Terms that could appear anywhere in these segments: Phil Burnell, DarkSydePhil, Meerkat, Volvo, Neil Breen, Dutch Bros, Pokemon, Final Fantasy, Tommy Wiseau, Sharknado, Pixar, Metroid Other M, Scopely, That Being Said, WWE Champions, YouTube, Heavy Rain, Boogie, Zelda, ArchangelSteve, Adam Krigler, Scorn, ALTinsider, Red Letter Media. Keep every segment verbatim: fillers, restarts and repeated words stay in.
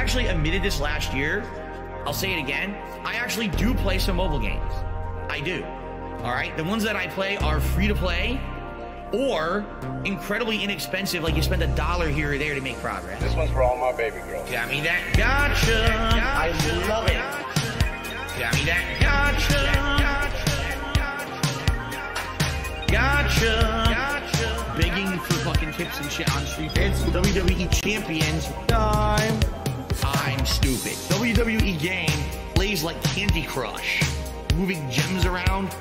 actually admitted this last year. I'll say it again. I actually do play some mobile games. I do. All right. The ones that I play are free to play or incredibly inexpensive. Like you spend a dollar here or there to make progress. This one's for all my baby girls. Got me that. Gotcha. Gotcha. I love it. Got me that. Gotcha. Gotcha. Gotcha. Begging for fucking tips and shit on street. It's W W E Champions time. I'm stupid. W W E game plays like Candy Crush, moving gems around,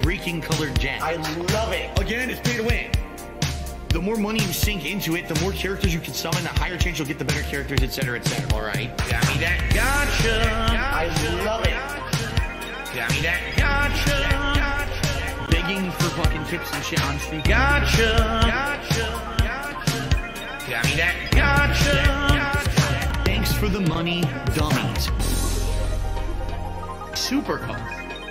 breaking colored gems. I love it. Again, it's pay to win. The more money you sink into it, the more characters you can summon, the higher chance you'll get the better characters, et cetera, et cetera. All right. Got me that. Gotcha. I love it. Got me that. Gotcha. Begging for fucking tips and shit on street. Gotcha. Gotcha. Got me that. Gotcha. For the money, dummies. Supercard.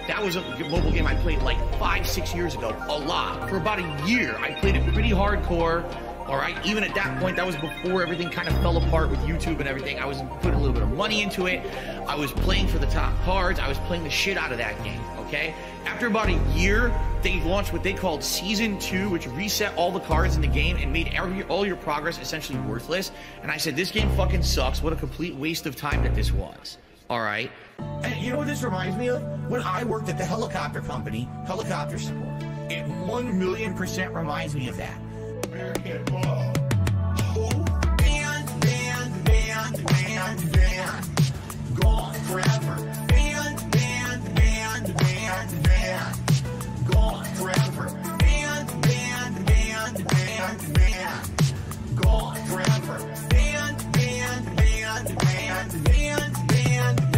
That was a mobile game I played like five, six years ago. A lot. For about a year, I played it pretty hardcore. All right. Even at that point, that was before everything kind of fell apart with YouTube and everything. I was putting a little bit of money into it. I was playing for the top cards. I was playing the shit out of that game. Okay. After about a year, they launched what they called Season Two, which reset all the cards in the game and made every, all your progress essentially worthless. And I said, this game fucking sucks. What a complete waste of time that this was. All right. And you know what this reminds me of? When I worked at the helicopter company, helicopter support, it one million percent reminds me of that. American ball. Oh, band, band, band, band, band. Gone forever. Band, band, band, band, band. Gone forever. Band, band, band, band, band. Gone forever. Band, band, band, band, band, band, band, band. I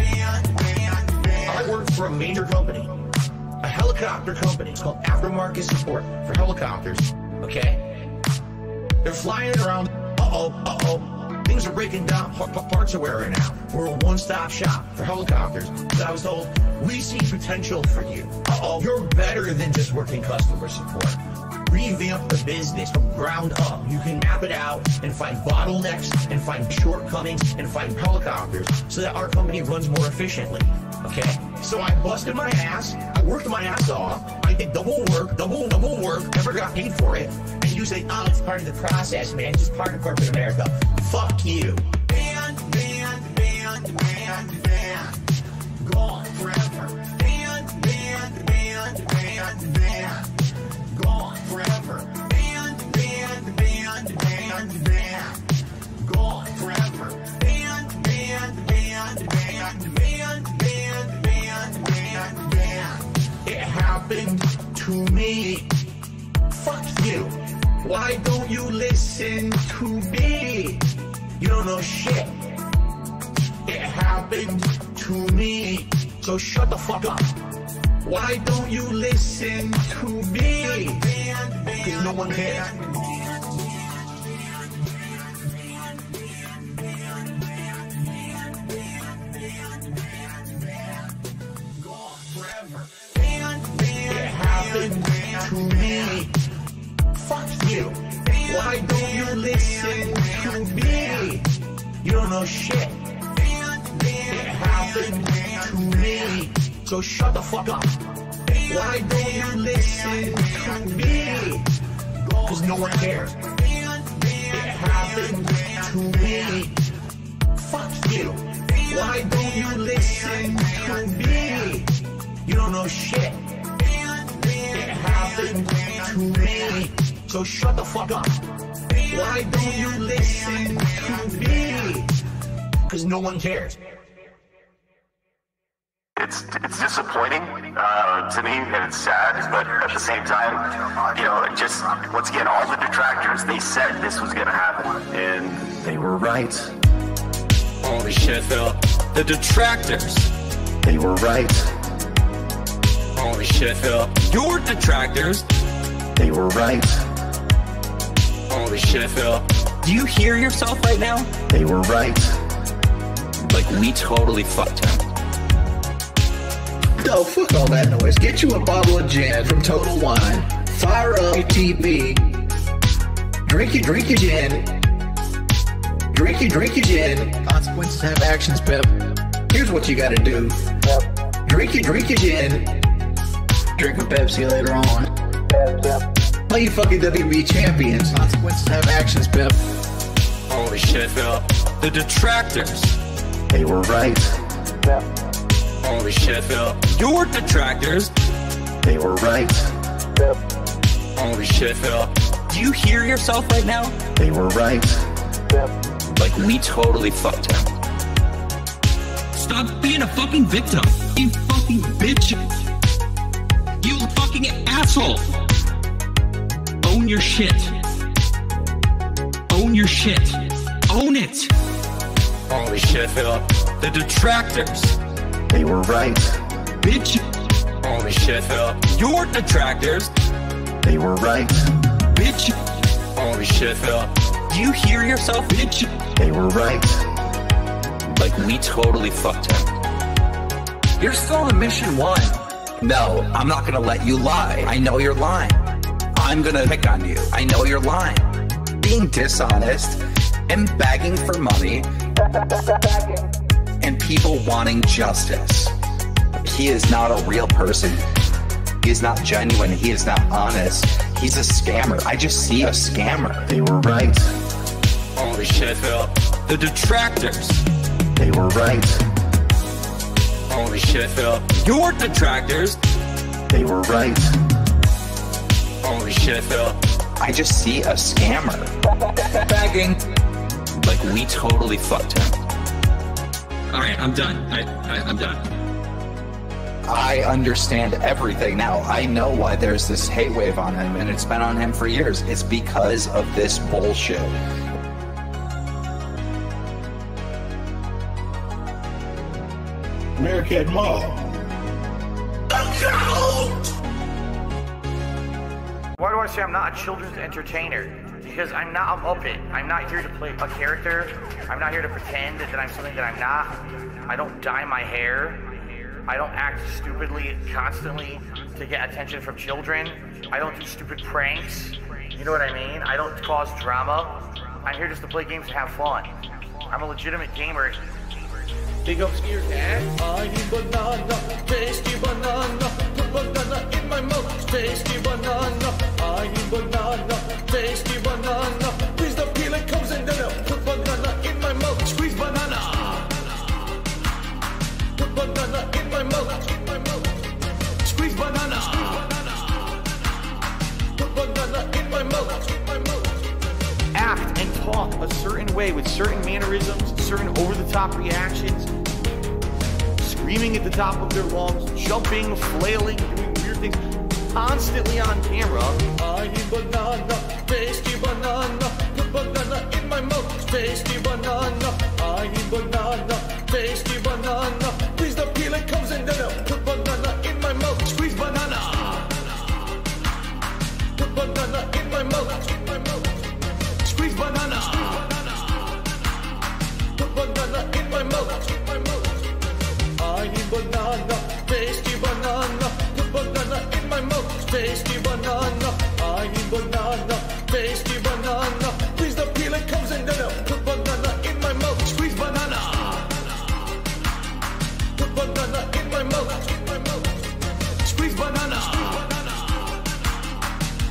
worked for a major company, a helicopter company. It's called Aftermarket Support for helicopters. Okay. They're flying around. Uh-oh, uh-oh. Things are breaking down. Parts are wearing out. We're a one-stop shop for helicopters. So I was told, we see potential for you. Uh-oh, you're better than just working customer support. Revamp the business from ground up. You can map it out and find bottlenecks and find shortcomings and find helicopters so that our company runs more efficiently. Okay? So I busted my ass. I worked my ass off. I did double work, double, double work. Never got paid for it. And you say, oh, it's part of the process, man. It's just part of corporate America. Fuck you. Band, band, band, band, band. Gone forever. Band, band, band, band, band. Gone forever. Band, band, band, band, band. Gone forever. Band, band, band, band, band, band, band, band, band. It happened to me. Fuck you. Why don't you listen to me? You don't know shit. It happened to me. So shut the fuck up. Why don't you listen to me? Cause no one cares. Gone forever. It happened to me. Fuck you. Why don't you listen to me? You don't know shit. It happened to me. So shut the fuck up. Why don't you listen to me? Cause no one cares. It happened to me. Fuck you. Why don't you listen to me? You don't know shit. It happened to me. So shut the fuck up. Why don't you listen to me? Cause no one cares. It's, it's disappointing uh, to me, and it's sad, but at the same time, you know, just, once again, all the detractors, they said this was going to happen, and they were right. Holy shit, Phil. The detractors. They were right. Holy shit, Phil. Your detractors. They were right. Holy shit, Phil. Do you hear yourself right now? They were right. Like, we totally fucked him. No, fuck all that noise. Get you a bottle of gin from Total Wine. Fire up your T V. Drink your, drink your gin. Drink your, drink your gin. Consequences have actions, Pep. Here's what you gotta do. Pep. Drink your, drink your gin. Drink with Pepsi later on. Pep, Pep. Play your fucking W W E Champions. Consequences have actions, Pep. Holy shit, Phil. The detractors. They were right. Pep. Holy shit, Phil. Your detractors. They were right. Pep. Holy shit, Phil. Do you hear yourself right now? They were right. Yep. Like, we totally fucked him. Stop being a fucking victim. You fucking bitch. You fucking asshole. Own your shit. Own your shit. Own it. Holy shit, Phil. The detractors. They were right. Bitch. Holy shit, Phil. Your detractors. They were right. Bitch. Holy shit, Phil. Do you hear yourself, bitch? They were right. Like, we totally fucked him. You're still in mission one. No, I'm not gonna let you lie. I know you're lying. I'm gonna pick on you. I know you're lying. Being dishonest and begging for money and people wanting justice. He is not a real person. He is not genuine. He is not honest. He's a scammer. I just see a scammer. They were right. Holy shit, Phil. The detractors. They were right. Holy shit, Phil. Your detractors. They were right. Holy shit, Phil. I just see a scammer. Bagging. Like, we totally fucked him. All right, I'm done. I, I, I'm done. I understand everything now. I know why there's this hate wave on him, and it's been on him for years. It's because of this bullshit. Meerkat Mall. Why do I say I'm not a children's entertainer? Because I'm not a Muppet. I'm not here to play a character. I'm not here to pretend that I'm something that I'm not. I don't dye my hair. I don't act stupidly constantly to get attention from children. I don't do stupid pranks. You know what I mean? I don't cause drama. I'm here just to play games and have fun. I'm a legitimate gamer. Big ups to your dad. I eat banana, tasty banana, put banana in my mouth, tasty banana. I eat banana, tasty banana, please the peeling comes and then I put banana in my mouth, squeeze banana. Banana in my mouth, in my mouth. Squeeze banana. Put banana in my mouth, in my mouth. Act and talk a certain way with certain mannerisms, certain over-the-top reactions, screaming at the top of their lungs, jumping, flailing, doing weird things, constantly on camera. I need banana, tasty banana. Put banana in my mouth, tasty banana. I need banana, tasty banana. It comes and then I put banana in my mouth, squeeze banana. Put banana in my mouth, squeeze banana. Put banana in my mouth. I need banana, tasty banana. Put banana in my mouth, tasty banana. I need banana, tasty banana. Please the peel it comes and then I put banana in my mouth, squeeze banana. Banana in my mouth, in my mouth. Squeeze banana.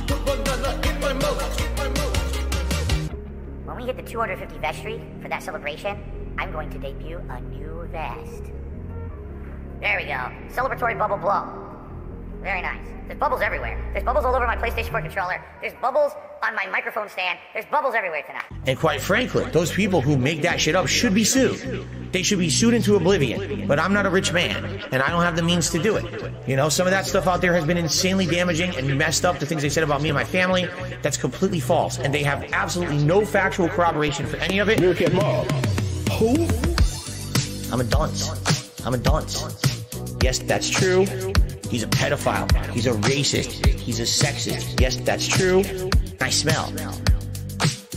Put banana in my mouth, in my mouth. When we hit the two hundred fifty vest streak for that celebration, I'm going to debut a new vest. There we go. Celebratory bubble blow. Very nice. There's bubbles everywhere. There's bubbles all over my PlayStation four controller. There's bubbles on my microphone stand. There's bubbles everywhere tonight. And quite frankly, those people who make that shit up should be sued. They should be sued into oblivion, but I'm not a rich man, and I don't have the means to do it. You know, some of that stuff out there has been insanely damaging and messed up, the things they said about me and my family. That's completely false, and they have absolutely no factual corroboration for any of it. Look at Mom. Who? I'm a dunce. I'm a dunce. Yes, that's true. He's a pedophile. He's a racist. He's a sexist. Yes, that's true. I smell.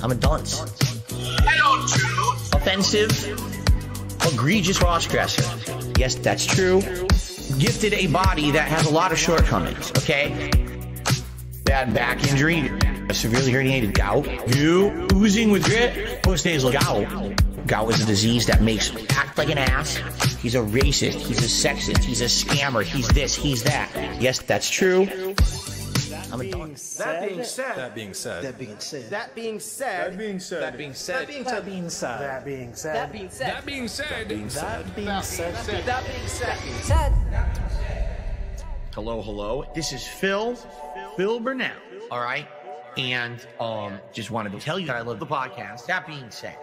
I'm a dunce. I don't choose. Offensive. Egregious cross-dresser. Yes, that's true. Gifted a body that has a lot of shortcomings, okay? Bad back injury. a severely herniated gout, you oozing with grit, post-nasal gout. Gout is a disease that makes him act like an ass. He's a racist, he's a sexist, he's a scammer, he's this, he's that. Yes, that's true. I'm a dog. That being said. That being said. That being said. That being said. That being said. That being said. That being said. That being said. That being said. That being said. That being said. That being said. That being said. Hello, hello. This is Phil, Phil Burnell. All right, and um, just wanted to tell you that I love the podcast. That being said,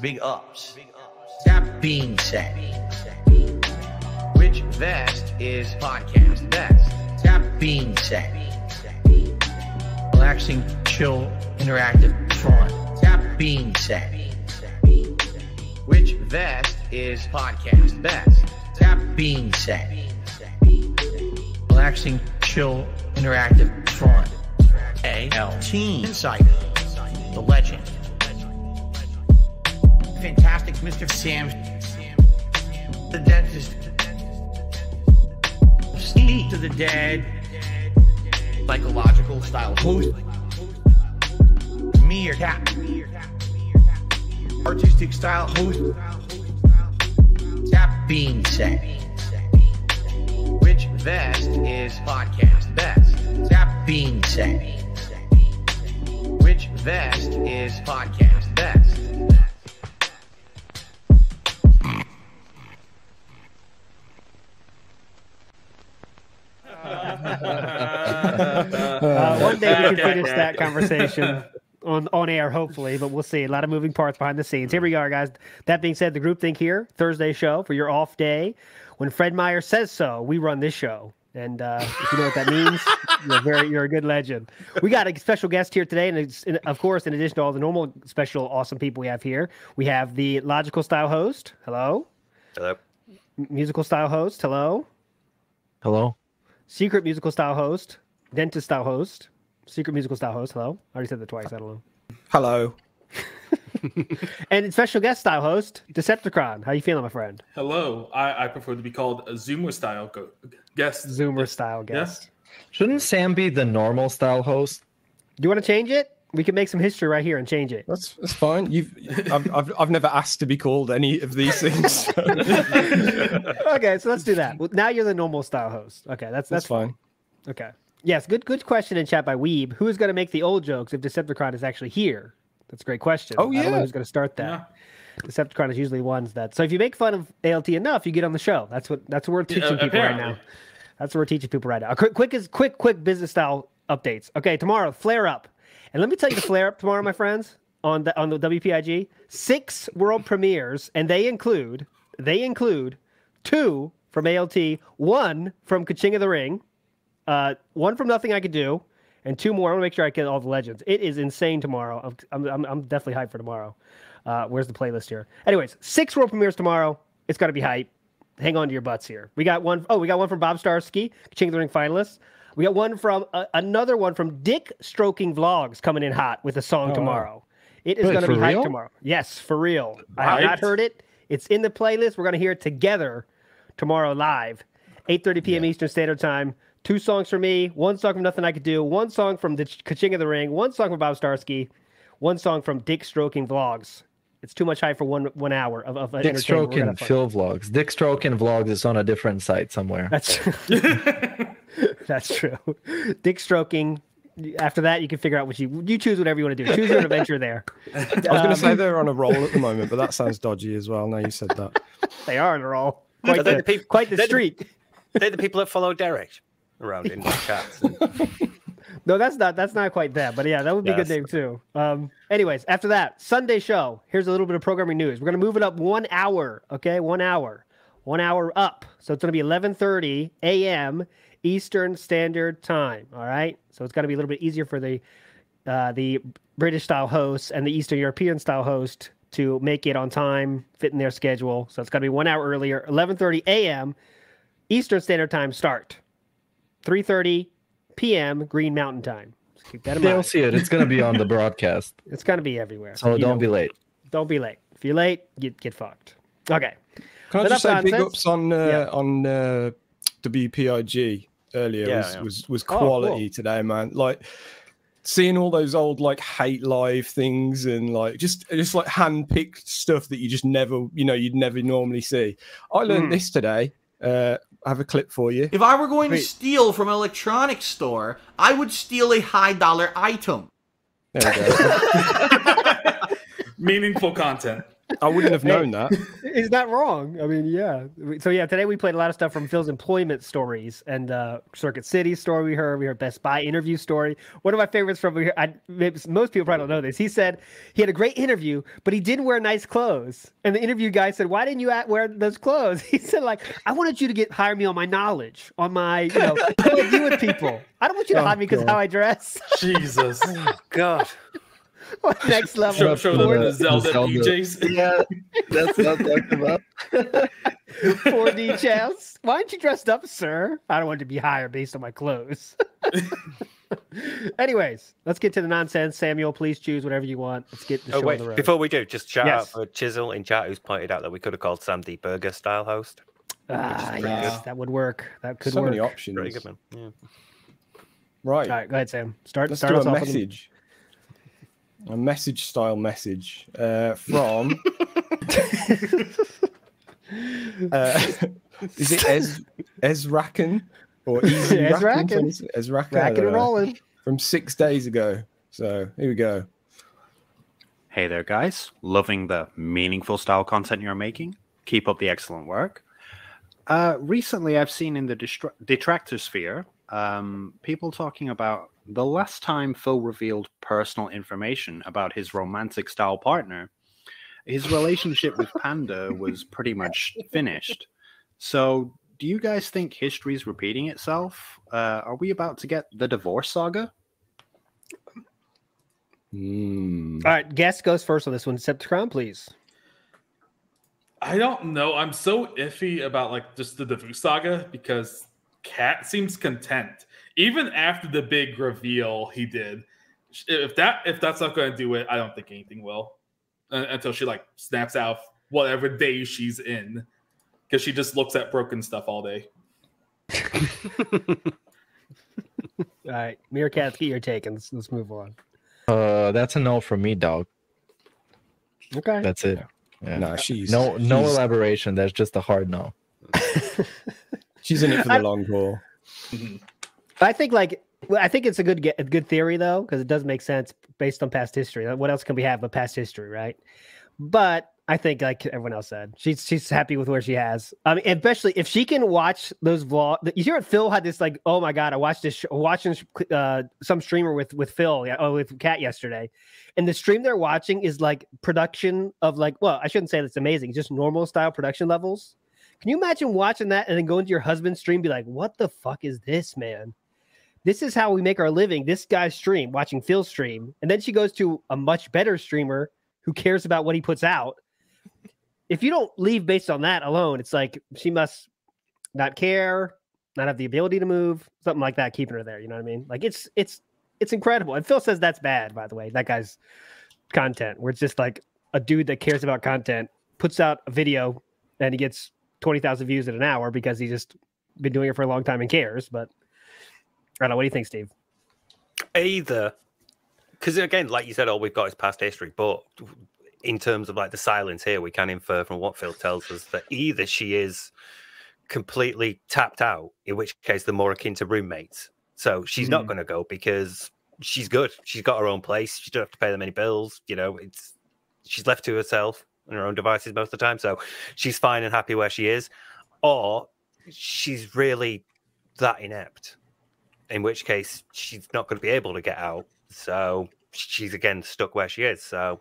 big ups. That being said, Rich Vest is podcast vest. That being said, relaxing, chill, interactive, fun. That being said, Rich Vest is podcast vest. That being said, relaxing, chill, interactive, fun. A L Team Insider, the legend. Fantastic Mister Sam, the dentist, Steve to the dead, psychological style host, Meerkat, artistic style host. That being said, Rich Vest is podcast best. That being said, Rich Vest is podcast best. Uh, one day we can finish that conversation on on air, hopefully, but we'll see. A lot of moving parts behind the scenes. Here we are, guys. That being said, the Group Think Here Thursday show for your off day. When Fred Meyer says so, we run this show, and uh, if you know what that means, you're very you're a good legend. We got a special guest here today, and, it's, and of course, in addition to all the normal special awesome people we have here, we have the logical style host. Hello. Hello. M musical style host. Hello. Hello. Secret musical style host. Dentist style host, secret musical style host. Hello, I already said that twice. I don't know. Hello. And special guest style host, Decepticron. How you feeling, my friend? Hello. I, I prefer to be called a Zoomer style guest. Zoomer style guest. Yeah. Shouldn't Sam be the normal style host? Do you want to change it? We can make some history right here and change it. That's that's fine. You've I've I've, I've never asked to be called any of these things. So. Okay, so let's do that. Well, now you're the normal style host. Okay, that's that's, that's fine. fine. Okay. Yes, good good question in chat by Weeb. Who is going to make the old jokes if Decepticon is actually here? That's a great question. Oh, yeah. I don't know who's going to start that. Yeah. Decepticon is usually ones that... So if you make fun of A L T enough, you get on the show. That's what that's what we're teaching yeah, people apparently. right now. That's what we're teaching people right now. Quick, quick, is, quick, quick business style updates. Okay, tomorrow, Flare Up. And let me tell you the Flare Up tomorrow, my friends, on the, on the W P I G. Six world premieres, and they include, they include two from A L T, one from Ka-Ching of the Ring, Uh, one from Nothing I Could Do, and two more. I want to make sure I get all the legends. It is insane tomorrow. I'm, I'm, I'm definitely hyped for tomorrow. Uh, where's the playlist here? Anyways, six world premieres tomorrow. It's going to be hype. Hang on to your butts here. We got one. Oh, we got one from Bob Starsky, Ka-Ching of the Ring finalists. We got one from uh, another one from Dick Stroking Vlogs coming in hot with a song oh, tomorrow. It is going to be hype tomorrow. Yes, for real. Right. I have not heard it. It's in the playlist. We're going to hear it together tomorrow live, eight thirty p m Yeah. Eastern Standard Time. Two songs for me, one song from Nothing I Could Do, one song from the Ka-Ching of the Ring, one song from Bob Starsky, one song from Dick Stroking Vlogs. It's too much hype for one one hour of, of Dick Stroking Phil Vlogs. Dick Stroking Vlogs is on a different site somewhere. That's that's true. Dick Stroking. After that, you can figure out what you you choose whatever you want to do. Choose your adventure there. I was um, going to say they're on a roll at the moment, but that sounds dodgy as well. Now you said that they are on a roll. Quite the, the people, quite the they're street. The, they're the people that follow Derek. Around in chats. No, that's not that's not quite that, but yeah, that would be a yes. good name too. Um, anyways, after that Sunday show, here's a little bit of programming news. We're gonna move it up one hour, okay? One hour, one hour up. So it's gonna be eleven thirty a m Eastern Standard Time. All right, so it's gonna be a little bit easier for the uh, the British style hosts and the Eastern European style host to make it on time, fit in their schedule. So it's gonna be one hour earlier, eleven thirty a m Eastern Standard Time start. three thirty p m Green Mountain Time. Just keep that in mind. They'll see it. It's going to be on the broadcast. It's going to be everywhere. So don't be late. Don't be late. If you're late, you get fucked. Okay. Can I just say big ups on uh, on uh, W P I G earlier was was quality today, man. Like seeing all those old like Hate Live things and like just just like hand-picked stuff that you just never, you know, you'd never normally see. I learned mm. this today. Uh, I have a clip for you. If I were going Wait. to steal from an electronics store, I would steal a high-dollar item. There we go. Meaningful content. I wouldn't have known that. Is that wrong? I mean, yeah. So yeah, today we played a lot of stuff from Phil's employment stories and uh, Circuit City story. We heard, we heard Best Buy interview story. One of my favorites from here. I, most people probably don't know this. He said he had a great interview, but he didn't wear nice clothes. And the interview guy said, "Why didn't you wear those clothes?" He said, "Like, I wanted you to get hire me on my knowledge, on my, you know, what I do with people. I don't want you to oh, hire me because how I dress." Jesus, oh, God. What next level? Show, show them the Zelda, Zelda P Js. Yeah, that's what I'm talking about. four D chance. Why aren't you dressed up, sir? I don't want to be higher based on my clothes. Anyways, let's get to the nonsense. Samuel, please choose whatever you want. Let's get the oh, show wait, on the road. Before we do, just shout yes. out for Chisel in chat, who's pointed out that we could have called Sam the Burger Style Host. Ah, yes, good. That would work. That could so work. So many options. Pretty good, man. Yeah. Right. All right, go ahead, Sam. Start, let's start do us a off message. With a message style message uh, from uh, is it Ez Ezraken or Easy Racken? Ezraken Racken and Rollin from six days ago. So here we go. Hey there, guys! Loving the meaningful style content you're making. Keep up the excellent work. Uh, recently, I've seen in the detractor sphere um, people talking about the last time Phil revealed personal information about his romantic style partner. His relationship with Panda was pretty much finished. So do you guys think history's repeating itself? Uh, are we about to get the divorce saga? Mm. All right, guest goes first on this one. Septicron, please. I don't know. I'm so iffy about like just the divorce saga because Kat seems content. Even after the big reveal he did, if that if that's not going to do it, I don't think anything will uh, until she like snaps out of whatever day she's in, because she just looks at broken stuff all day. All right, Meerkat, get your take, and let's, let's move on. Uh, that's a no from me, dog. Okay, that's it. Yeah. No, she's no no she's... elaboration. That's just a hard no. She's in it for the I... long haul. I think like I think it's a good a good theory though, because it does make sense based on past history. What else can we have but past history, right? But I think like everyone else said, she's she's happy with where she has. I mean, especially if she can watch those vlogs. You hear Phil had this like, oh my god, I watched this watching uh, some streamer with with Phil yeah, oh with Kat yesterday, and the stream they're watching is like production of like well I shouldn't say that's amazing, just normal style production levels. Can you imagine watching that and then going to your husband's stream and be like, what the fuck is this, man? This is how we make our living. This guy's stream, watching Phil's stream. And then she goes to a much better streamer who cares about what he puts out. If you don't leave based on that alone, it's like she must not care, not have the ability to move, something like that, keeping her there. You know what I mean? Like it's it's it's incredible. And Phil says that's bad, by the way, that guy's content, where it's just like a dude that cares about content puts out a video and he gets twenty thousand views in an hour because he just been doing it for a long time and cares. But I don't know. What do you think, Steve? Either. Because, again, like you said, all we've got is past history. But in terms of, like, the silence here, we can infer from what Phil tells us that either she is completely tapped out, in which case they're more akin to roommates. So she's mm. not going to go because she's good. She's got her own place. She don't have to pay them any bills. You know, it's she's left to herself and her own devices most of the time. So she's fine and happy where she is. Or she's really that inept, in which case she's not going to be able to get out. So she's, again, stuck where she is. So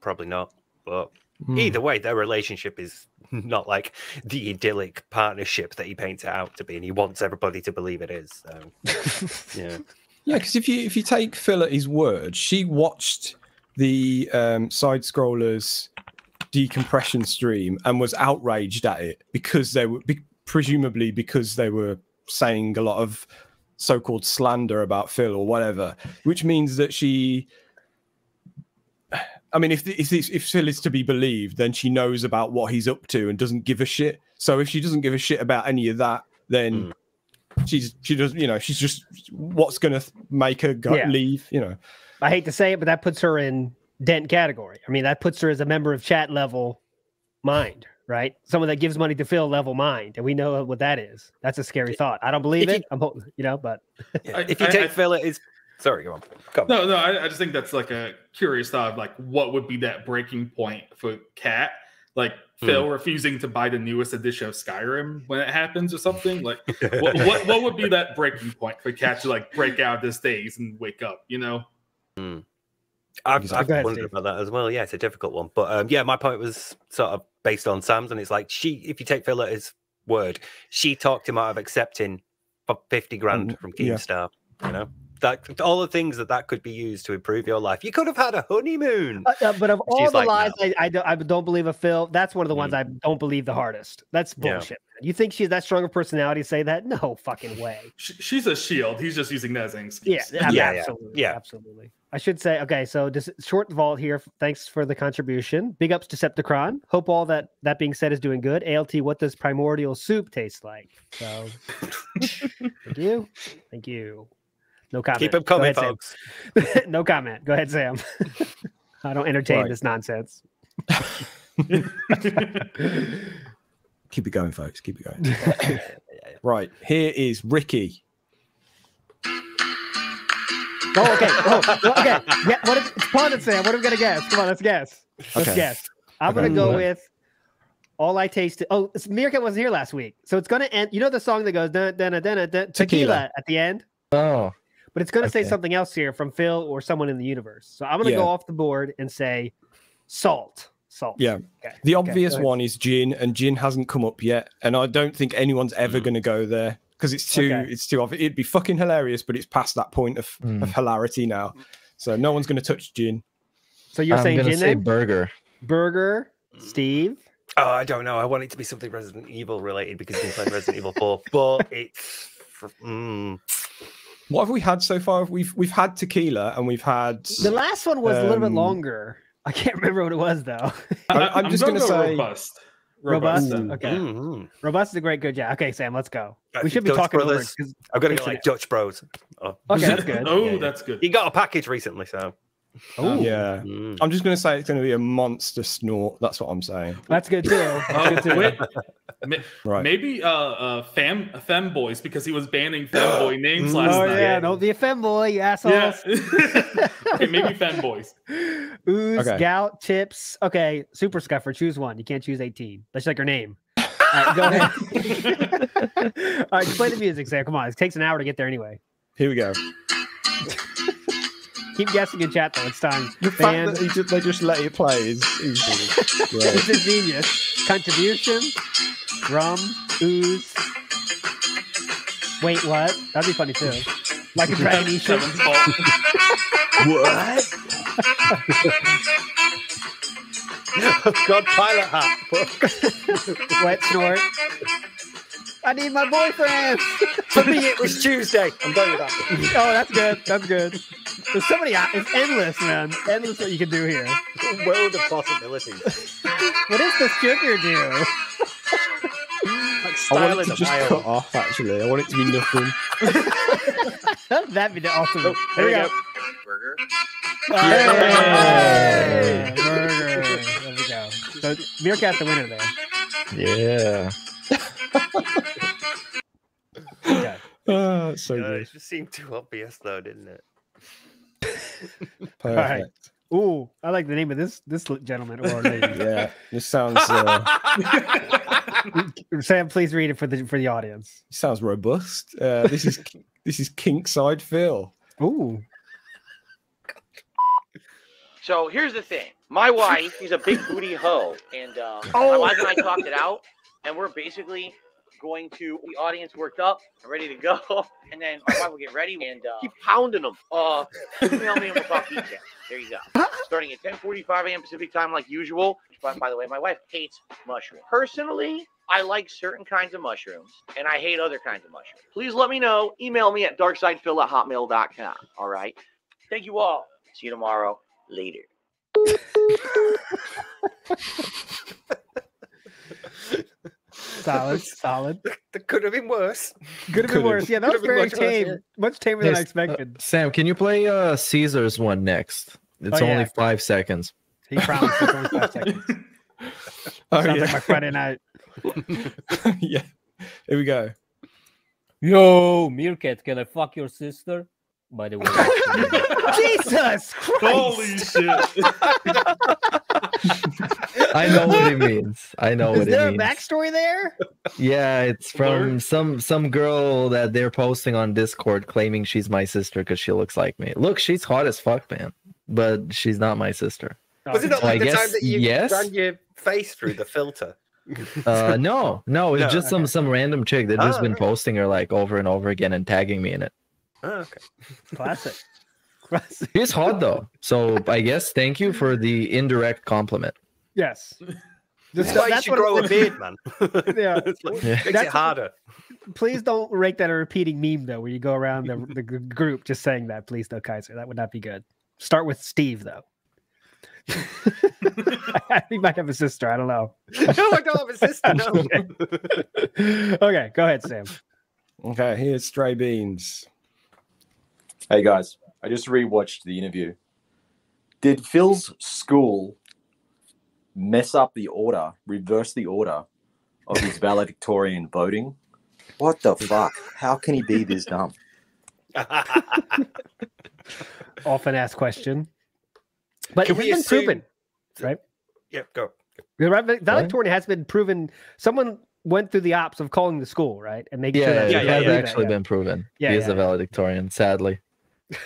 probably not. But mm. either way, their relationship is not like the idyllic partnership that he paints it out to be. And he wants everybody to believe it is. So, yeah. Yeah, because if you, if you take Phil at his word, she watched the um, side-scrollers decompression stream and was outraged at it because they were, be, presumably because they were saying a lot of so-called slander about Phil or whatever, which means that she, I mean, if, if if Phil is to be believed, then she knows about what he's up to and doesn't give a shit. So if she doesn't give a shit about any of that, then mm. she's she does you know she's just what's gonna make her go yeah. leave. You know, I hate to say it, but that puts her in Dent category. I mean, that puts her as a member of chat level mind, right? Someone that gives money to Phil level mind, and we know what that is. That's a scary thought. I don't believe it. You, I'm hoping, you know, but yeah. I, if you I, take I, Phil, it is. Sorry, go on. Come no, on. no, I, I just think that's like a curious thought of like what would be that breaking point for Kat? Like mm. Phil refusing to buy the newest edition of Skyrim when it happens or something? Like what, what what would be that breaking point for Kat to like break out of this daze and wake up, you know? Mm. I've, I've wondered Steve. about that as well. Yeah, it's a difficult one. But um, yeah, my point was sort of based on Sam's, and it's like she, if you take Phil at his word, she talked him out of accepting fifty grand mm, from Keemstar, yeah. you know? That, all the things that that could be used to improve your life. You could have had a honeymoon. Uh, uh, but of all She's the like, lies, no. I, I, don't, I don't believe a Phil. That's one of the ones mm. I don't believe the hardest. That's bullshit. Yeah. You think she's that strong of personality to say that? No fucking way. She's a shield. He's just using that as an excuse. Yeah, yeah, absolutely. Yeah. Absolutely. I should say, okay, so just short vault here. Thanks for the contribution. Big ups to Decepticron. Hope all that, that being said is doing good. A L T, what does primordial soup taste like? So, thank you. Thank you. No comment. Keep them coming, ahead, folks. No comment. Go ahead, Sam. I don't entertain right. this nonsense. Keep it going, folks. Keep it going. Right. Here is Ricky. Oh, okay. Oh, well, okay. Yeah, what if, it's Pondit, Sam. What are we going to guess? Come on, let's guess. Let's okay. guess. I'm going to go with All I Tasted. Oh, Meerkat wasn't here last week. So it's going to end. You know the song that goes dun, dun, dun, dun, dun, tequila at the end? Oh. But it's going to okay. say something else here from Phil or someone in the universe. So I'm going to yeah. go off the board and say salt. Salt. Yeah. Okay. The obvious okay. one is gin, and gin hasn't come up yet. And I don't think anyone's ever mm. going to go there because it's too okay. it's too obvious. It'd be fucking hilarious, but it's past that point of, mm. of hilarity now. So no one's going to touch gin. So you're I'm saying gin? I'm going to say burger. Burger, Steve. Oh, I don't know. I want it to be something Resident Evil related because it's like Resident Evil Four. But it's... Mm. What have we had so far? We've we've had tequila and we've had the last one was um, a little bit longer. I can't remember what it was though. I, I'm, I'm just gonna, gonna go say robust. Robust. Robust? Okay. Mm -hmm. Robust is a great good job. Okay, Sam, let's go. We should be Dutch talking brothers. I've got to go like it. Dutch Bros. Oh. Okay, that's good. oh, yeah, yeah. that's good. He got a package recently, so. Oh yeah, mm. I'm just gonna say it's gonna be a monster snort. That's what I'm saying. That's good too. That's good too. Wait, right. Maybe uh, uh fam femboys because he was banning femboy names last oh, night. Oh yeah, don't be a femboy, you assholes. Yeah. Okay, maybe femboys. Ooze, okay. gout, chips. Okay, super scuffer. Choose one. You can't choose eighteen. That's like your name. All right, go ahead. All right, play the music, Sam. Come on, it takes an hour to get there anyway. Here we go. Keep guessing in chat though. It's time. The fact that he just, they just let you play is it's a genius contribution. Drum, ooze. Wait, what? That'd be funny too. Like a dragon ship. What? Oh God, pilot hat. Wet snort. I need my boyfriend. For me, it was Tuesday. I'm done with that. Oh, that's good. That's good. There's so many. It's endless, man. Endless what you can do here. A world of possibilities. What does the sugar do? Like I want it to just bio. cut off. Actually, I want it to be nothing. That'd be the ultimate. Oh, here, here we go. go. Burger. Hey! Hey! Burger. There we go. So Meerkat's the winner there. Yeah. Yeah. Oh, so yeah, it just seemed too obvious though, didn't it? Perfect. All right. Ooh, I like the name of this this gentleman or lady. Yeah, this sounds uh... Sam, please read it for the for the audience. It sounds robust. Uh, this is this is Keemstar Phil. Ooh. So here's the thing. My wife, she's a big booty hoe, and uh, oh. my wife and I talked it out. And we're basically going to the audience worked up and ready to go. And then our wife will get ready and uh, keep pounding them. Uh, email me and we'll talk details. There you go. Starting at ten forty-five A M Pacific time like usual. But by the way, my wife hates mushrooms. Personally, I like certain kinds of mushrooms and I hate other kinds of mushrooms. Please let me know. Email me at dark side phil at hotmail dot com. All right. Thank you all. See you tomorrow. Later. Solid, solid. That could have been worse. Could have been worse. Yeah, that was very tame. Much tamer than I expected. Uh, Sam, can you play uh, Caesar's one next? It's oh, yeah. only five seconds. He promised it's only five seconds. Oh, Sounds yeah. like my Friday night. Yeah. Here we go. Yo, Meerkat, can I fuck your sister? By the way. Jesus Christ! Holy shit! I know what it means. I know Is what it means. Is there a backstory there? Yeah, it's from some some girl that they're posting on Discord claiming she's my sister because she looks like me. Look, she's hot as fuck, man. But she's not my sister. Was it not like I the guess, time that you yes? run your face through the filter? uh no no it's no, just okay. some some random chick that oh, just been right. posting her like over and over again and tagging me in it. Oh, okay. Classic. Classic. He's hot though, so I guess thank you for the indirect compliment. Yes. That's why you should grow a beard, man. Yeah. It's like, yeah. Makes that's it harder. What, please don't rate that a repeating meme though, where you go around the, the group just saying that. Please no, Kaiser. That would not be good. Start with Steve though. I think he might have a sister. I don't know. No, I don't have a sister. No. Okay. Okay, go ahead, Sam. Okay, here's Stray Beans. Hey guys, I just rewatched the interview. Did Phil's school mess up the order, reverse the order of his valedictorian voting? What the fuck? How can he be this dumb? Often asked question. But it's been proven, right? Yeah, go. Valedictorian has been proven. Someone went through the ops of calling the school, right? And making yeah, sure that yeah, it yeah, has yeah, actually yeah. been proven. Yeah, he yeah, is yeah. a valedictorian, sadly. I'm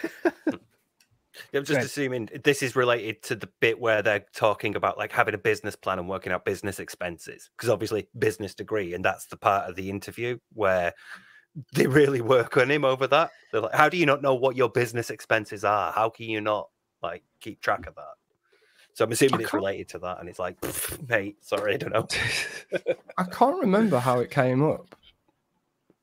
just right. assuming this is related to the bit where they're talking about like having a business plan and working out business expenses, because obviously business degree, and that's the part of the interview where they really work on him over that. They're like, "How do you not know what your business expenses are? How can you not like keep track of that?" So I'm assuming it's related to that, and it's like, mate, sorry, I don't know. I can't remember how it came up.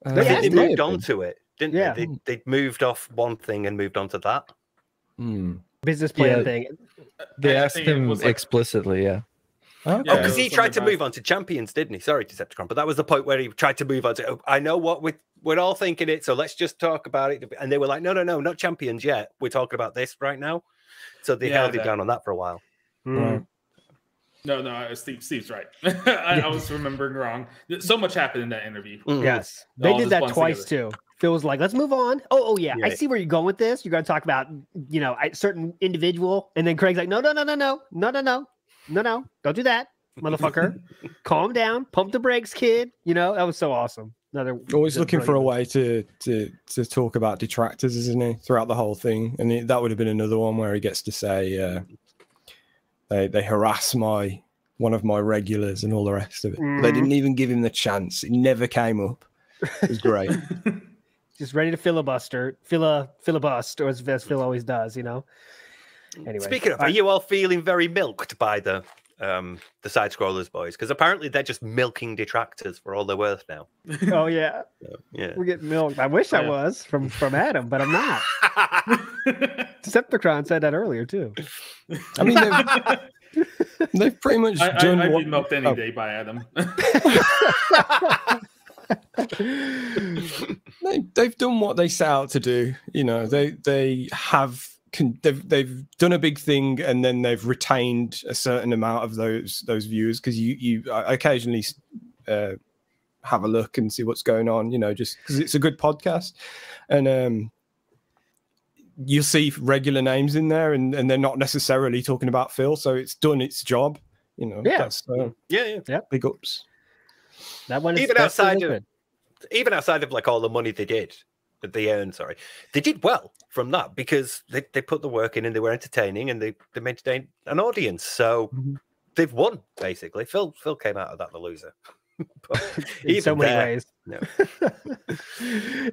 Uh, they, yeah, they moved on to it, didn't yeah. they? They? They moved off one thing and moved on to that. Mm. Business plan yeah. thing. They asked him like... explicitly, yeah. Oh, because okay. yeah, oh, he tried to move on to Champions, didn't he? Sorry, Decepticon, but that was the point where he tried to move on to, oh, I know what we're, we're all thinking it, so let's just talk about it. And they were like, no, no, no, not Champions yet. We're talking about this right now. So they yeah, held it down on that for a while. Mm. No, no, Steve, Steve's right. I, I was remembering wrong. So much happened in that interview. Mm. Yes, they All did that twice together. too. Phil was like, "Let's move on." Oh, oh yeah, yeah, I see where you're going with this. You're going to talk about, you know, a certain individual, and then Craig's like, "No, no, no, no, no, no, no, no, no, no, don't do that, motherfucker. Calm down, pump the brakes, kid." You know, that was so awesome. Another always looking for a way to to to talk about detractors, isn't he? Throughout the whole thing, and it, that would have been another one where he gets to say. Uh, They, they harass my one of my regulars and all the rest of it. Mm. They didn't even give him the chance. It never came up. It was great. Just ready to filibuster, fila filibust, or as, as Phil always does, you know. Anyway, speaking of, are you all feeling very milked by the um the side scrollers boys? Because apparently they're just milking detractors for all they're worth now. Oh yeah, so, yeah. We get milked. I wish yeah. I was from from Adam, but I'm not. Decepticon said that earlier too. I mean, they've, they've pretty much I, done. I, I'd be milked any oh. day by Adam. they, they've done what they set out to do. You know, they they have con they've they've done a big thing, and then they've retained a certain amount of those those viewers, because you you I occasionally uh, have a look and see what's going on. You know, just because it's a good podcast, and um. you see regular names in there, and, and they're not necessarily talking about Phil, so it's done its job, you know. Yeah, that's, uh, yeah, yeah, yeah. Big ups. That one is even outside of even outside of like all the money they did that they earned. Sorry, they did well from that, because they they put the work in and they were entertaining and they they maintained an audience. So mm-hmm. they've won basically. Phil Phil came out of that the loser. In so many there, ways, no.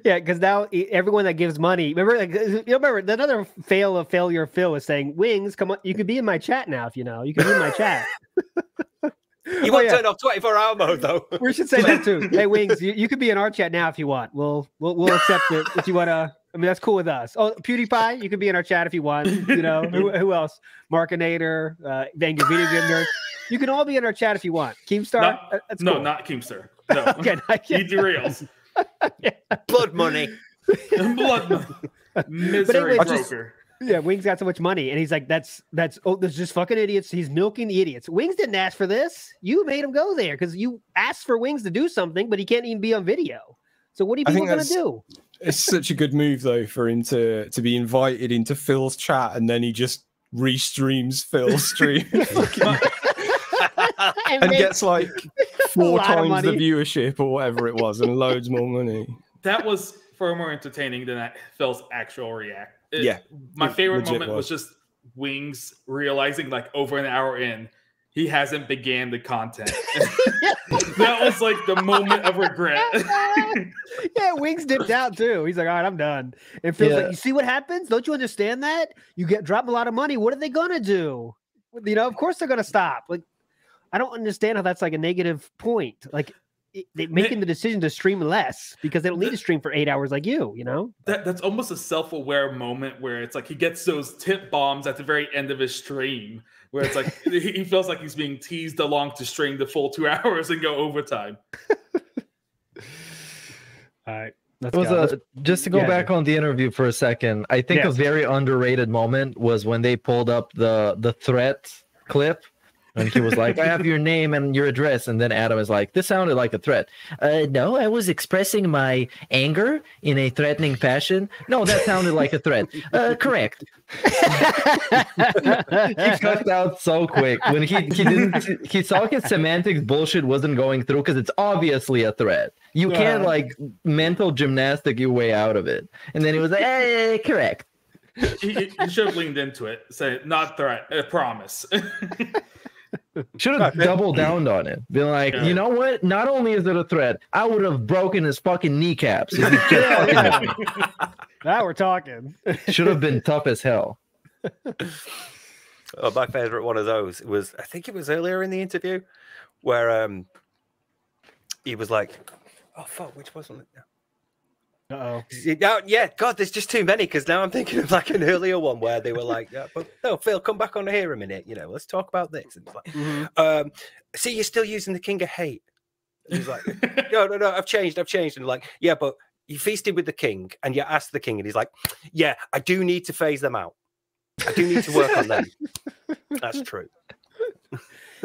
Yeah, because now everyone that gives money, remember, like, you remember another fail of failure. Phil is saying, "Wings, come on, you could be in my chat now if you know. You can be in my chat." You won't oh, yeah. turn off twenty-four hour mode though. We should say that too. Hey, Wings, you, you could be in our chat now if you want. We'll we'll, we'll accept it if you want to. I mean, that's cool with us. Oh, PewDiePie, you can be in our chat if you want. You know, who, who else? Markinator, uh, Dang Your Video Game Nerd. You can all be in our chat if you want. Keemstar? Not, that's no, cool. Not Keemstar. No. Okay, not he derails. Yeah. Blood money. Blood money. Misery broker. Just, yeah, Wings got so much money, and he's like, "That's that's oh, there's just fucking idiots." He's milking the idiots. Wings didn't ask for this. You made him go there because you asked for Wings to do something, but he can't even be on video. So what are you people going to do? It's such a good move though for him to to be invited into Phil's chat, and then he just restreams Phil's stream. And, and gets like four times the viewership or whatever it was, and loads more money. That was far more entertaining than Phil's actual react. It, yeah, my favorite moment was. was just Wings realizing, like, over an hour in, he hasn't began the content. That was like the moment of regret. Yeah, Wings dipped out too. He's like, all right, I'm done. And Phil's yeah. like, you see what happens? Don't you understand that? You get drop a lot of money. What are they gonna do? You know, of course they're gonna stop. Like, I don't understand how that's like a negative point. Like, they making the decision to stream less because they don't need to stream for eight hours like you, you know? That, that's almost a self-aware moment where it's like he gets those tip bombs at the very end of his stream where it's like he feels like he's being teased along to stream the full two hours and go overtime. All right. It was a, just to go yeah, back sure. on the interview for a second, I think yeah. a very underrated moment was when they pulled up the, the threat clip. And he was like, I have your name and your address. And then Adam is like, this sounded like a threat. Uh, no, I was expressing my anger in a threatening fashion. No, that sounded like a threat. Uh, correct. He cut out so quick. When he, he didn't, he saw his semantics bullshit wasn't going through because it's obviously a threat. You yeah. can't like mental gymnastic your way out of it. And then he was like, eh, correct. You should have leaned into it. Say, not threat, a promise. Should have doubled down on it. Been like, yeah. you know what? Not only is it a threat, I would have broken his fucking kneecaps. If he yeah, fucking yeah. Now we're talking. Should have been tough as hell. Oh, my favorite one of those was, I think it was earlier in the interview, where um, he was like, oh, fuck, which wasn't it? Uh-oh. Now, yeah, God, there's just too many because now I'm thinking of like an earlier one where they were like, yeah, but no, Phil, come back on here a minute. You know, let's talk about this. And it's like, mm-hmm. um, see, you're still using the King of Hate. And he's like, no, no, no, I've changed, I've changed. And like, yeah, but you feasted with the King and you asked the King, and he's like, yeah, I do need to phase them out. I do need to work on them. That's true.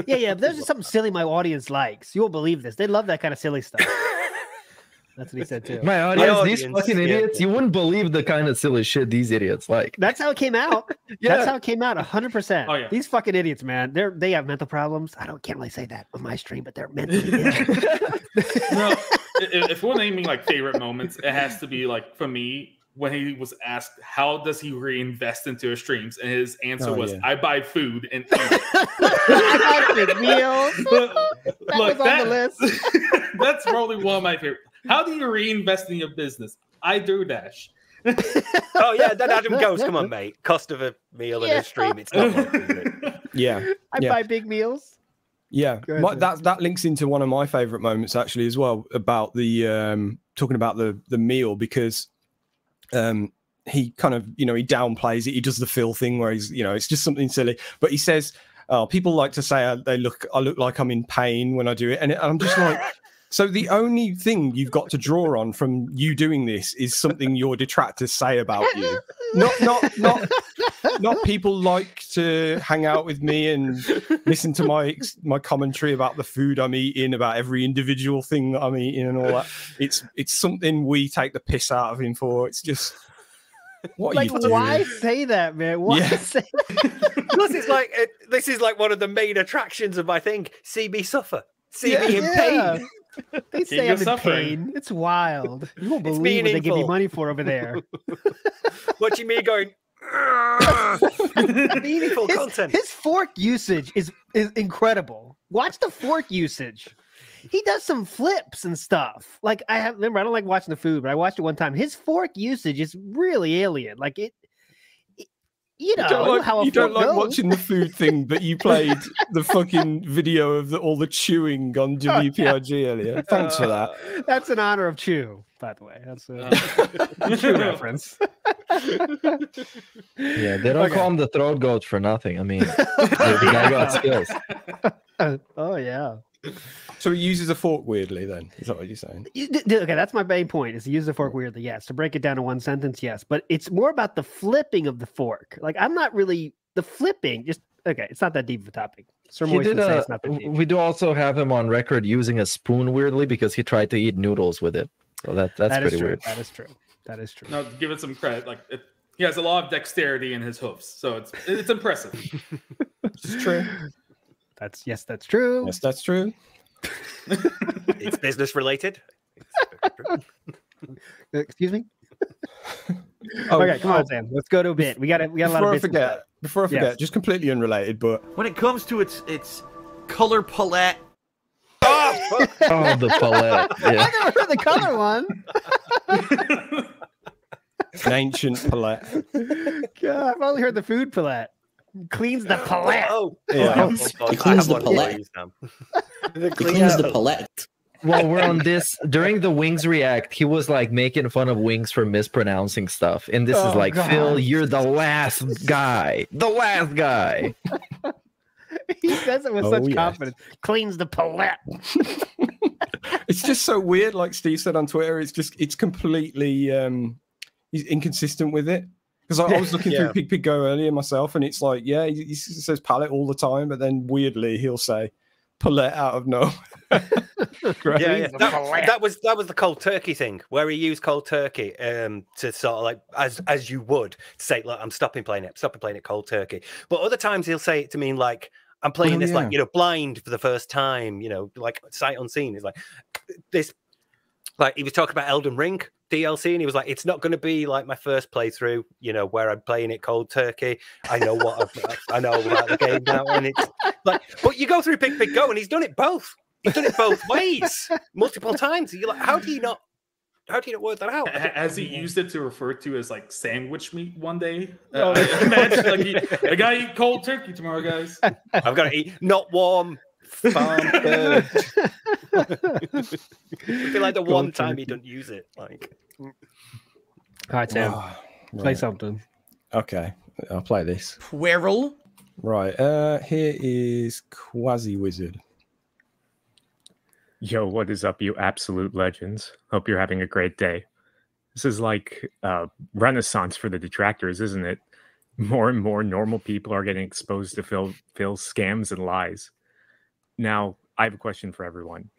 Yeah, yeah, but there's just something silly my audience likes. You won't believe this. They love that kind of silly stuff. That's what he said too. My audience, My audience these fucking yeah, idiots, yeah. you wouldn't believe the kind of silly shit these idiots like. That's how it came out. Yeah. That's how it came out, one hundred percent. Oh, yeah. These fucking idiots, man. They're they have mental problems. I don't can't really say that on my stream, but they're mentally ill. Well, if we're naming like favorite moments, it has to be like for me when he was asked how does he reinvest into his streams, and his answer oh, was, yeah. "I buy food and eat." I buy big meals. Look, that look, was on that, the list. That's probably one of my favorite. How do you reinvest in your business? I do dash. Oh, yeah, then Adam goes, come on, mate. Cost of a meal yeah. in a stream, it's not worth it. Yeah. I yeah. buy big meals. Yeah. My, that, that links into one of my favorite moments, actually, as well, about the, um, talking about the, the meal, because um, he kind of, you know, he downplays it. He does the Phil thing where he's, you know, it's just something silly. But he says, oh, people like to say I, they look, I look like I'm in pain when I do it. And I'm just like... So the only thing you've got to draw on from you doing this is something your detractors say about you. Not, not, not, not people like to hang out with me and listen to my my commentary about the food I'm eating, about every individual thing that I'm eating, and all that. It's it's something we take the piss out of him for. It's just. What like, why say that, man? Why yeah. say that? Plus, it's like it, this is like one of the main attractions of my thing. See me suffer. See yeah, me in yeah. pain. They Keep say I'm suffering. in pain. It's wild. You won't believe what they give me money for over there. Watching me going. Meaningful his, content. His fork usage is is incredible. Watch the fork usage. He does some flips and stuff. Like I have remember, I don't like watching the food, but I watched it one time. His fork usage is really alien. Like it. You know, you don't like, how you don't like watching the food thing, but you played the fucking video of the, all the chewing on W P I G oh, yeah. earlier. Thanks uh, for that. That's in honor of Chew, by the way. That's a uh, Chew reference. Yeah, they don't okay. call him the throat goat for nothing. I mean, the guy got skills. Oh, yeah. So it uses a fork weirdly, then? Is that what you're saying? Okay, that's my main point, is it uses a fork weirdly, yes. To break it down to one sentence, yes. But it's more about the flipping of the fork. Like, I'm not really... The flipping, just... Okay, it's not that deep of a topic. Sir Moise would say it's not that deep. We do also have him on record using a spoon weirdly because he tried to eat noodles with it. So that, that's that pretty weird. That is true. That is true. No, give it some credit. Like, it, he has a lot of dexterity in his hooves, so it's it's impressive. It's true. That's yes, that's true. Yes, that's true. It's business related. Excuse me. Oh, okay, come oh, on, Sam. Let's go to a bit. We got it. We got a lot of business. Forget, before I forget, yes. Just completely unrelated, but when it comes to its its color palette. Oh, oh the palette. Yeah. I never heard the color one. It's an ancient palette. God, I've only heard the food palette. Cleans the palette. Oh, yeah. Cleans the palette. Cleans the palette. Well, we're on this. During the Wings React, he was like making fun of Wings for mispronouncing stuff. And this oh, is like, God. Phil, you're the last guy. The last guy. He says it with oh, such yes. confidence. Cleans the palette. It's just so weird. Like Steve said on Twitter, it's just, it's completely um, he's inconsistent with it. Because I, I was looking yeah. through Pig Pig Go earlier myself, and it's like, yeah, he, he says palette all the time, but then weirdly he'll say palette out of nowhere. Great. Yeah, yeah. That, that was that was the cold turkey thing where he used cold turkey um to sort of like as as you would say, like, I'm stopping playing it, stopping playing it cold turkey. But other times he'll say it to mean like I'm playing oh, this yeah. like, you know, blind for the first time, you know, like sight unseen. It's like this, like he was talking about Elden Ring D L C, and he was like, it's not going to be like my first playthrough, you know, where I'm playing it cold turkey. I know what I've, I know about the game now, and it's like, but you go through Big Big Go, and he's done it both. He's done it both ways, multiple times. You're like, how do you not? How do you not word that out? Has he used it to refer to as like sandwich meat one day? Uh, I, imagine, like, he, I gotta eat cold turkey tomorrow, guys. I've got to eat not warm. Farm bird. It'd be like the one time he don't use it. Like, all right, Sam, oh, play right. something. Okay, I'll play this. Quirrell. Right, uh, here is Quasi Wizard. Yo, what is up, you absolute legends? Hope you're having a great day. This is like uh, Renaissance for the detractors, isn't it? More and more normal people are getting exposed to Phil Phil's scams and lies. Now, I have a question for everyone.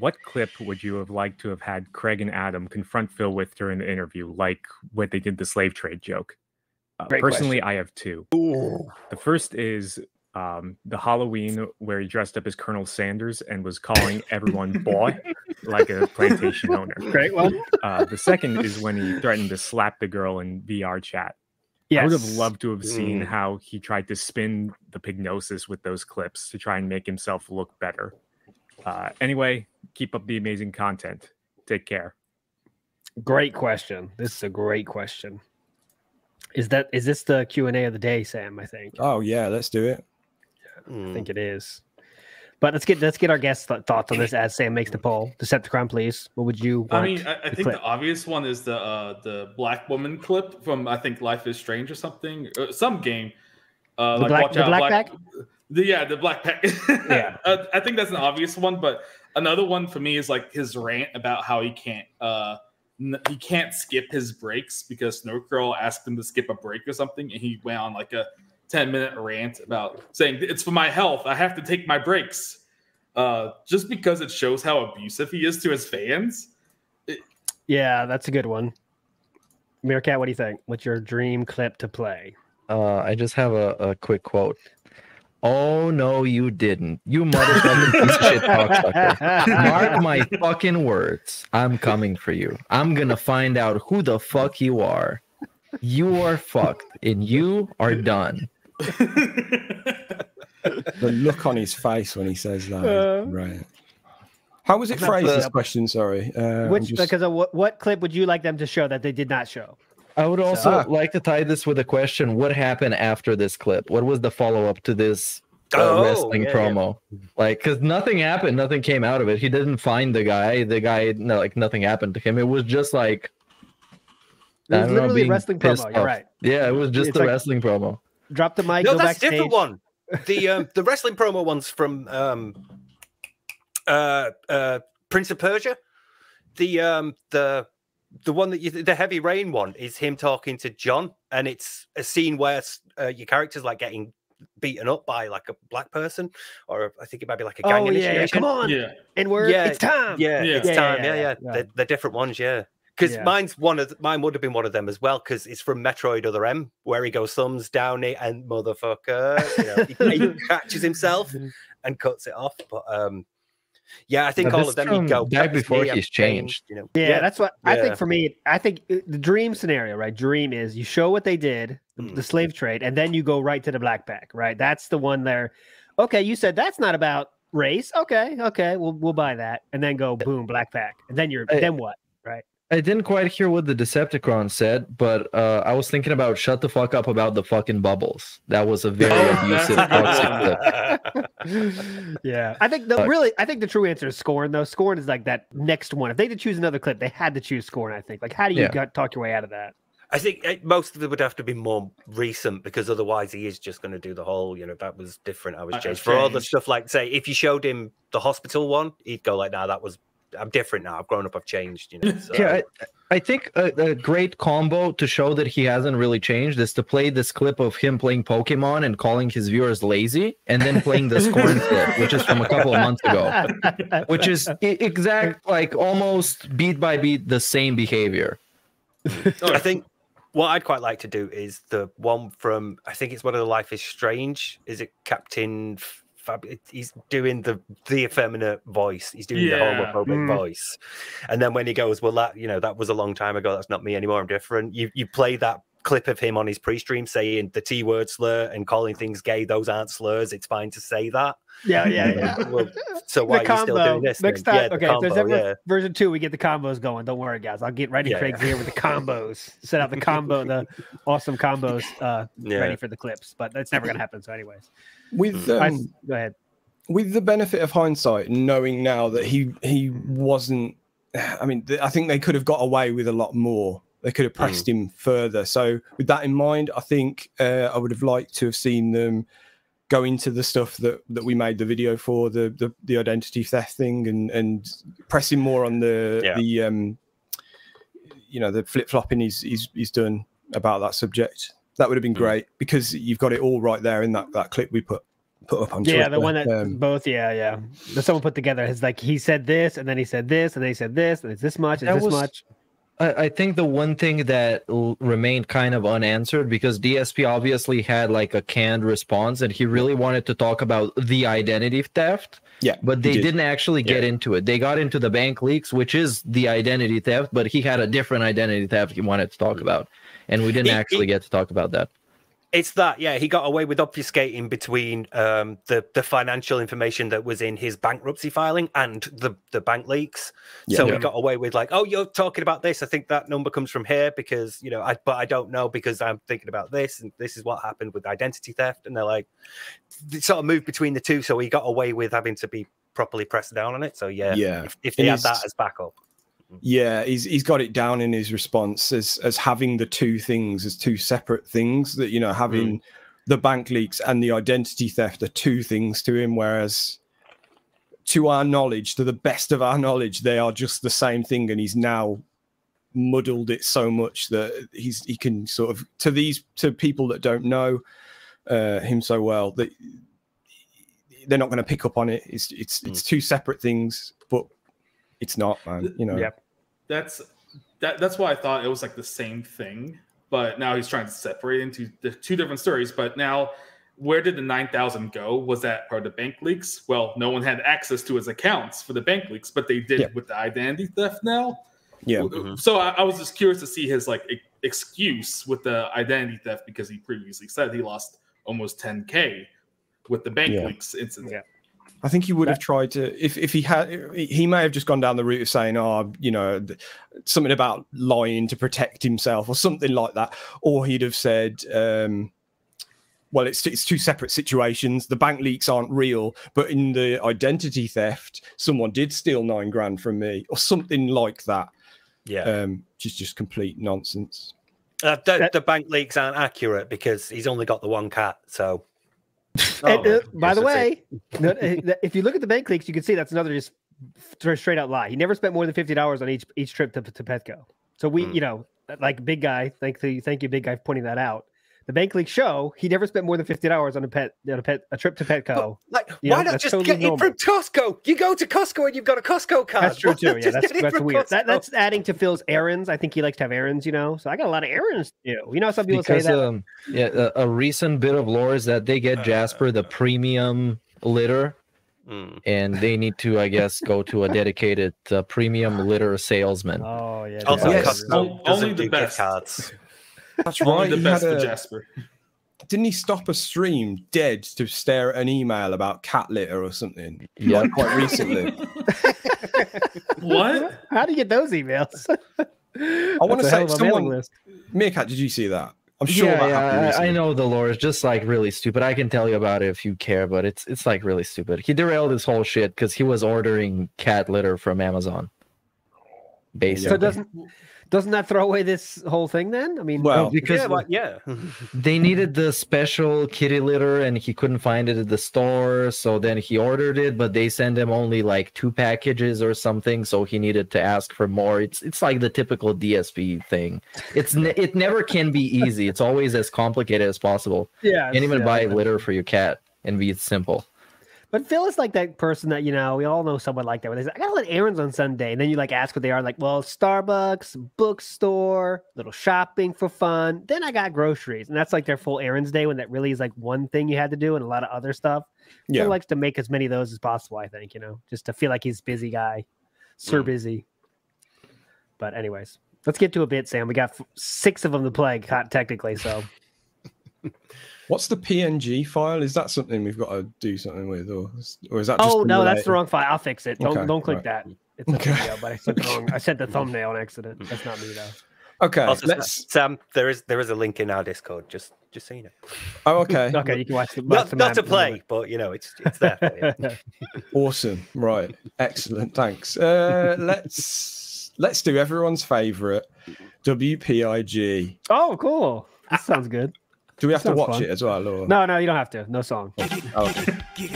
What clip would you have liked to have had Craig and Adam confront Phil with during the interview, like when they did the slave trade joke? Uh, personally, question. I have two. Ooh. The first is um, the Halloween where he dressed up as Colonel Sanders and was calling everyone boy like a plantation owner. Great one. Uh, the second is when he threatened to slap the girl in V R chat. Yes. I would have loved to have seen mm. how he tried to spin the Pygnosis with those clips to try and make himself look better. Uh, anyway, keep up the amazing content. Take care. Great question. This is a great question. Is that is this the Q and A of the day, Sam? I think. Oh yeah, let's do it. Yeah, mm. I think it is. But let's get let's get our guests' th thoughts on this as Sam makes the poll. Decepticon, please. What would you? Want I mean, I, I think clip? the obvious one is the uh, the black woman clip from I think Life is Strange or something, or some game. Uh, the like black, watch the out, black, black pack. The, yeah, the black pack. Yeah, uh, I think that's an obvious one. But another one for me is like his rant about how he can't uh, n he can't skip his breaks because Snowgirl asked him to skip a break or something, and he went on like a ten minute rant about saying it's for my health. I have to take my breaks. Uh, just because it shows how abusive he is to his fans. It... Yeah, that's a good one. Meerkat, what do you think? What's your dream clip to play? Uh, I just have a, a quick quote. Oh, no, you didn't. You motherfucking piece of shit cocksucker. Mark my fucking words. I'm coming for you. I'm going to find out who the fuck you are. You are fucked and you are done. The look on his face when he says that, uh, right? How was it phrased? The, this question, sorry. Uh, which just... because of what, what clip would you like them to show that they did not show? I would also so. like to tie this with a question: what happened after this clip? What was the follow up to this uh, oh, wrestling yeah, promo? Yeah. Like, because nothing happened, nothing came out of it. He didn't find the guy. The guy, no, like nothing happened to him. It was just like. It was literally know, a wrestling promo. Off. You're right. Yeah, it was just it's a like, wrestling promo. Drop the mic. No, go that's backstage. Different one. The um, the wrestling promo ones from um, uh, uh, Prince of Persia, the um, the the one that you, the Heavy Rain one is him talking to John, and it's a scene where uh, your character's like getting beaten up by like a black person, or I think it might be like a gang oh, initiation. Yeah, come on, yeah, N-word, yeah, it's time, yeah, yeah. it's yeah, time, yeah, yeah. yeah. yeah. They're, they're different ones, yeah. Because yeah. mine's one of the, mine would have been one of them as well, because it's from Metroid Other M, where he goes thumbs down it and motherfucker, you know, he catches himself and cuts it off. But um, yeah, I think now all of them you go back before he's changed. changed you know? yeah, yeah, that's what yeah. I think for me. I think the dream scenario, right? Dream is you show what they did, mm. the slave trade, and then you go right to the blackpack, right? That's the one there. Okay, you said that's not about race. Okay, okay, we'll we'll buy that, and then go boom blackpack, and then you're I, then what, right? I didn't quite hear what the Decepticon said, but uh, I was thinking about shut the fuck up about the fucking bubbles. That was a very abusive toxic clip. Yeah. I think the really I think the true answer is Scorn, though. Scorn is like that next one. If they did choose another clip, they had to choose Scorn, I think. Like, how do you yeah. got, talk your way out of that? I think most of it would have to be more recent, because otherwise he is just going to do the whole, you know, that was different, I was I changed. For all the stuff, like, say, if you showed him the hospital one, he'd go like, nah, that was I'm different now. I've grown up. I've changed. You know. So. Yeah, I, I think a, a great combo to show that he hasn't really changed is to play this clip of him playing Pokemon and calling his viewers lazy, and then playing the Scorn clip, which is from a couple of months ago, which is exact, like almost beat by beat, the same behavior. I think what I'd quite like to do is the one from I think it's one of the Life is Strange. Is it Captain? He's doing the the effeminate voice. He's doing yeah. the homophobic mm. voice, and then when he goes, well, that you know that was a long time ago. That's not me anymore. I'm different. You you play that clip of him on his pre-stream saying the T-word slur and calling things gay. Those aren't slurs. It's fine to say that. Yeah, yeah, yeah. Well, so why are you still doing this? Next time, yeah, okay. Combo, so yeah. version two, we get the combos going. Don't worry, guys. I'll get ready. Yeah, Craig's yeah. here with the combos. Set out the combo, the awesome combos, uh, yeah. ready for the clips. But that's never gonna happen. So, anyways, with um, I, go ahead. With the benefit of hindsight, knowing now that he he wasn't. I mean, I think they could have got away with a lot more. They could have pressed mm. him further. So with that in mind, I think uh, I would have liked to have seen them go into the stuff that that we made the video for, the the, the identity theft thing, and and pressing more on the yeah. the um you know the flip flopping he's, he's he's done about that subject. That would have been mm. great, because you've got it all right there in that that clip we put. Put up on yeah, Twitter. The one that um, both, yeah, yeah. that someone put together. It's like he said this, and then he said this, and then he said this, and it's this much, and this was, much. I, I think the one thing that remained kind of unanswered, because D S P obviously had like a canned response, and he really wanted to talk about the identity theft. Yeah, but they did. didn't actually get yeah. into it. They got into the bank leaks, which is the identity theft, but he had a different identity theft he wanted to talk about, and we didn't actually get to talk about that. It's that, yeah, he got away with obfuscating between um, the, the financial information that was in his bankruptcy filing and the, the bank leaks. Yeah, so yeah. he got away with like, oh, you're talking about this. I think that number comes from here because, you know, I but I don't know because I'm thinking about this. And this is what happened with identity theft. And they're like, they sort of moved between the two. So he got away with having to be properly pressed down on it. So, yeah, yeah. if, if they had that as backup. Yeah, he's he's got it down in his response as as having the two things as two separate things, that you know having mm. the bank leaks and the identity theft are two things to him, whereas to our knowledge, to the best of our knowledge, they are just the same thing, and he's now muddled it so much that he's he can sort of to these to people that don't know uh, him so well that they're not going to pick up on it. It's it's mm. it's two separate things, but. It's not, man. You know. Yep. That's that. That's why I thought it was like the same thing, but now he's trying to separate into the two different stories. But now, where did the nine thousand go? Was that part of the bank leaks? Well, no one had access to his accounts for the bank leaks, but they did yep. with the identity theft now. Yeah. Mm-hmm. So I, I was just curious to see his like e- excuse with the identity theft, because he previously said he lost almost ten k with the bank yeah. leaks incident. Yeah. I think he would have tried to, if, if he had, he may have just gone down the route of saying, oh, you know, something about lying to protect himself or something like that. Or he'd have said, um, well, it's, it's two separate situations. The bank leaks aren't real, but in the identity theft, someone did steal nine grand from me or something like that. Yeah. Um, just, just complete nonsense. Uh, the, the bank leaks aren't accurate because he's only got the one cat, so. and, uh, by the way, if you look at the bank leaks, you can see that's another just straight out lie. He never spent more than fifty dollars on each each trip to, to Petco. So we, mm. you know, like big guy, thank you, thank you, big guy, for pointing that out. The bank leaks show he never spent more than fifty dollars on a pet, on a pet, a trip to Petco. But, like, you why know, not just totally get normal. It from Costco? You go to Costco and you've got a Costco card. That's true too. Yeah, that's, that's weird. That, that's adding to Phil's errands. I think he likes to have errands. You know, so I got a lot of errands to do. You know, some people because, say that. Um, yeah, a, a recent bit of lore is that they get uh, Jasper the premium litter, mm. and they need to, I guess, go to a dedicated uh, premium litter salesman. Oh yeah. Also, yes. Costco only the best cards. That's right. The best for Jasper. Didn't he stop a stream dead to stare at an email about cat litter or something? Yeah, like quite recently. What? How do you get those emails? I want to say someone. Meerkat, did you see that? I'm sure yeah, that yeah, happened recently. I know the lore is just like really stupid. I can tell you about it if you care, but it's it's like really stupid. He derailed his whole shit because he was ordering cat litter from Amazon. Basically. So it doesn't. Doesn't that throw away this whole thing then? I mean, well, because yeah, like, yeah. they needed the special kitty litter and he couldn't find it at the store. So then he ordered it, but they sent him only like two packages or something. So he needed to ask for more. It's it's like the typical D S P thing. It's ne it never can be easy. It's always as complicated as possible. Yeah, and even yeah, buy yeah. litter for your cat and be simple. But Phil is like that person that, you know, we all know someone like that. Where they say, I got to let errands on Sunday. And then you like ask what they are. Like, well, Starbucks, bookstore, little shopping for fun. Then I got groceries. And that's like their full errands day when that really is like one thing you had to do and a lot of other stuff. Yeah. Phil likes to make as many of those as possible, I think, you know, just to feel like he's a busy guy. Sir mm. busy. But anyways, let's get to a bit, Sam. We got six of them to play, technically, so... What's the P N G file? Is that something we've got to do something with, or or is that? Just oh no, that's the wrong file. I'll fix it. Don't okay, don't click right. that. It's okay. Video, but I said the wrong. I said the thumbnail on accident. That's not me though. Okay, also, let's. Sam, there is there is a link in our Discord. Just just so you know. Oh okay. Okay, you can watch the. Not, not to play, but you know it's it's there. Yeah. Awesome. Right. Excellent. Thanks. Uh, let's let's do everyone's favorite W P I G. Oh, cool. That sounds good. Do we have to watch fun. it as well? Or? No, no, you don't have to. No song. Oh, okay.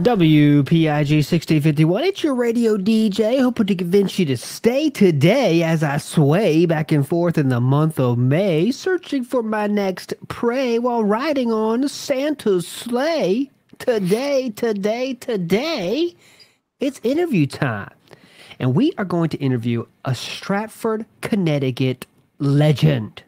W P I G sixteen fifty-one, it's your radio D J, hoping to convince you to stay today as I sway back and forth in the month of May, searching for my next prey while riding on Santa's sleigh. Today, today, today, it's interview time. And we are going to interview a Stratford, Connecticut legend.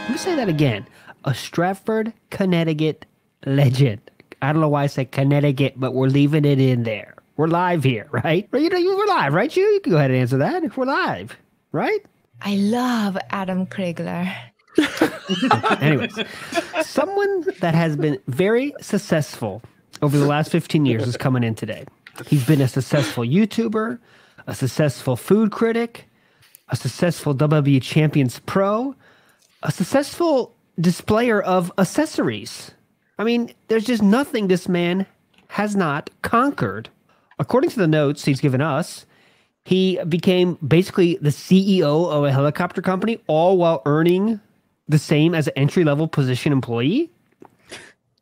Let me say that again. A Stratford, Connecticut legend. I don't know why I said Connecticut, but we're leaving it in there. We're live here, right? You know, you were live, right? You, you can go ahead and answer that if we're live, right? I love Adam Krigler. Anyways, someone that has been very successful over the last fifteen years is coming in today. He's been a successful YouTuber, a successful food critic, a successful W W E Champions Pro, a successful displayer of accessories. I mean, there's just nothing this man has not conquered. According to the notes he's given us, he became basically the C E O of a helicopter company, all while earning the same as an entry-level position employee.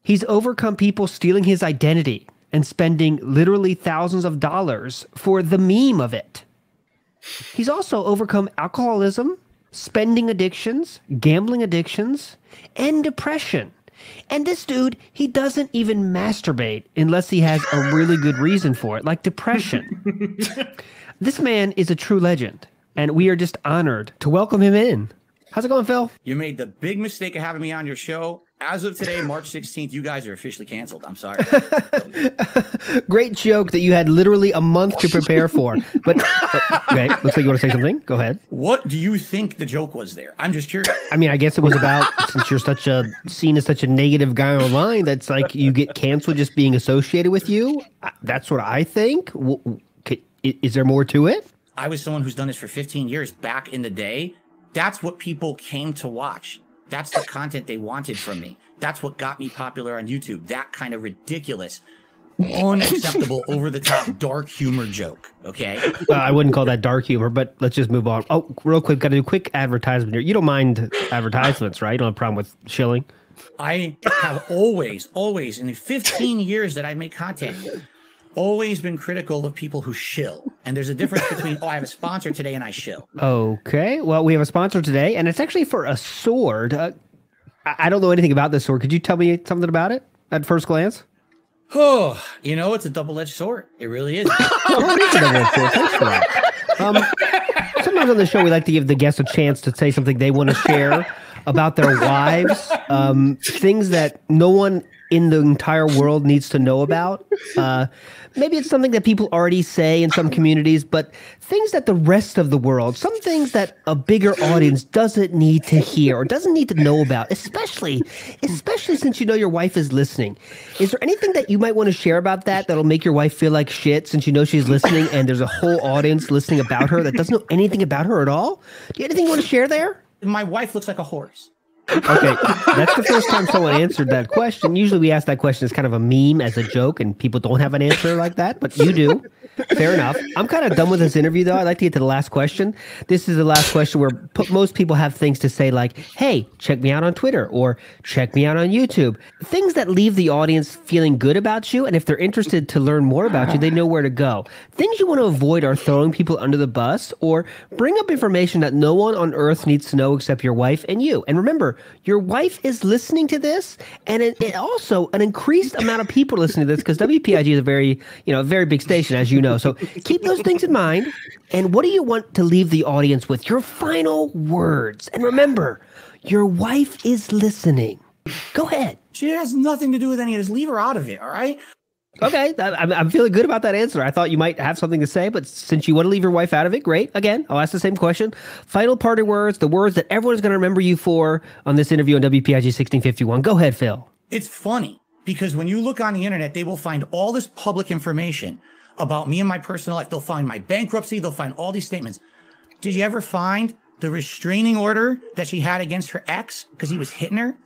He's overcome people stealing his identity and spending literally thousands of dollars for the meme of it. He's also overcome alcoholism, spending addictions, gambling addictions, and depression. And this dude, he doesn't even masturbate unless he has a really good reason for it, like depression. This man is a true legend, and we are just honored to welcome him in. How's it going, Phil? You made the big mistake of having me on your show. As of today, March sixteenth, you guys are officially canceled. I'm sorry. Great joke that you had literally a month to prepare for. But okay, looks like you want to say something. Go ahead. What do you think the joke was there? I'm just curious. I mean, I guess it was about, since you're such a, seen as such a negative guy online, that's like you get canceled just being associated with you. That's what I think. Is there more to it? I was someone who's done this for fifteen years back in the day. That's what people came to watch. That's the content they wanted from me. That's what got me popular on YouTube. That kind of ridiculous unacceptable, over-the-top dark humor joke, okay? Uh, I wouldn't call that dark humor, but let's just move on. Oh, real quick, got to do a quick advertisement here. You don't mind advertisements, right? You don't have a problem with shilling? I have always, always, in the fifteen years that I make content, always been critical of people who shill. And there's a difference between, oh, I have a sponsor today and I shill. Okay, well, we have a sponsor today, and it's actually for a sword. Uh, I don't know anything about this sword. Could you tell me something about it at first glance? Oh, you know, it's a double-edged sword. It really is. um, sometimes on the show, we like to give the guests a chance to say something they want to share about their wives, um, things that no one in the entire world needs to know about. Uh, maybe it's something that people already say in some communities, but things that the rest of the world, some things that a bigger audience doesn't need to hear or doesn't need to know about, especially, especially since you know your wife is listening. Is there anything that you might want to share about that that'll make your wife feel like shit since you know she's listening and there's a whole audience listening about her that doesn't know anything about her at all? Do you have anything you want to share there? My wife looks like a horse. Okay, that's the first time someone answered that question. Usually we ask that question as kind of a meme, as a joke, and people don't have an answer like that, but you do. Fair enough. I'm kind of done with this interview, though. I'd like to get to the last question. This is the last question where most people have things to say like, hey, check me out on Twitter, or check me out on YouTube. Things that leave the audience feeling good about you, and if they're interested to learn more about you, they know where to go. Things you want to avoid are throwing people under the bus, or bring up information that no one on earth needs to know except your wife and you. And remember, your wife is listening to this, and it, it also an increased amount of people listening to this because W P I G is a very, you know, a very big station, as you know. So keep those things in mind. And what do you want to leave the audience with? Your final words. And remember, your wife is listening. Go ahead. She has nothing to do with any of this. Leave her out of it. All right. Okay, I'm, I'm feeling good about that answer. I thought you might have something to say, but since you want to leave your wife out of it, great. Again, I'll ask the same question. Final party words, the words that everyone's going to remember you for on this interview on W P I G sixteen fifty-one. Go ahead, Phil. It's funny because when you look on the internet, they will find all this public information about me and my personal life. They'll find my bankruptcy. They'll find all these statements. Did you ever find the restraining order that she had against her ex because he was hitting her?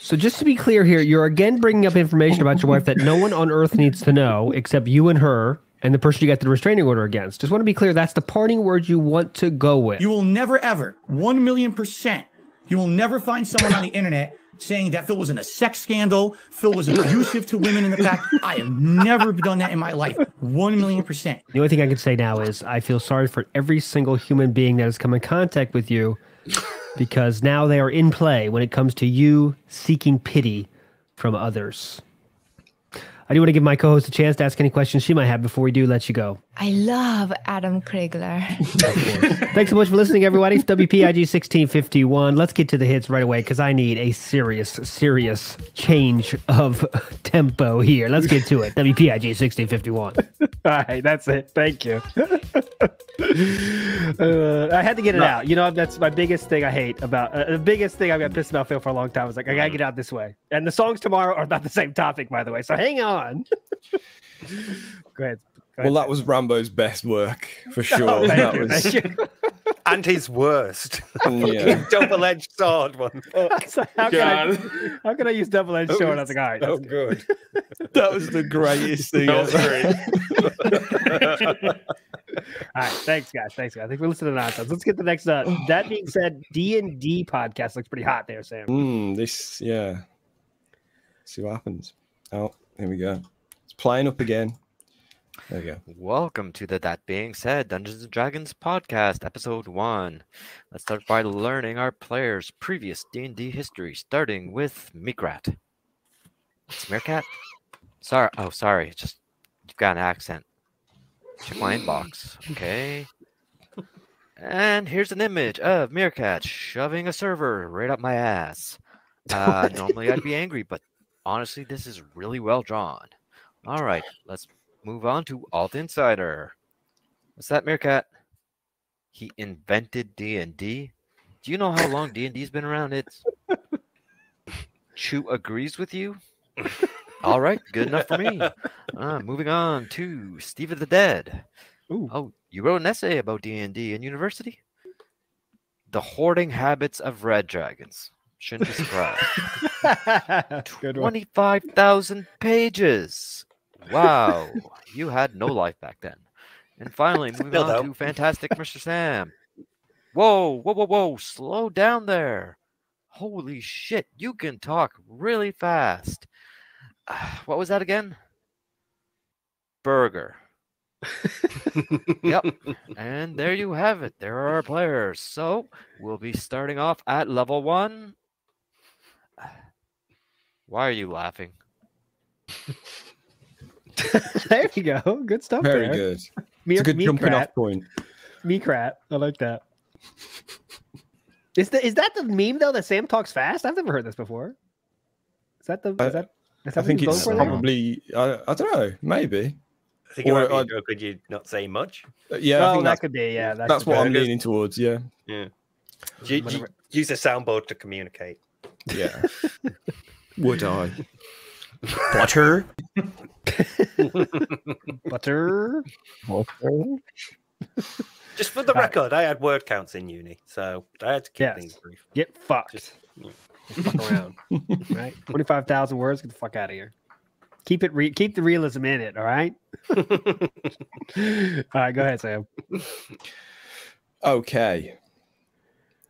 So just to be clear here, you're again bringing up information about your wife that no one on earth needs to know except you and her and the person you got the restraining order against. Just want to be clear, that's the parting word you want to go with. You will never ever, one million percent, you will never find someone on the internet saying that Phil was in a sex scandal, Phil was abusive to women in the back. I have never done that in my life, one million percent. The only thing I can say now is I feel sorry for every single human being that has come in contact with you, because now they are in play when it comes to you seeking pity from others. I do want to give my co-host a chance to ask any questions she might have before we do let you go. I love Adam Krigler. Thanks so much for listening, everybody. It's W P I G sixteen fifty-one. Let's get to the hits right away because I need a serious, serious change of tempo here. Let's get to it. W P I G sixteen fifty-one. All right, that's it. Thank you. uh, I had to get it no. out. You know, that's my biggest thing I hate about, uh, the biggest thing I've got pissed about Phil for a long time. I was like, I got to get out this way. And the songs tomorrow are about the same topic, by the way. So hang on. Go ahead. Well, that was Rambo's best work for sure. Oh, that you, was... And his worst. Yeah. Double-edged sword one. So how, can I, how can I use double-edged sword? I was like, all right. That's oh, good. good. That was the greatest thing ever. All right, thanks, guys. Thanks, guys. I think we're listening to nonsense. Let's get the next. Uh, that being said, D and D podcast looks pretty hot there, Sam. Mm, this, yeah. Let's see what happens. Oh, here we go. It's playing up again. There you go. Welcome to the That Being Said Dungeons and Dragons podcast, episode one. Let's start by learning our players' previous D and D history, starting with Meerkat. It's Meerkat? Sorry. Oh, sorry. Just you've got an accent. Check my inbox. Okay. And here's an image of Meerkat shoving a server right up my ass. Uh, normally I'd be angry, but honestly, this is really well drawn. All right. Let's move on to Alt Insider. What's that, Meerkat? He invented D and D. Do you know how long D and D's been around? It's Chu agrees with you. All right, good enough for me. Uh, moving on to Steve of the Dead. Ooh. Oh, you wrote an essay about D and D in university? The hoarding habits of red dragons. Shouldn't be surprised. twenty-five thousand pages. Wow, you had no life back then. And finally, moving no, on no. to Fantastic Mister Sam. Whoa, whoa, whoa, whoa, slow down there. Holy shit, you can talk really fast. Uh, what was that again? Burger. Yep, and there you have it. There are our players. So we'll be starting off at level one. Why are you laughing? There you go. Good stuff. Very there. good. Mere, it's a good Meerkat. jumping off point. Meerkat. I like that. Is the is that the meme though that Sam talks fast? I've never heard this before. Is that the is that? Is that I think it's probably. I, I don't know. Maybe. I think or, it might be, I, could you not say much? Yeah, well, I think that could be. Yeah, that that's what I'm leaning towards. Yeah, yeah. Do you, do you use a soundboard to communicate. Yeah. Would I? Butter. Butter. Butter. Just for the record, I had word counts in uni, so I had to keep yes. things brief. Get fucked. Just, you know, just fuck around. Right. Twenty-five thousand words. Get the fuck out of here. Keep it, re keep the realism in it. All right. All right. Go ahead, Sam. Okay.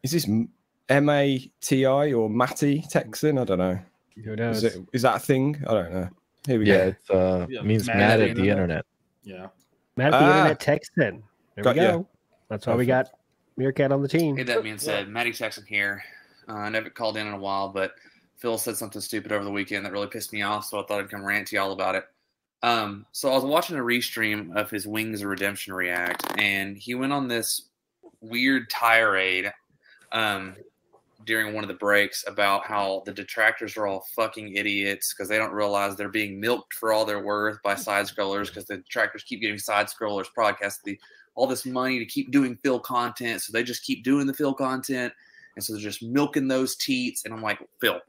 Is this M A T I or Matty Texan? I don't know. Who knows? Is, it, is that a thing? I don't know. Here we yeah, go. It's, uh, yeah, it means mad, mad at, at the internet. internet. Yeah. Mad at the ah, internet Texan. There got, we go. Yeah. That's why we got Meerkat on the team. Hey, that being said, Matty Texan here. Uh, I never called in in a while, but Phil said something stupid over the weekend that really pissed me off, so I thought I'd come rant to y'all about it. Um, so I was watching a restream of his Wings of Redemption react, and he went on this weird tirade um, during one of the breaks about how the detractors are all fucking idiots because they don't realize they're being milked for all their worth by side-scrollers because the detractors keep getting side-scrollers broadcast the, all this money to keep doing Phil content, so they just keep doing the Phil content, and so they're just milking those teats, and I'm like, Phil,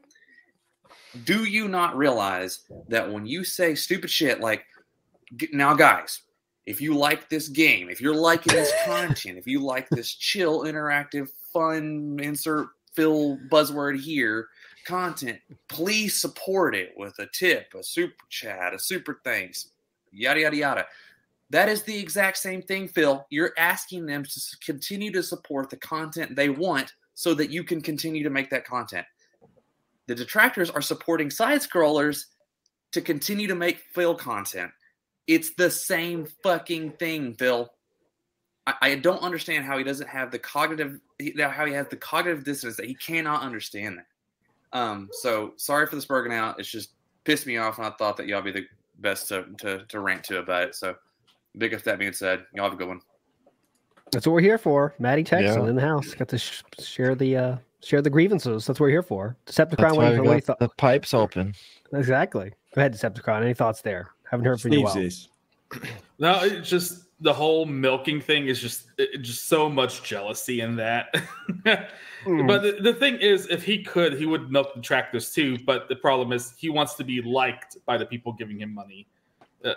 do you not realize that when you say stupid shit like, now guys, if you like this game, if you're liking this content, if you like this chill, interactive, fun, insert Phil buzzword here, content, please support it with a tip, a super chat, a super thanks, yada, yada, yada. That is the exact same thing, Phil. You're asking them to continue to support the content they want so that you can continue to make that content. The detractors are supporting side-scrollers to continue to make Phil content. It's the same fucking thing, Phil. I, I don't understand how he doesn't have the cognitive, how he has the cognitive dissonance that he cannot understand that. Um, so sorry for this burden out. It's just pissed me off, and I thought that y'all be the best to, to, to rant to about it. So big up that being said. Y'all have a good one. That's what we're here for. Matty Texan yeah. in the house. Got to sh share the... Uh... Share the grievances. That's what we're here for. Decepticon, what do you think? The pipe's open. Exactly. Go ahead, Decepticon. Any thoughts there? Haven't heard from you. No, it's just the whole milking thing is just it, just so much jealousy in that. mm. But the, the thing is, if he could, he would milk the tractors too. But the problem is, he wants to be liked by the people giving him money. Uh,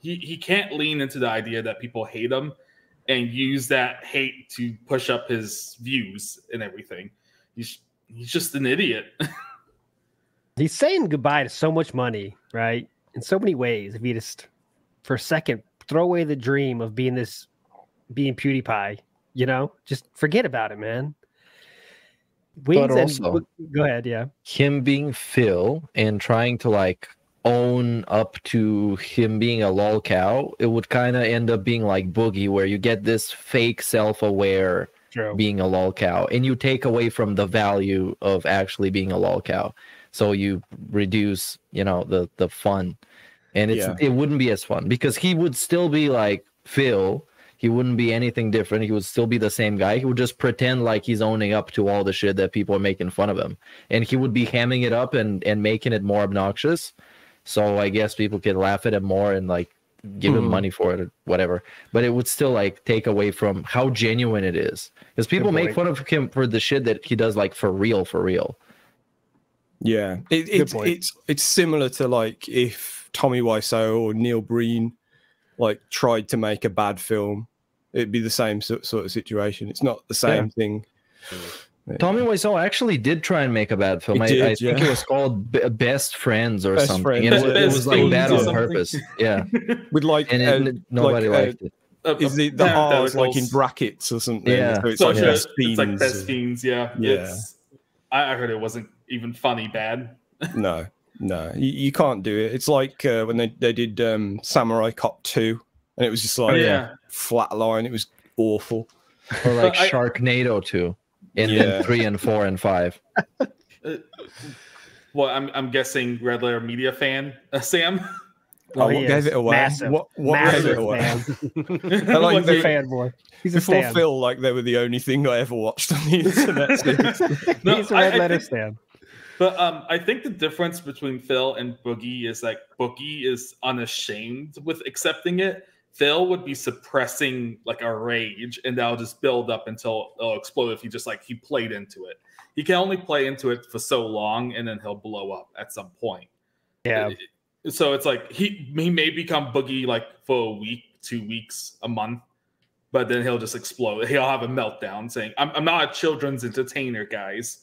he he can't lean into the idea that people hate him and use that hate to push up his views and everything. He's he's just an idiot. He's saying goodbye to so much money, right? In so many ways. If he just for a second throw away the dream of being this being PewDiePie, you know, just forget about it, man. Wings but also, and, go ahead, yeah. Him being Phil and trying to like own up to him being a lol cow, it would kind of end up being like Boogie, where you get this fake self-aware being a lol cow, and you take away from the value of actually being a lol cow. So you reduce, you know, the the fun, and it's yeah. it wouldn't be as fun because he would still be like Phil. He wouldn't be anything different. He would still be the same guy. He would just pretend like he's owning up to all the shit that people are making fun of him, and he would be hamming it up and and making it more obnoxious. So I guess people could laugh at him more and like give him mm. money for it or whatever. But it would still like take away from how genuine it is. Because people make fun of him for the shit that he does like for real, for real. Yeah. It, it, it's it's similar to like if Tommy Wiseau or Neil Breen like tried to make a bad film, it'd be the same sort of situation. It's not the same yeah. thing. Tommy Wiseau actually did try and make a bad film. It did, I, I yeah. think it was called B Best Friends or Best something. Friends. And it, it was like bad on purpose. Yeah. With like and it, uh, nobody like, liked uh, it. Uh, Is it the R is like in brackets or something? Yeah. So it's, so like, yeah. Best it's like Best Fiends. Yeah. Yeah. It's, I heard it wasn't even funny bad. No, no, you, you can't do it. It's like uh, when they they did um, Samurai Cop two, and it was just like oh, yeah. flat line. It was awful. Or like I, Sharknado two. And yeah. then three and four and five. Uh, well, I'm I'm guessing Red Letter Media fan uh, Sam. Oh, oh what gave it away? Massive. What what Massive gave it away? I like the fanboy. He's a before stan. Phil, like they were the only thing I ever watched on the internet. No, he's a Red I, Letter I think, Stan. But um, I think the difference between Phil and Boogie is like Boogie is unashamed with accepting it. Phil would be suppressing like a rage, and that'll just build up until it'll explode if he just like he played into it. He can only play into it for so long, and then he'll blow up at some point. Yeah. So it's like he he may become Boogie like for a week, two weeks, a month, but then he'll just explode. He'll have a meltdown saying, "I'm I'm not a children's entertainer, guys."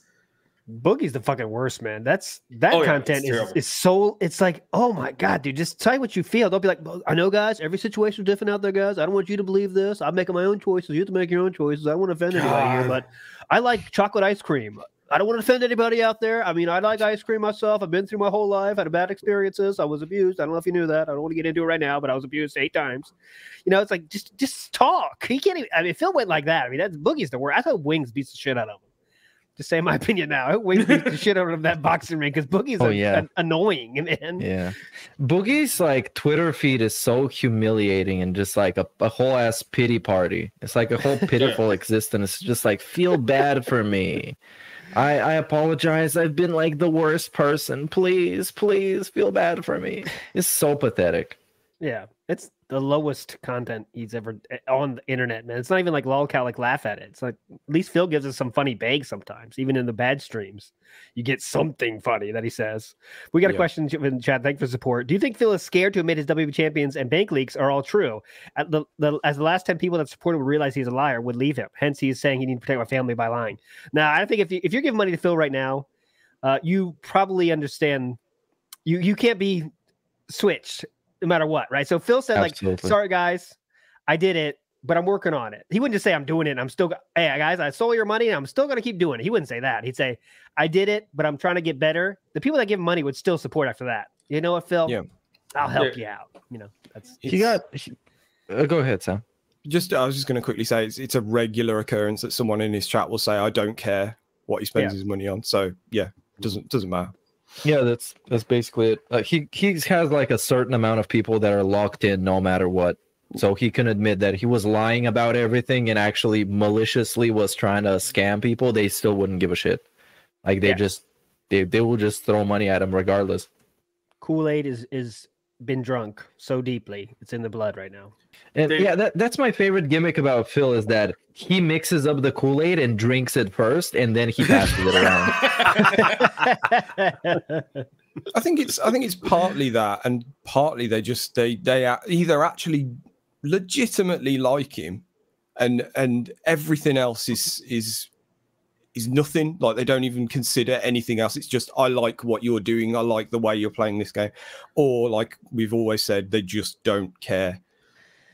Boogie's the fucking worst, man. That's that oh, content yeah, is, is so it's like, oh my god, dude, just tell you what you feel. Don't be like, I know, guys, every situation is different out there, guys. I don't want you to believe this. I'm making my own choices. You have to make your own choices. I won't offend god. anybody here, but I like chocolate ice cream. I don't want to offend anybody out there. I mean, I like ice cream myself. I've been through my whole life, had bad experiences. I was abused. I don't know if you knew that. I don't want to get into it right now, but I was abused eight times. You know, it's like just just talk. He can't even. I mean, Phil went like that. I mean, that's Boogie's the worst. I thought Wings beats the shit out of him. To say my opinion now, Wings beats the shit out of that boxing ring because Boogie's oh, a, yeah. an annoying, man. Yeah, Boogie's like Twitter feed is so humiliating and just like a, a whole ass pity party. It's like a whole pitiful yeah. existence. Just like feel bad for me. I I apologize. I've been like the worst person. Please, please feel bad for me. It's so pathetic. Yeah, it's the lowest content he's ever on the internet, man. It's not even like lolcow, like laugh at it. It's like at least Phil gives us some funny bag sometimes, even in the bad streams. You get something funny that he says. We got a yeah. question in chat. Thanks for support. Do you think Phil is scared to admit his W W E champions and bank leaks are all true? At the, the as the last ten people that supported would realize he's a liar would leave him. Hence, he's saying he needs to protect my family by lying. Now, I think if you, if you're giving money to Phil right now, uh, you probably understand. You you can't be switched. No matter what, right? So Phil said, Absolutely. like, sorry, guys, I did it, but I'm working on it. He wouldn't just say, I'm doing it. And I'm still, hey, guys, I stole your money and I'm still going to keep doing it. He wouldn't say that. He'd say, I did it, but I'm trying to get better. The people that give him money would still support after that. You know what, Phil? Yeah. I'll help yeah. you out. You know, that's. He got, he, uh, go ahead, Sam. Just, I was just going to quickly say, it's, it's a regular occurrence that someone in his chat will say, I don't care what he spends yeah. his money on. So, yeah, doesn't doesn't matter. Yeah, that's that's basically it. Uh, he he has like a certain amount of people that are locked in no matter what, so he can admit that he was lying about everything and actually maliciously was trying to scam people. They still wouldn't give a shit. Like they yeah. just they they will just throw money at him regardless. Kool-Aid is is been drunk so deeply it's in the blood right now. And they, yeah, that that's my favorite gimmick about Phil is that he mixes up the Kool-Aid and drinks it first, and then he passes it around. I think it's I think it's partly that, and partly they just they they are either actually legitimately like him, and and everything else is is is nothing. Like they don't even consider anything else. It's just I like what you're doing. I like the way you're playing this game, or like we've always said, they just don't care.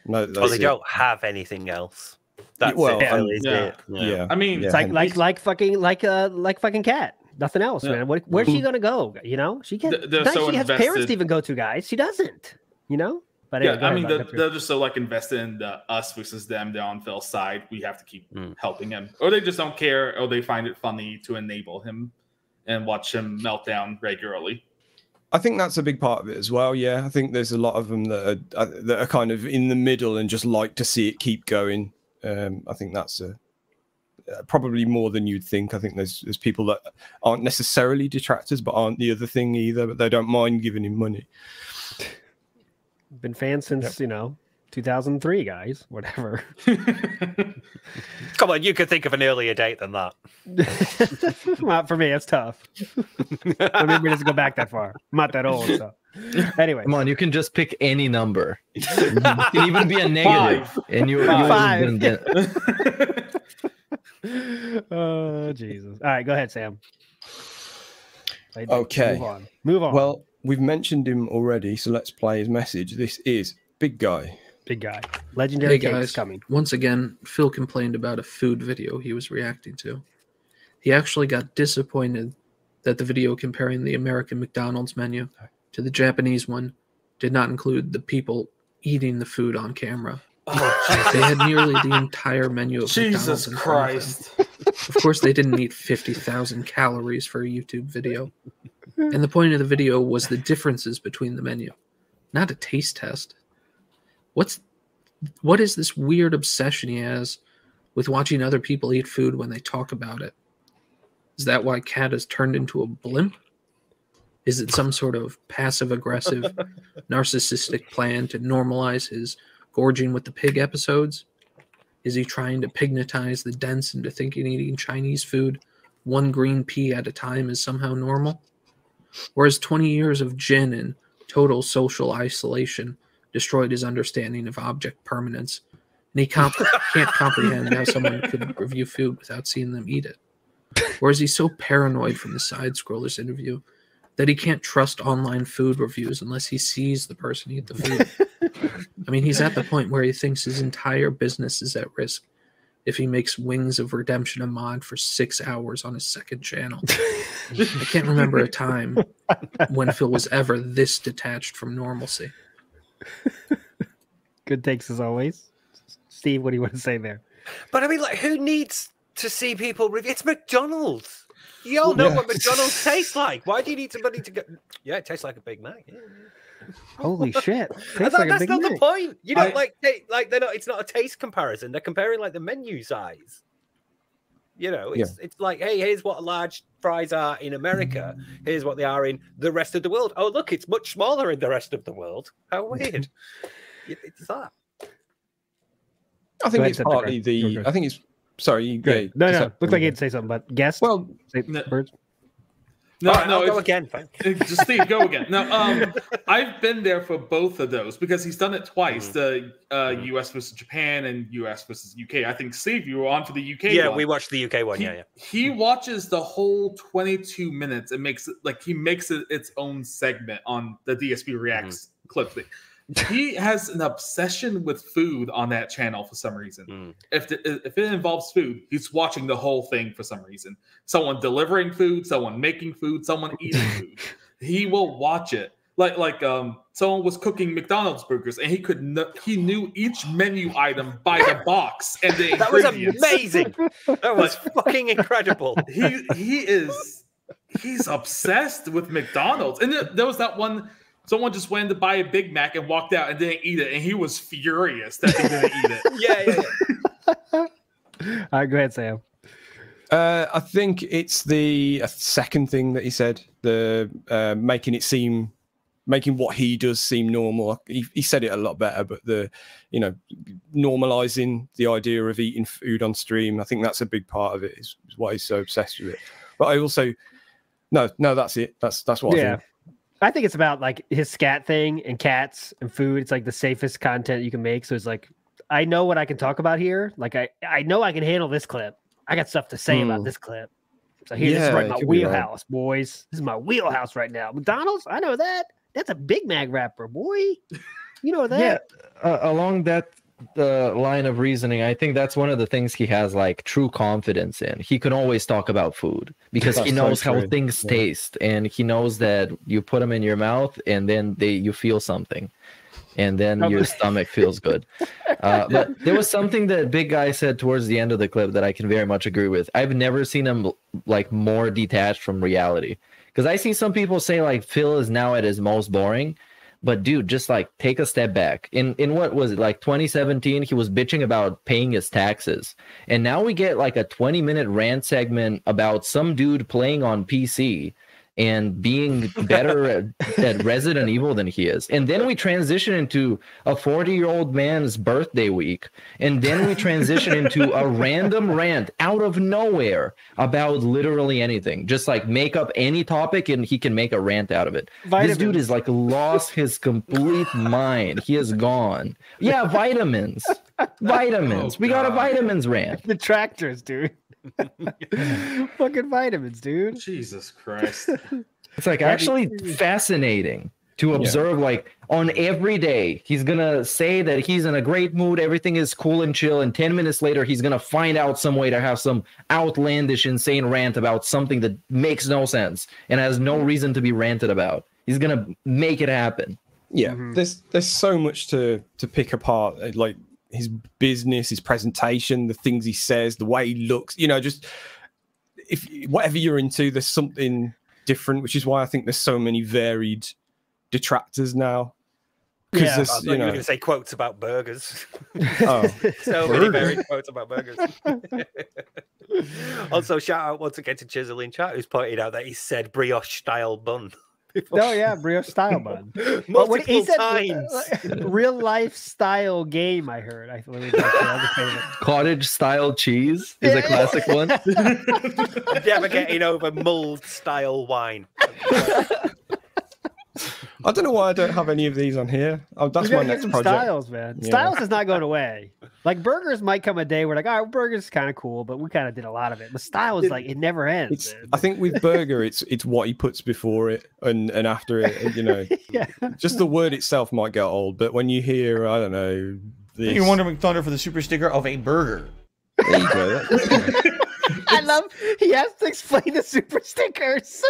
No, that's well, they it. don't have anything else. That's well, it. Really yeah. it. Yeah. yeah, I mean, it's like yeah. like like fucking like uh like fucking Cat. Nothing else, yeah. man. Where, where's she gonna go? You know, she can't. They're, they're so she invested. Has parents to even go to, guys. She doesn't. You know. But anyway, yeah, I mean, they're, they're just so like invested in the us versus them. They're on Phil's side. We have to keep mm. helping him, or they just don't care, or they find it funny to enable him and watch him melt down regularly. I think that's a big part of it as well. Yeah, I think there's a lot of them that are, that are kind of in the middle and just like to see it keep going. Um, I think that's a, probably more than you'd think. I think there's there's people that aren't necessarily detractors, but aren't the other thing either. But they don't mind giving him money. Been fans since yep. you know two thousand three, guys. Whatever. Come on, you could think of an earlier date than that. Not for me. It's tough. I mean, we just go back that far. I'm not that old, so. Anyway, come on, you can just pick any number. It can even be a negative, five. and you, you five. Been, uh, Oh, Jesus. All right, go ahead, Sam. Okay. Move on. Move on. Well, we've mentioned him already, so let's play his message. This is Big Guy. Big Guy. Legendary Big Guy is coming. Once again, Phil complained about a food video he was reacting to. He actually got disappointed that the video comparing the American McDonald's menu to the Japanese one did not include the people eating the food on camera. Oh, they had nearly the entire menu of Jesus McDonald's. Christ. Of course, they didn't eat fifty thousand calories for a YouTube video. And the point of the video was the differences between the menu, not a taste test. What's, what is this weird obsession he has with watching other people eat food when they talk about it? Is that why Cat has turned into a blimp? Is it some sort of passive-aggressive, narcissistic plan to normalize his gorging with the pig episodes? Is he trying to pignotize the dense into thinking eating Chinese food one green pea at a time is somehow normal? Or has twenty years of gin and total social isolation destroyed his understanding of object permanence, and he comp can't comprehend how someone could review food without seeing them eat it? Or is he so paranoid from the side-scrollers interview that he can't trust online food reviews unless he sees the person eat the food? I mean, he's at the point where he thinks his entire business is at risk if he makes Wings of Redemption a mod for six hours on his second channel. I can't remember a time when Phil was ever this detached from normalcy. Good takes as always. Steve, what do you want to say there? But I mean, like, who needs to see people review? It's McDonald's. You all know yeah. what McDonald's tastes like. Why do you need somebody to go? Yeah, it tastes like a Big Mac. Yeah. Holy shit! That, like that's not Mac. the point. You don't I... like they, like they're not. It's not a taste comparison. They're comparing like the menu size. You know, it's yeah. it's like, hey, here's what large fries are in America. Here's what they are in the rest of the world. Oh, look, it's much smaller in the rest of the world. How weird! It's that. I think ahead, it's partly the. the I think it's. Sorry, you yeah, No, no. That, Looks like you'd say something, but guess. Well, say no, birds. No, right, no. I'll go again. Fine. Just Steve, go again. No, um, I've been there for both of those because he's done it twice: mm -hmm. the uh, mm -hmm. U S versus Japan and U S versus U K. I think Steve, you were on for the U K. Yeah, one. we watched the U K one. He, yeah, yeah. He watches the whole twenty-two minutes and makes it like he makes it its own segment on the D S P Reacts mm -hmm. clip thing. He has an obsession with food on that channel for some reason. Mm. If the, if it involves food, he's watching the whole thing for some reason. Someone delivering food, someone making food, someone eating food. He will watch it. Like like um, someone was cooking McDonald's burgers, and he could kn he knew each menu item by the box and the that ingredients. That was amazing. That was fucking incredible. He he is he's obsessed with McDonald's, and there, there was that one. Someone just went to buy a Big Mac and walked out and didn't eat it, and he was furious that he didn't eat it. Yeah, yeah, yeah. All right, go ahead, Sam. Uh, I think it's the uh, second thing that he said, the uh, making it seem, making what he does seem normal. He, he said it a lot better, but the, you know, normalizing the idea of eating food on stream, I think that's a big part of it, is, is why he's so obsessed with it. But I also, no, no, that's it. That's, that's what yeah. I think. I think it's about like his scat thing and cats and food. It's like the safest content you can make. So it's like, I know what I can talk about here. Like I, I know I can handle this clip. I got stuff to say mm. about this clip. So here, yeah, this is right my wheelhouse, right. boys. This is my wheelhouse right now. McDonald's, I know that. That's a Big Mac wrapper, boy. You know that. Yeah, uh, along that uh, line of reasoning, I think that's one of the things he has like true confidence in. He can always talk about food because that's he knows so how things yeah. taste, and he knows that you put them in your mouth and then they you feel something, and then your stomach feels good. Uh, but there was something that Big Guy said towards the end of the clip that I can very much agree with. I've never seen him like more detached from reality, because I see some people say like Phil is now at his most boring. But dude, just like take a step back. In in what was it, like twenty seventeen, he was bitching about paying his taxes. And now we get like a twenty minute rant segment about some dude playing on P C and being better at, at Resident Evil than he is. And then we transition into a forty year old man's birthday week. And then we transition into a random rant out of nowhere about literally anything. Just like make up any topic and he can make a rant out of it. Vitamins. This dude is like lost his complete mind. He is gone. Yeah, vitamins. Vitamins. Oh, we got a vitamins rant. The tractors, dude. Fucking vitamins, dude. Jesus Christ. It's like actually fascinating to observe, yeah. like on every day, he's going to say that he's in a great mood. Everything is cool and chill. And ten minutes later, he's going to find out some way to have some outlandish, insane rant about something that makes no sense and has no reason to be ranted about. He's going to make it happen. Yeah. Mm-hmm. There's, there's so much to, to pick apart. Like, his business, his presentation, the things he says, the way he looks, you know, just if whatever you're into, there's something different, which is why I think there's so many varied detractors now. Yeah, I thought you, you know... were going to say quotes about burgers. Oh, so burgers. Many varied quotes about burgers. Also, shout out once again to Chisel in chat, who's pointed out that he said brioche-style bun. Oh yeah, brioche style bun. Multiple times. Said, real life style game. I heard. I really cottage style cheese is a classic one. Never getting over mulled style wine. I don't know why I don't have any of these on here. Oh, that's my next project. Styles, man. Yeah. Styles is not going away. Like, burgers might come a day where, like, all right, burgers is kind of cool, but we kind of did a lot of it. But style is like, it never ends. I think with burger, it's it's what he puts before it and, and after it. And, you know, yeah. Just the word itself might get old. But when you hear, I don't know, this... You're wondering Thunder for the super sticker of a burger. There you go. That's nice. I love, he has to explain the super stickers.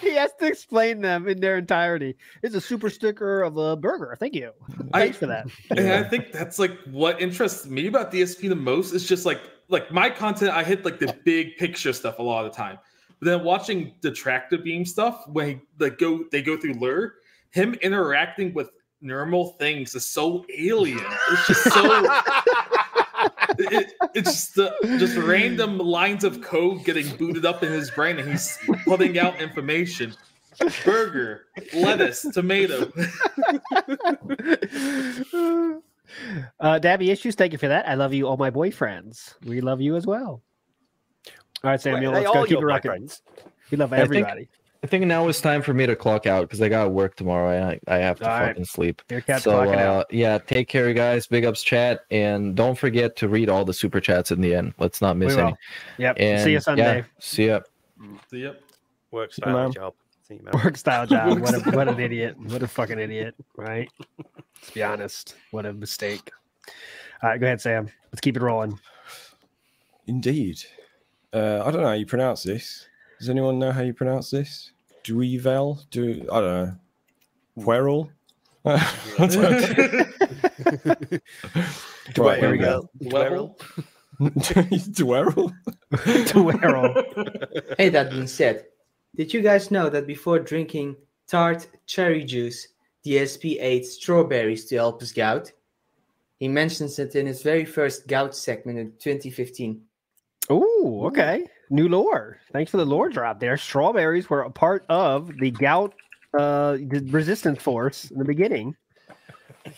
He has to explain them in their entirety. It's a super sticker of a burger. Thank you. Thanks I, for that. And yeah. I think that's like what interests me about D S P the most is just like, like my content, I hit like the big picture stuff a lot of the time. But then watching the tractor beam stuff, when he, like go, they go through Lure, him interacting with normal things is so alien. It's just so... It, it's just, uh, just random lines of code getting booted up in his brain, and he's putting out information. Burger, lettuce, tomato. uh, Dabby Issues, thank you for that. I love you, all my boyfriends. We love you as well. All right, Samuel, Wait, let's go keep it rocking. We love everybody. I think, I think now it's time for me to clock out because I got work tomorrow, and I, I have to all fucking right. sleep. So uh, yeah, take care, you guys. Big ups, chat, and don't forget to read all the super chats in the end. Let's not miss any. Yep. And see you Sunday. Yeah, see ya. See ya. Work style you job. See you, man. Work style job. What a, what an idiot. What a fucking idiot. Right. Let's be honest. What a mistake. All right, go ahead, Sam. Let's keep it rolling. Indeed. Uh, I don't know how you pronounce this. Does anyone know how you pronounce this? Dweevel? Do I don't know. Querrel? Right, here we go. Dwerrel? Dwerrel? Dwerrel. Hey, that being said, did you guys know that before drinking tart cherry juice, D S P ate strawberries to help his gout? He mentions it in his very first gout segment in twenty fifteen. Oh, okay. New lore. Thanks for the lore drop there. Strawberries were a part of the gout uh, resistance force in the beginning.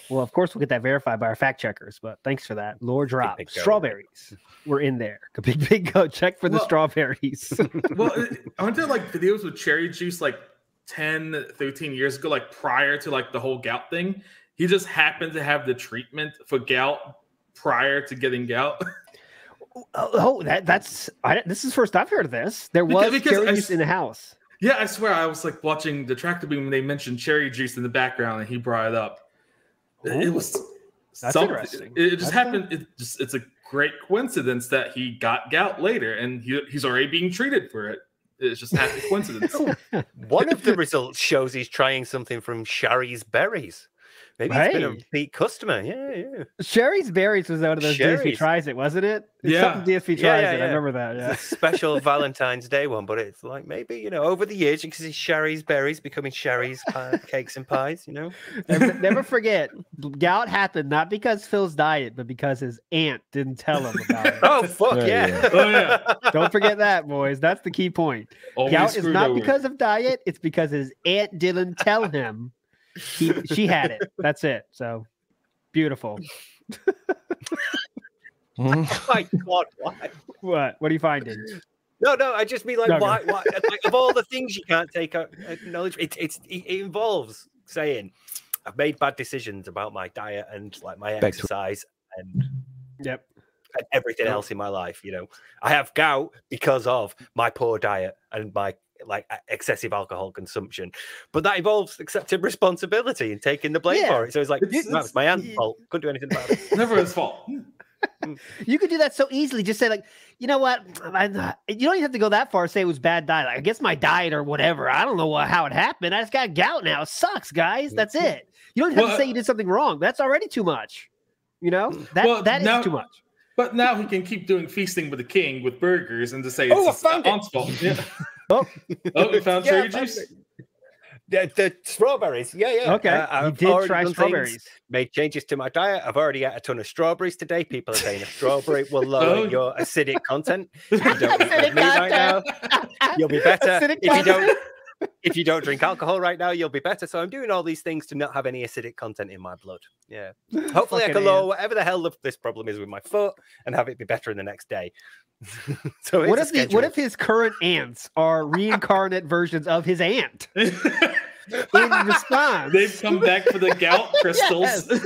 Well, of course, we'll get that verified by our fact checkers, but thanks for that. Lore drop. Big, big strawberries were in there. Big, big go. Check for the well, strawberries. Well, aren't there like videos with cherry juice like ten, thirteen years ago, like prior to like the whole gout thing? He just happened to have the treatment for gout prior to getting gout. Oh, that that's I, this is first I've heard of this. There was because, because cherry juice I, in the house. Yeah, I swear I was like watching the tractor beam when they mentioned cherry juice in the background, and he brought it up. Ooh, it was that's something. Interesting. It, it just that's happened. It just, it's a great coincidence that he got gout later, and he, he's already being treated for it. It's just a happy coincidence. One of the results shows he's trying something from Sherry's Berries. Maybe right. It's been a repeat customer. Yeah, yeah. Sherry's Berries was one of those Sherry's. D S P tries it, wasn't it? It's yeah. Something D S P tries yeah, yeah, it. Yeah. I remember that. Yeah. It's a special Valentine's Day one, but it's like maybe, you know, over the years, you can see Sherry's Berries becoming Sherry's pie, cakes and pies, you know? Never, never forget, gout happened not because Phil's diet, but because his aunt didn't tell him about it. Oh, fuck, oh, yeah. yeah. Oh, yeah. Don't forget that, boys. That's the key point. Always gout is not over. Because of diet. It's because his aunt didn't tell him. He, she had it. That's it. So beautiful. Mm. Like, what, what? What? What are you finding? No, no. I just mean like, no, why, no. why? Like, of all the things you can't take out, acknowledge. It, it's it involves saying, I've made bad decisions about my diet and like my exercise, and yep, and everything else in my life. You know, I have gout because of my poor diet and my like excessive alcohol consumption, but that involves accepting responsibility and taking the blame yeah. for it. So it's like, it's, no, it's my aunt's yeah. fault. Couldn't do anything about it. Never his fault. You could do that so easily. Just say like, you know what? I, you don't even have to go that far. Say it was bad diet. Like, I guess my diet or whatever. I don't know what, how it happened. I just got gout now. It sucks, guys. That's it. You don't have well, to say you did something wrong. That's already too much. You know that well, that is now, too much. But now he can keep doing feasting with the king with burgers and just say, oh, it's I found aunt's fault. Yeah. Oh, oh, we found cherry yeah, juice. The, the strawberries, yeah, yeah. Okay, uh, I've you did try strawberries. Things, made changes to my diet. I've already had a ton of strawberries today. People are saying a strawberry will lower oh. your acidic content. You don't eat with me right now, you'll be better. Acidic if you don't, if you don't drink alcohol right now, you'll be better. So I'm doing all these things to not have any acidic content in my blood. Yeah. Hopefully Fucking I can lower whatever the hell this problem is with my foot and have it be better in the next day. So what if the, what if his current ants are reincarnate versions of his aunt? In response, they've come back for the gout crystals. Yes.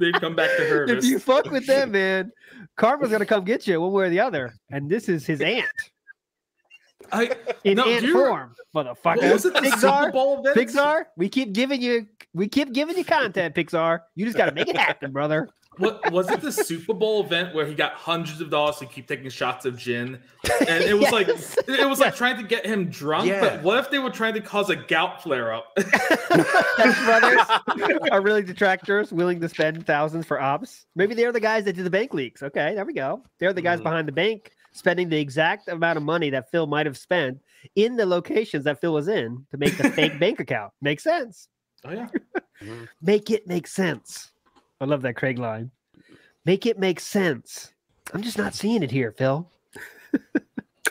They've come back to her. If you fuck with them, man, karma's gonna come get you one way or the other. And this is his aunt. I, in no, ant form, motherfucker. Was it the Pixar? Pixar, we keep giving you, we keep giving you content. Pixar, you just gotta make it happen, brother. What was it? The Super Bowl event where he got hundreds of dollars to keep taking shots of gin, and it was yes. like it was like trying to get him drunk. Yeah. But what if they were trying to cause a gout flare-up? Dutch Brothers are really detractors, willing to spend thousands for ops. Maybe they're the guys that do the bank leaks. Okay, there we go. They're the guys mm. behind the bank spending the exact amount of money that Phil might have spent in the locations that Phil was in to make the fake bank account. Makes sense. Oh yeah, mm. make it make sense. I love that Craig line. Make it make sense. I'm just not seeing it here, Phil.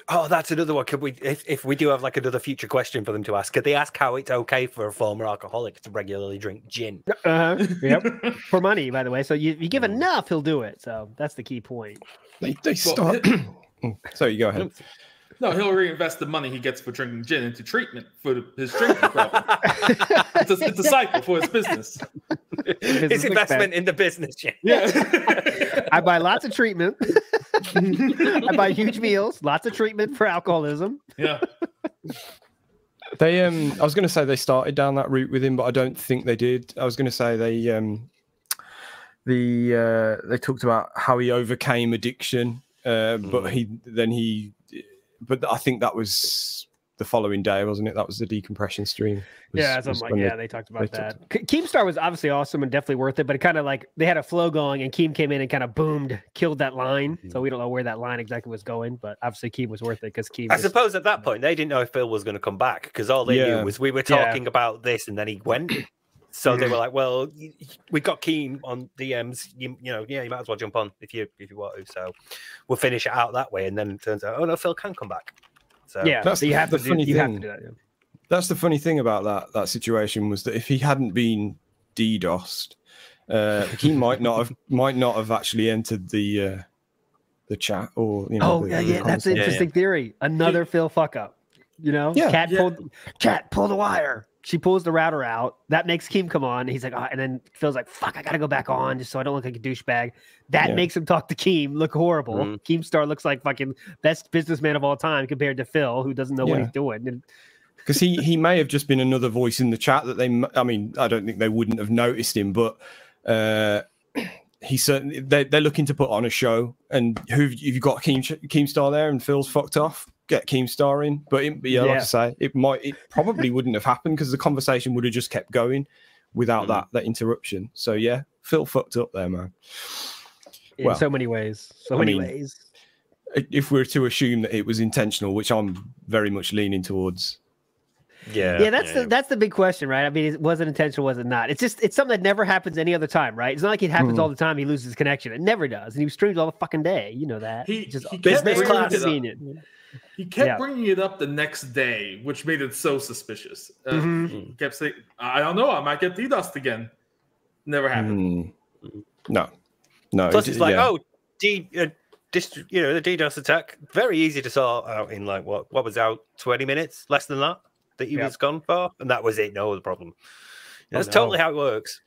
Oh, that's another one. Could we, if, if we do have like another future question for them to ask, could they ask how it's okay for a former alcoholic to regularly drink gin? Uh-huh. Yep. For money, by the way. So you, you give enough, he'll do it. So that's the key point. They, they start. Sorry, go ahead. No, he'll reinvest the money he gets for drinking gin into treatment for his drinking problem. It's, a, it's a cycle for his business. His, his investment in the business. Yeah. yeah. I buy lots of treatment. I buy huge meals, lots of treatment for alcoholism. Yeah. They um I was gonna say they started down that route with him, but I don't think they did. I was gonna say they um the uh they talked about how he overcame addiction, uh, mm. but he then he But I think that was the following day, wasn't it? That was the decompression stream. Was, yeah, was like, yeah, they, they talked about they that. Talked. Keemstar was obviously awesome and definitely worth it, but it kind of like they had a flow going, and Keem came in and kind of boomed, killed that line. Mm-hmm. So we don't know where that line exactly was going, but obviously Keem was worth it because Keem. I was, suppose at that point they didn't know if Phil was going to come back because all they yeah. knew was we were talking yeah. about this, and then he went. So they were like, well, we got Keem on D Ms. You, you know, yeah, you might as well jump on if you if you want to. So we'll finish it out that way. And then it turns out, oh, no, Phil can come back. So yeah, that's so you, the, have, the to funny do, you have to do that. Yeah. That's the funny thing about that, that situation was that if he hadn't been DDoSed, uh, he might not have might not have actually entered the uh, the chat or, you know. Oh, the, yeah, the yeah. That's an interesting yeah, yeah. theory. Another Phil fuck up, you know? Yeah, cat, yeah. Pulled, cat pulled the wire. She pulls the router out. That makes Keem come on. He's like, oh, and then Phil's like, fuck, I got to go back on just so I don't look like a douchebag. That yeah. makes him talk to Keem, look horrible. Mm. Keemstar looks like fucking best businessman of all time compared to Phil, who doesn't know yeah. what he's doing. Because he, he may have just been another voice in the chat that they, I mean, I don't think they wouldn't have noticed him, but uh, he certainly, they, they're looking to put on a show. And who you've got Keem, Keemstar there and Phil's fucked off. Get Keemstar in, but it, yeah, yeah. like I say, it might, it probably wouldn't have happened because the conversation would have just kept going without mm-hmm. that that interruption. So yeah, Phil fucked up there, man. In well, so many ways, so I many mean, ways. If we're to assume that it was intentional, which I'm very much leaning towards. Yeah, yeah, that's yeah. the that's the big question, right? I mean, was it intentional? Was it not? It's just it's something that never happens any other time, right? It's not like it happens mm. all the time. He loses connection. It never does, and he streams all the fucking day. You know that. He, just he business class seen it. He kept yeah. bringing it up the next day, which made it so suspicious. Uh, mm-hmm. He kept saying, "I don't know, I might get DDoSed again." Never happened. Mm. No, no. Plus, it's like, yeah. oh, D, uh, you know, the DDoS attack. Very easy to sort out in like what what was out twenty minutes, less than that. That he yeah. was gone for, and that was it. No, the problem. That's oh, no. totally how it works.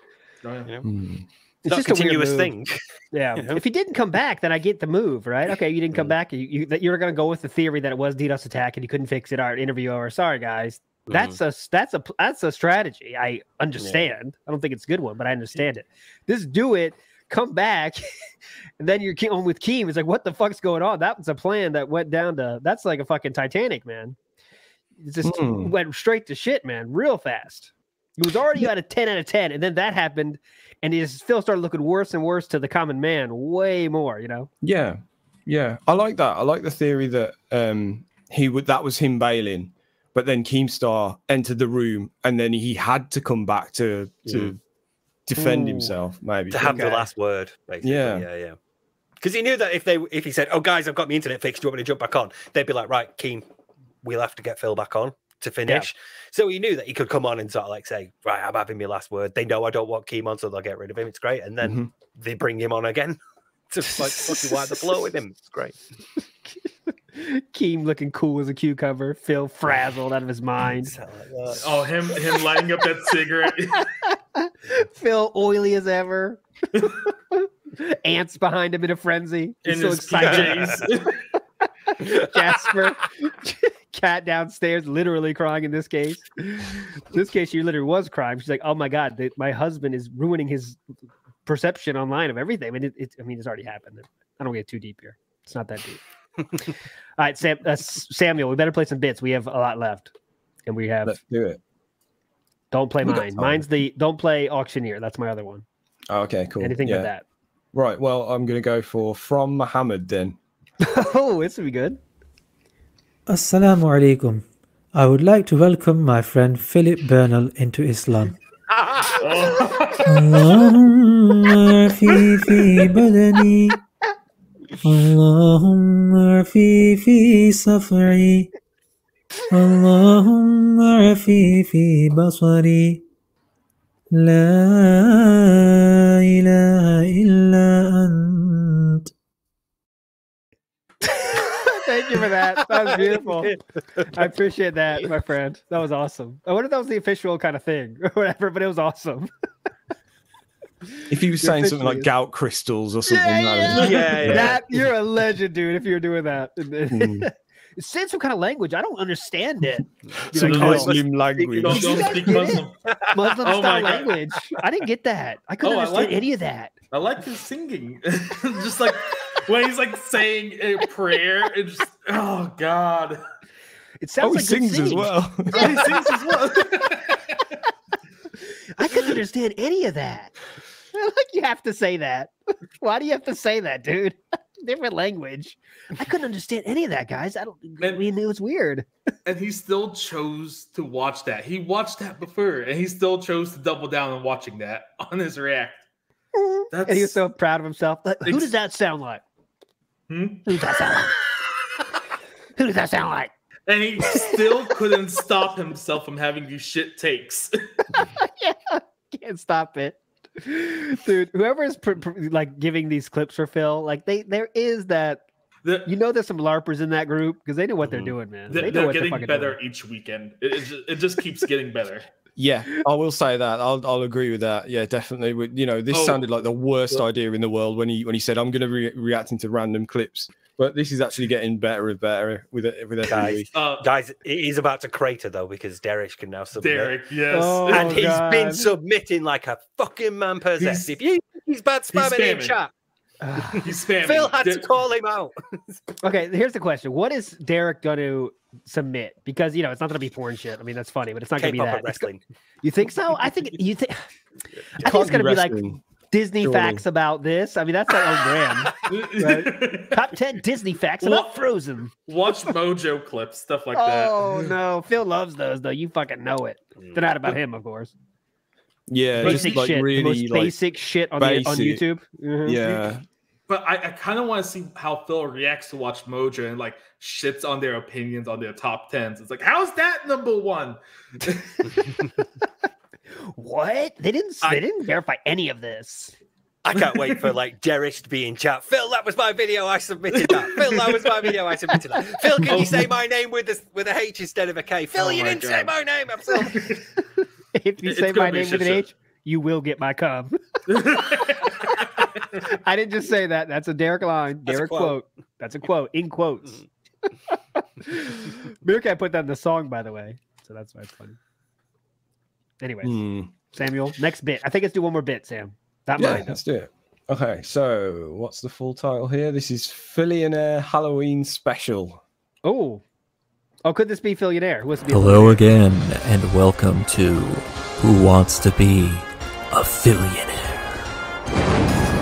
Oh, yeah. you know? mm. It's not just continuous a continuous thing. Yeah. You know? If he didn't come back, then I get the move, right? Okay, you didn't come back. You you, you were going to go with the theory that it was DDoS attack and you couldn't fix it. All right, interview over. Sorry, guys. That's mm-hmm. a that's a that's a strategy. I understand. Yeah. I don't think it's a good one, but I understand it. Just do it. Come back, and then you're on with Keem. It's like, what the fuck's going on? That was a plan that went down to. That's like a fucking Titanic, man. It just mm. went straight to shit, man, real fast. It was already at a ten out of ten, and then that happened, and it still started looking worse and worse to the common man, way more. You know? Yeah, yeah. I like that. I like the theory that um he would. That was him bailing. But then Keemstar entered the room, and then he had to come back to to mm. defend Ooh. himself, maybe to have okay. the last word. Basically. Yeah, yeah, yeah. Because he knew that if they if he said, "Oh, guys, I've got my internet fixed. Do you want me to jump back on?" They'd be like, "Right, Keem, we'll have to get Phil back on to finish." Yeah. So he knew that he could come on and sort of like say, "Right, I'm having my last word." They know I don't want Keem on, so they'll get rid of him. It's great, and then mm-hmm. they bring him on again to like fucking wire the floor with him. It's great. Keem looking cool as a cucumber. Phil frazzled out of his mind. Oh, him him lighting up that cigarette. Phil oily as ever. Ants behind him in a frenzy. He's so excited. Jasper, cat downstairs, literally crying in this case. In this case, she literally was crying. She's like, oh my God, the, my husband is ruining his perception online of everything. I mean, it, it, I mean, it's already happened. I don't get too deep here. It's not that deep. All right, Sam, uh, Samuel, we better play some bits. We have a lot left, and we have. Let's do it. Don't play mine. Mine's the don't play auctioneer. That's my other one. Oh, okay, cool. Anything yeah. but that. Right. Well, I'm gonna go for from Muhammad then. Oh, this will be good. Assalamu alaikum. I would like to welcome my friend Philip Burnell into Islam. Allahumma afi fi saf'i, Allahumma afi fi basari, la ilaha illa ant. Thank you for that. That was beautiful. I appreciate that, my friend. That was awesome. I wonder if that was the official kind of thing or whatever, but it was awesome. If you were saying something like gout crystals or something, yeah, yeah. That, yeah, yeah. that you're a legend, dude. If you're doing that, mm. it's saying some kind of language. I don't understand it. Some like, oh, language. Don't, don't speak Muslim, Muslim oh style language. I didn't get that. I couldn't oh, understand I like, any of that. I like his singing, just like when he's like saying a prayer. And just oh God, it sounds oh, like he sings as well. Yeah, he sings as well. I couldn't understand any of that. Like you have to say that. Why do you have to say that, dude? Different language. I couldn't understand any of that, guys. I don't. And, I mean, it was weird. And he still chose to watch that. He watched that before, and he still chose to double down on watching that on his react. That's... And he was so proud of himself. Like, who does that sound like? Hmm? Who does that sound like? Who does that sound like? And he still couldn't stop himself from having these shit takes. Yeah, can't stop it. Dude, whoever is pr pr like giving these clips for Phil, like they there is that the, you know there's some LARPers in that group because they know what they're doing, man. They, they know they're what getting they're better doing. Each weekend. It, it, just, it just keeps getting better. Yeah, I will say that. I'll I'll agree with that. Yeah, definitely. We, you know, this oh, sounded like the worst yeah. idea in the world when he when he said I'm going to be reacting to random clips. But this is actually getting better and better with it. With it, guys, uh, guys, it is about to crater though because Derek can now submit. Derek, yes, oh, and he's God. been submitting like a fucking man possessed. If you, he's bad spamming in chat. He's spamming. Phil had to call him out. Okay, here's the question: what is Derek going to submit? Because you know it's not going to be porn shit. I mean, that's funny, but it's not going to be that. Wrestling. You think so? I think you think. I think it's going to be like. Disney Surely. facts about this. I mean, that's our own brand. Right? Top ten Disney facts about watch, Frozen. Watch Mojo clips, stuff like that. Oh, no. Phil loves those, though. You fucking know it. They're not about him, of course. Yeah. Basic just like shit. Really, the most basic like, shit on, basic. The, on YouTube. Mm-hmm. Yeah. But I, I kind of want to see how Phil reacts to watch Mojo and like shits on their opinions on their top tens. It's like, how's that number one? What they didn't I, they didn't verify any of this. I can't wait for like Derek to be in chat. Phil, that was my video. I submitted that. Phil, that was my video. I submitted that. Phil, can oh, you say my name with a with a H instead of a K? Phil, oh you didn't God. say my name. I'm sorry. If you it, say my name with an H, you will get my cum. I didn't just say that. That's a Derek line. That's Derek quote. quote. That's a quote in quotes. Meerkat put that in the song, by the way. So that's why it's funny. Anyways, mm. Samuel, next bit. I think let's do one more bit, Sam. That yeah, mine, let's do it. Okay, so what's the full title here? This is Phillionaire Halloween Special. Oh, oh, could this be Phillionaire? Who wants to be Hello a again, and welcome to Who Wants to Be a Phillionaire?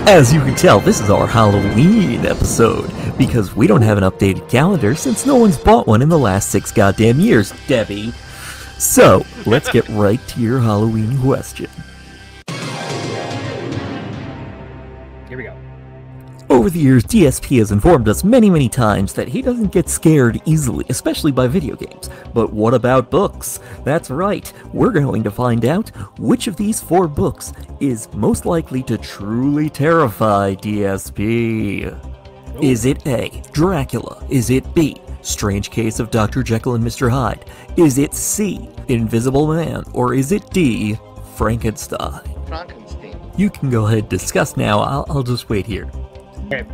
As you can tell, this is our Halloween episode because we don't have an updated calendar since no one's bought one in the last six goddamn years, Debbie. So let's get right to your Halloween question. Over the years, D S P has informed us many, many times that he doesn't get scared easily, especially by video games. But what about books? That's right, we're going to find out which of these four books is most likely to truly terrify D S P. Oh. Is it A, Dracula? Is it B, Strange Case of Doctor Jekyll and Mister Hyde? Is it C, Invisible Man? Or is it D, Frankenstein? Frankenstein. You can go ahead and discuss now, I'll, I'll just wait here. Okay,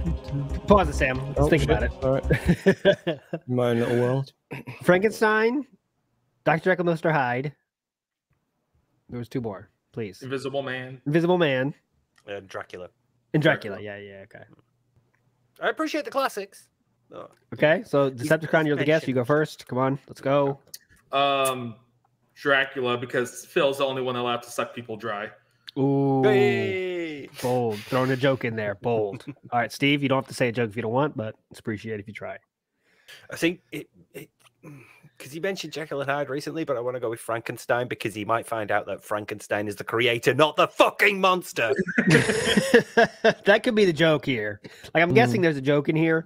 pause it, Sam. Let's oh, think shit. about it. All right. My little world. Frankenstein, Doctor Jekyll, Mister Hyde. There was two more, please. Invisible Man. Invisible Man. And Dracula. And Dracula. Dracula. Yeah, yeah, okay. I appreciate the classics. Oh. Okay, so Decepticon, you're the guest. You go first. Come on, let's go. Um, Dracula, because Phil's the only one allowed to suck people dry. Ooh, hey. Bold. Throwing a joke in there. Bold. All right, Steve, you don't have to say a joke if you don't want, but it's appreciated if you try. I think it, because you mentioned Jekyll and Hyde recently, but I want to go with Frankenstein because he might find out that Frankenstein is the creator, not the fucking monster. That could be the joke here. Like, I'm mm. guessing there's a joke in here.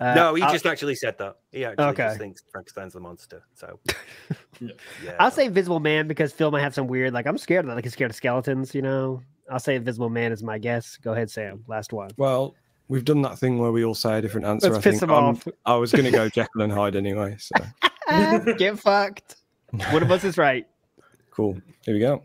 Uh, no, he I'll, just actually said that. He actually okay. just thinks Frankenstein's the monster. So, yeah. I'll say Invisible Man because Phil might have some weird, like, I'm scared of that. Like, he's scared of skeletons, you know? I'll say Invisible Man is my guess. Go ahead, Sam. Last one. Well, we've done that thing where we all say a different answer. Let's I piss think. him um, off. I was going to go Jekyll and Hyde anyway. So. Get fucked. One of us is right. Cool. Here we go.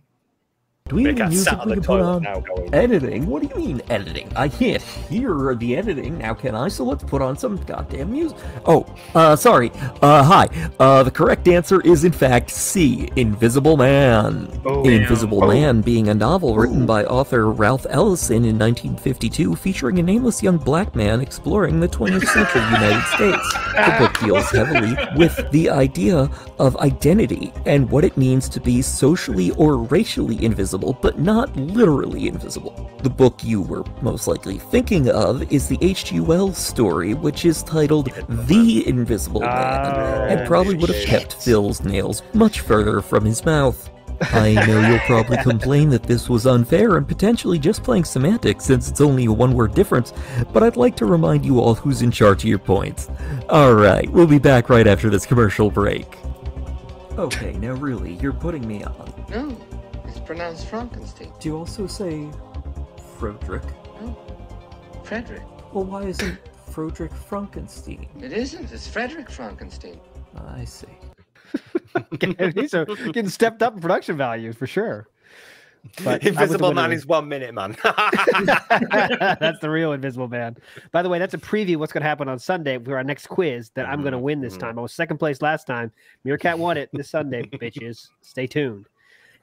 Do we even use something to put on editing? What do you mean editing? I can't hear the editing now, can I? So let's put on some goddamn music. Oh, uh, sorry. Uh, hi. Uh, the correct answer is in fact C, Invisible Man. Oh, Invisible man. man being a novel written by author Ralph Ellison in nineteen fifty-two, featuring a nameless young black man exploring the twentieth century United States. The book deals heavily with the idea of identity and what it means to be socially or racially invisible, but not literally invisible. The book you were most likely thinking of is the H G. Wells story, which is titled The Invisible Man, and probably would have kept Phil's nails much further from his mouth. I know you'll probably complain that this was unfair and potentially just playing semantics since it's only a one-word difference, but I'd like to remind you all who's in charge of your points. Alright, we'll be back right after this commercial break. Okay, now really, you're putting me on. No. Pronounced Frankenstein. Do you also say Frederick? Oh, Frederick. Well, why isn't Frederick Frankenstein? It isn't. It's Frederick Frankenstein. I see. These are getting stepped up in production value for sure. But Invisible Man is one minute, man. That's the real Invisible Man. By the way, that's a preview of what's going to happen on Sunday for our next quiz that I'm going to win this time. I was second place last time. Meerkat won it this Sunday, bitches. Stay tuned.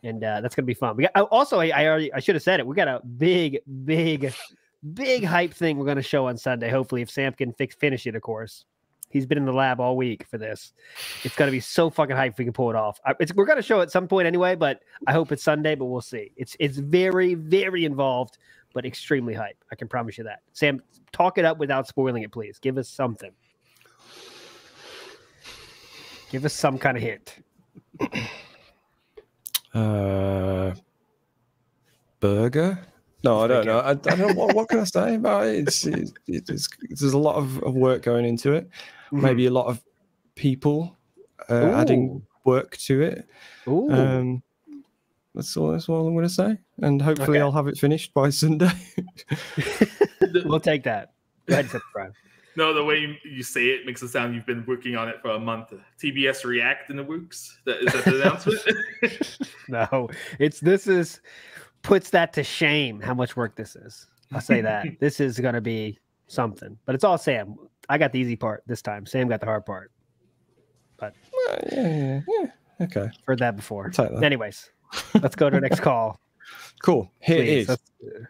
And uh, that's going to be fun. We got, also, I, I already I should have said it. We got a big, big, big hype thing we're going to show on Sunday. Hopefully, if Sam can fix, finish it, of course. He's been in the lab all week for this. It's going to be so fucking hype if we can pull it off. I, it's, we're going to show it at some point anyway, but I hope it's Sunday, but we'll see. It's, it's very, very involved, but extremely hype. I can promise you that. Sam, talk it up without spoiling it, please. Give us something. Give us some kind of hint. Uh, burger? No, I don't know. I, I don't. What, what can I say about it? It's, it's, it's, it's, there's a lot of, of work going into it. Mm-hmm. Maybe a lot of people uh, adding work to it. Ooh. Um, that's all. That's all I'm going to say. And hopefully, okay. I'll have it finished by Sunday. We'll take that. Go ahead, subscribe. No, the way you, you say it makes it sound you've been working on it for a month. T B S React in the works. That, is that the announcement? No, it's this is puts that to shame how much work this is. I'll say that. This is going to be something. But it's all Sam. I got the easy part this time. Sam got the hard part. But well, yeah, yeah, yeah. Okay. Heard that before. That. Anyways, let's go to the next call. Cool. Here Please. It is.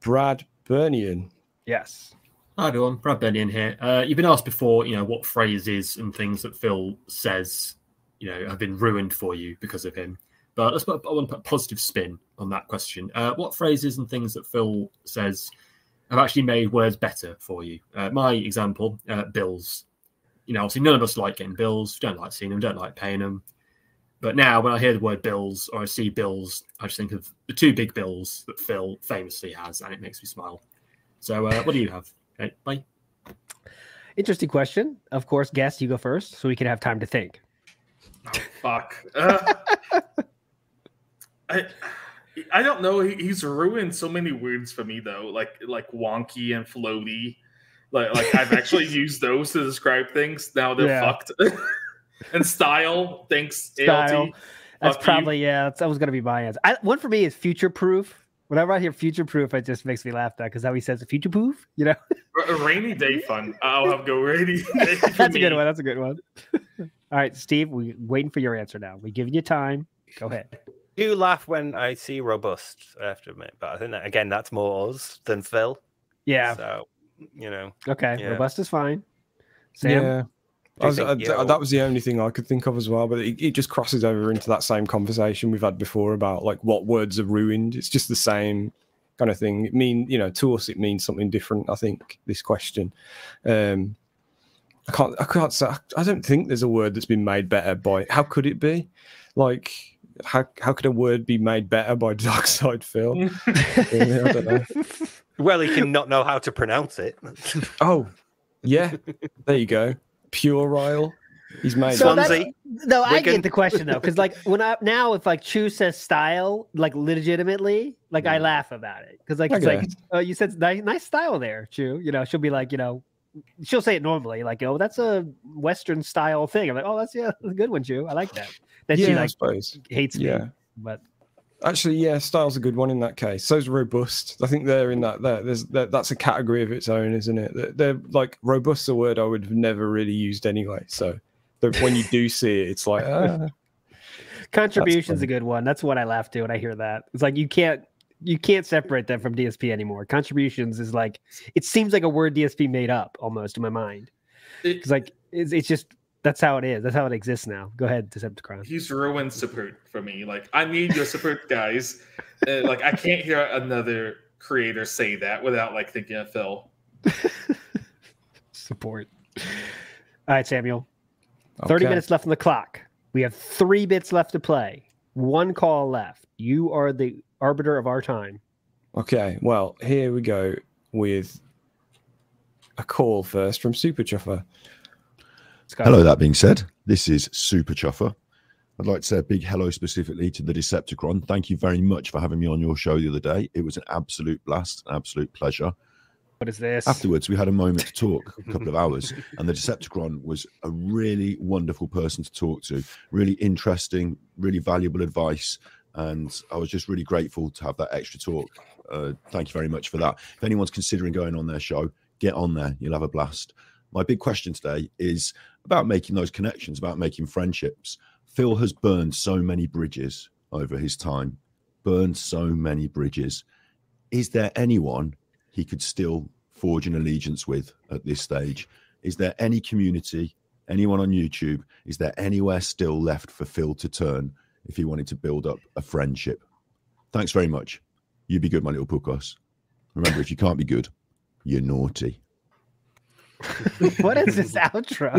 Brad Burnian. Yes. Hi, everyone. Brad Burnian here. Uh, you've been asked before, you know, what phrases and things that Phil says, you know, have been ruined for you because of him. But let's put, I want to put a positive spin on that question. Uh, what phrases and things that Phil says have actually made words better for you? Uh, my example, uh, bills. You know, obviously none of us like getting bills. We don't like seeing them, don't like paying them. But now when I hear the word bills or I see bills, I just think of the two big bills that Phil famously has, and it makes me smile. So uh, what do you have? Okay, bye. Interesting question. Of course, guest, you go first so we can have time to think. Oh, fuck. Uh... I, I don't know. He, he's ruined so many words for me though, like like wonky and floaty. Like like I've actually used those to describe things. Now they're yeah. fucked. And style, thanks. Style. A L T, that's probably you. yeah. That's, that was gonna be my answer. I, one for me is future proof. Whenever I hear future proof, it just makes me laugh at because how he says future proof. You know, a rainy day fun. I'll have to go rainy day. For that's me. a good one. That's a good one. All right, Steve, we're waiting for your answer now. We're giving you time. Go ahead. I do laugh when I see robust, I have to admit, but I think that again that's more us than Phil. Yeah. So you know. Okay, yeah. Robust is fine. Sam. Yeah. I was, think, I, that was the only thing I could think of as well, but it, it just crosses over into that same conversation we've had before about like what words are ruined. It's just the same kind of thing. It mean you know to us it means something different. I think this question. Um, I can't. I can't say. I don't think there's a word that's been made better by. How could it be? Like. How how could a word be made better by DarkSydePhil? I don't know. Well, he can not know how to pronounce it. Oh, yeah. There you go. Puerile. He's made. So that, no, I Wigan. Get the question though, because like when I now if like Chu says style, like legitimately, like yeah. I laugh about it because like it's okay. like oh, you said nice, nice style there, Chu. You know, she'll be like you know. She'll say it normally, like, oh, that's a Western style thing. I'm like, oh, that's yeah, that's a good one, Jew. I like that. Then yeah, she like I suppose. hates yeah. me. But actually, yeah, style's a good one in that case. So's robust. I think they're in that there. There's that that's a category of its own, isn't it? They're, they're like robust's a word I would have never really used anyway. So when you do see it, it's like ah. Contribution's a good one. That's what I laugh to when I hear that. It's like you can't You can't separate that from D S P anymore. Contributions is like it seems like a word D S P made up almost in my mind. It's like it's, it's just that's how it is. That's how it exists now. Go ahead, Decepticon. He's ruined support for me. Like I need your support, guys. Uh, like I can't hear another creator say that without like thinking of Phil. Support. All right, Samuel. Okay. Thirty minutes left on the clock. We have three bits left to play. One call left. You are the arbiter of our time. Okay, well, here we go with a call first from Super Chuffer. Hello, that being said, this is Super Chuffer. I'd like to say a big hello specifically to the Decepticon. Thank you very much for having me on your show the other day. It was an absolute blast, an absolute pleasure. What is this? Afterwards, we had a moment to talk, a couple of hours, and the Decepticon was a really wonderful person to talk to. Really interesting, really valuable advice. And I was just really grateful to have that extra talk. Uh, thank you very much for that. If anyone's considering going on their show, get on there. You'll have a blast. My big question today is about making those connections, about making friendships. Phil has burned so many bridges over his time, burned so many bridges. Is there anyone he could still forge an allegiance with at this stage? Is there any community, anyone on YouTube? Is there anywhere still left for Phil to turn if he wanted to build up a friendship? Thanks very much. You be good, my little Pukos. Remember, if you can't be good, you're naughty. What is this outro?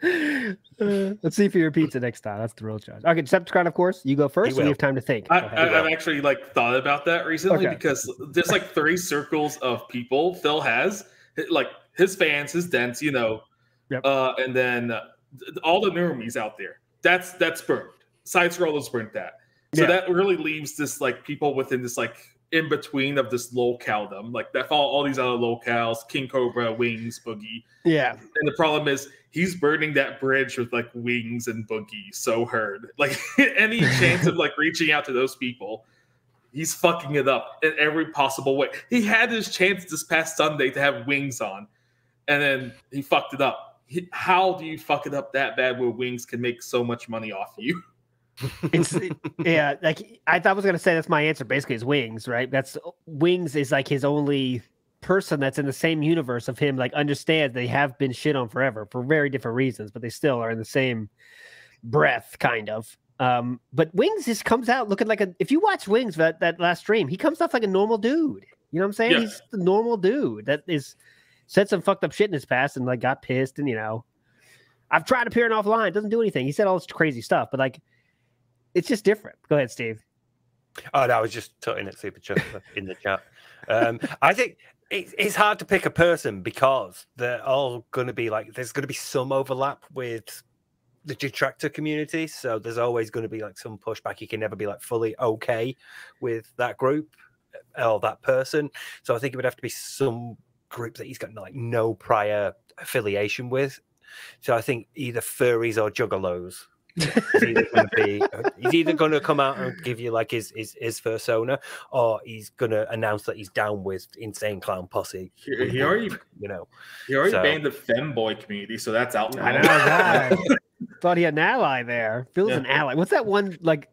uh, let's see if he repeats it next time. That's the real challenge. Okay, Decepticon, of course, you go first. We have time to think. I, I, I've actually like thought about that recently okay. because there's like three circles of people Phil has, like his fans, his dents, you know, yep. uh, and then uh, all the normies out there. That's that's burnt. Side scrollers burnt that. So yeah. that really leaves this like people within this like in between of this localdom. Like that follow all these other locales, King Cobra, Wings, Boogie. Yeah. And the problem is he's burning that bridge with like Wings and Boogie. So heard. Like any chance of like reaching out to those people he's fucking it up in every possible way. He had his chance this past Sunday to have Wings on, and then he fucked it up. He, how do you fuck it up that bad where Wings can make so much money off you? It's yeah, like I thought I was gonna say that's my answer. Basically, is Wings, right? That's Wings is like his only person that's in the same universe of him. Like, understand they have been shit on forever for very different reasons, but they still are in the same breath, kind of. Um, but Wings just comes out looking like a. If you watch Wings that that last stream, he comes off like a normal dude. You know what I'm saying? Yeah. He's the normal dude that is said some fucked up shit in his past and like got pissed and you know, I've tried appearing offline, doesn't do anything. He said all this crazy stuff, but like. It's just different. Go ahead, Steve. Oh, no, I was just putting it super chat in the chat. Um, I think it, it's hard to pick a person because they're all going to be like, there's going to be some overlap with the detractor community. So there's always going to be like some pushback. You can never be like fully okay with that group or that person. So I think it would have to be some group that he's got like no prior affiliation with. So I think either furries or juggalos. he's either gonna be he's either gonna come out and give you like his his his persona, or he's gonna announce that he's down with Insane Clown Posse. He, he already, you know, he already so. banned the femboy community, so that's out. I know that. Thought he had an ally there. Phil's yeah. an ally. What's that one like?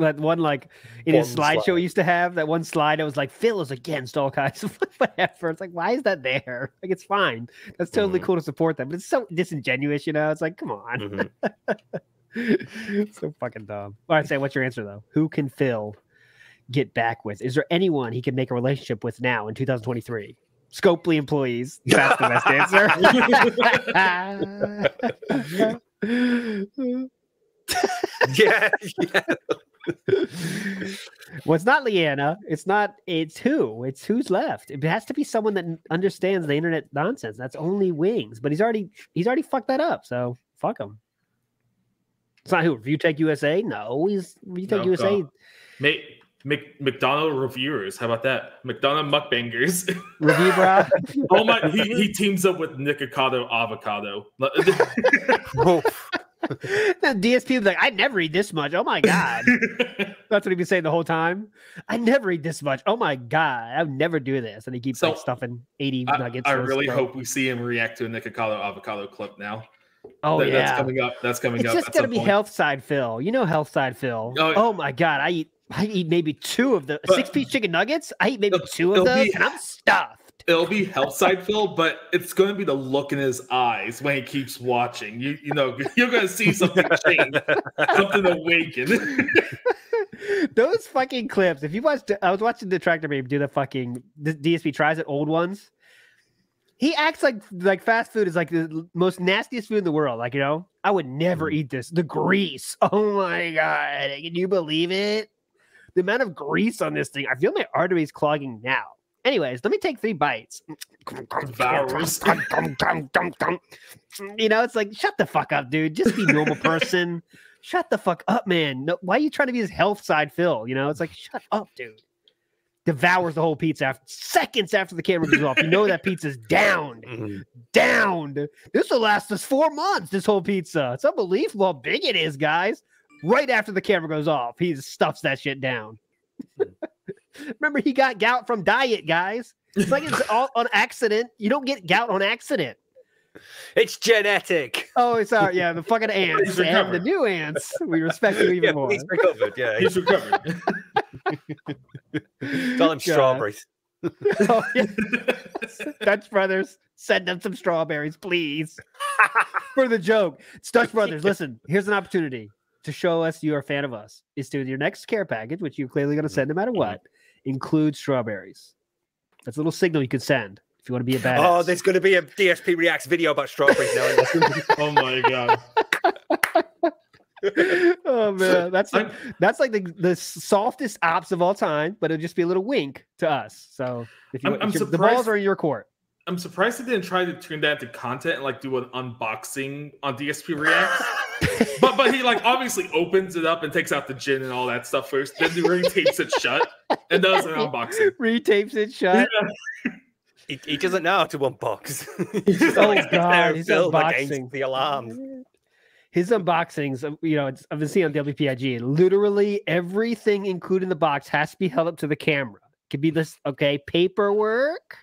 That one like in one his slideshow he used to have that one slide that was like Phil is against all kinds of whatever. It's like why is that there? Like it's fine. That's totally mm-hmm. cool to support them, but it's so disingenuous, you know. It's like come on. Mm-hmm. So fucking dumb. All right, Sam, what's your answer, though? Who can Phil get back with? Is there anyone he can make a relationship with now in two thousand twenty-three? Scopely employees. That's the best answer. yeah. yeah. Well, it's not Leanna. It's not, it's who. It's who's left. It has to be someone that understands the internet nonsense. That's only Wings. But he's already, he's already fucked that up. So fuck him. It's not who ReviewTech U S A. No, he's ReviewTech no, U S A. Mate, Mc, McDonald reviewers. How about that? McDonald mukbangers. Review bra. Oh my! He, he teams up with Nikocado Avocado. That D S P like I never eat this much. Oh my god! That's what he'd be saying the whole time. I never eat this much. Oh my god! I would never do this. And he keeps so, like, stuffing eighty I, nuggets. I really stuff. hope we see him react to a Nikocado Avocado clip now. Oh that, yeah, that's coming up. That's coming it's up. It's just gotta be point. Health Side Phil. You know Health Side Phil. Oh, oh my god, I eat I eat maybe two of the six piece chicken nuggets. I eat maybe two of those, be, and I'm stuffed. It'll be Health Side Phil, but it's going to be the look in his eyes when he keeps watching. You you know you're going to see something change, something awaken. Those fucking clips. If you watched, I was watching the Tractor Babe do the fucking the D S P tries it old ones. He acts like like fast food is like the most nastiest food in the world. Like, you know, I would never eat this. The grease. Oh, my God. Can you believe it? The amount of grease on this thing. I feel my arteries clogging now. Anyways, let me take three bites. You know, it's like, shut the fuck up, dude. Just be a normal person. Shut the fuck up, man. No, why are you trying to be this Health Side Phil? You know, it's like, shut up, dude. Devours the whole pizza after, seconds after the camera goes off. You know that pizza's downed. Mm-hmm. Downed. This will last us four months, this whole pizza. It's unbelievable how big it is, guys. Right after the camera goes off, he stuffs that shit down. Remember, he got gout from diet, guys. It's like it's all on accident. You don't get gout on accident. It's genetic. Oh, sorry. Yeah, the fucking ants. And the new ants. We respect you even yeah, more. He's recovered. Yeah, he's recovered. Tell him God. Strawberries. Oh, yeah. Dutch Brothers, send them some strawberries, please. For the joke. It's Dutch Brothers. Listen, here's an opportunity to show us you are a fan of us. Is to your next care package, which you're clearly going to send no matter what, include strawberries. That's a little signal you can send. If you want to be a badass. Oh, there's going to be a D S P Reacts video about strawberries now. Oh my god! Oh man, that's like, that's like the, the softest ops of all time, but it'll just be a little wink to us. So if you, I'm, I'm if the balls are in your court. I'm surprised they didn't try to turn that into content and like do an unboxing on D S P Reacts. but but he like obviously opens it up and takes out the gin and all that stuff first. Then he retapes it shut and does an unboxing. Retapes it shut. Yeah. He, he doesn't know how to unbox. He's just oh, like, God. He's unboxing the alarm. his unboxings of, you know, it's, I've been seeing on W P I G, literally everything included in the box has to be held up to the camera. It could be this, okay, paperwork.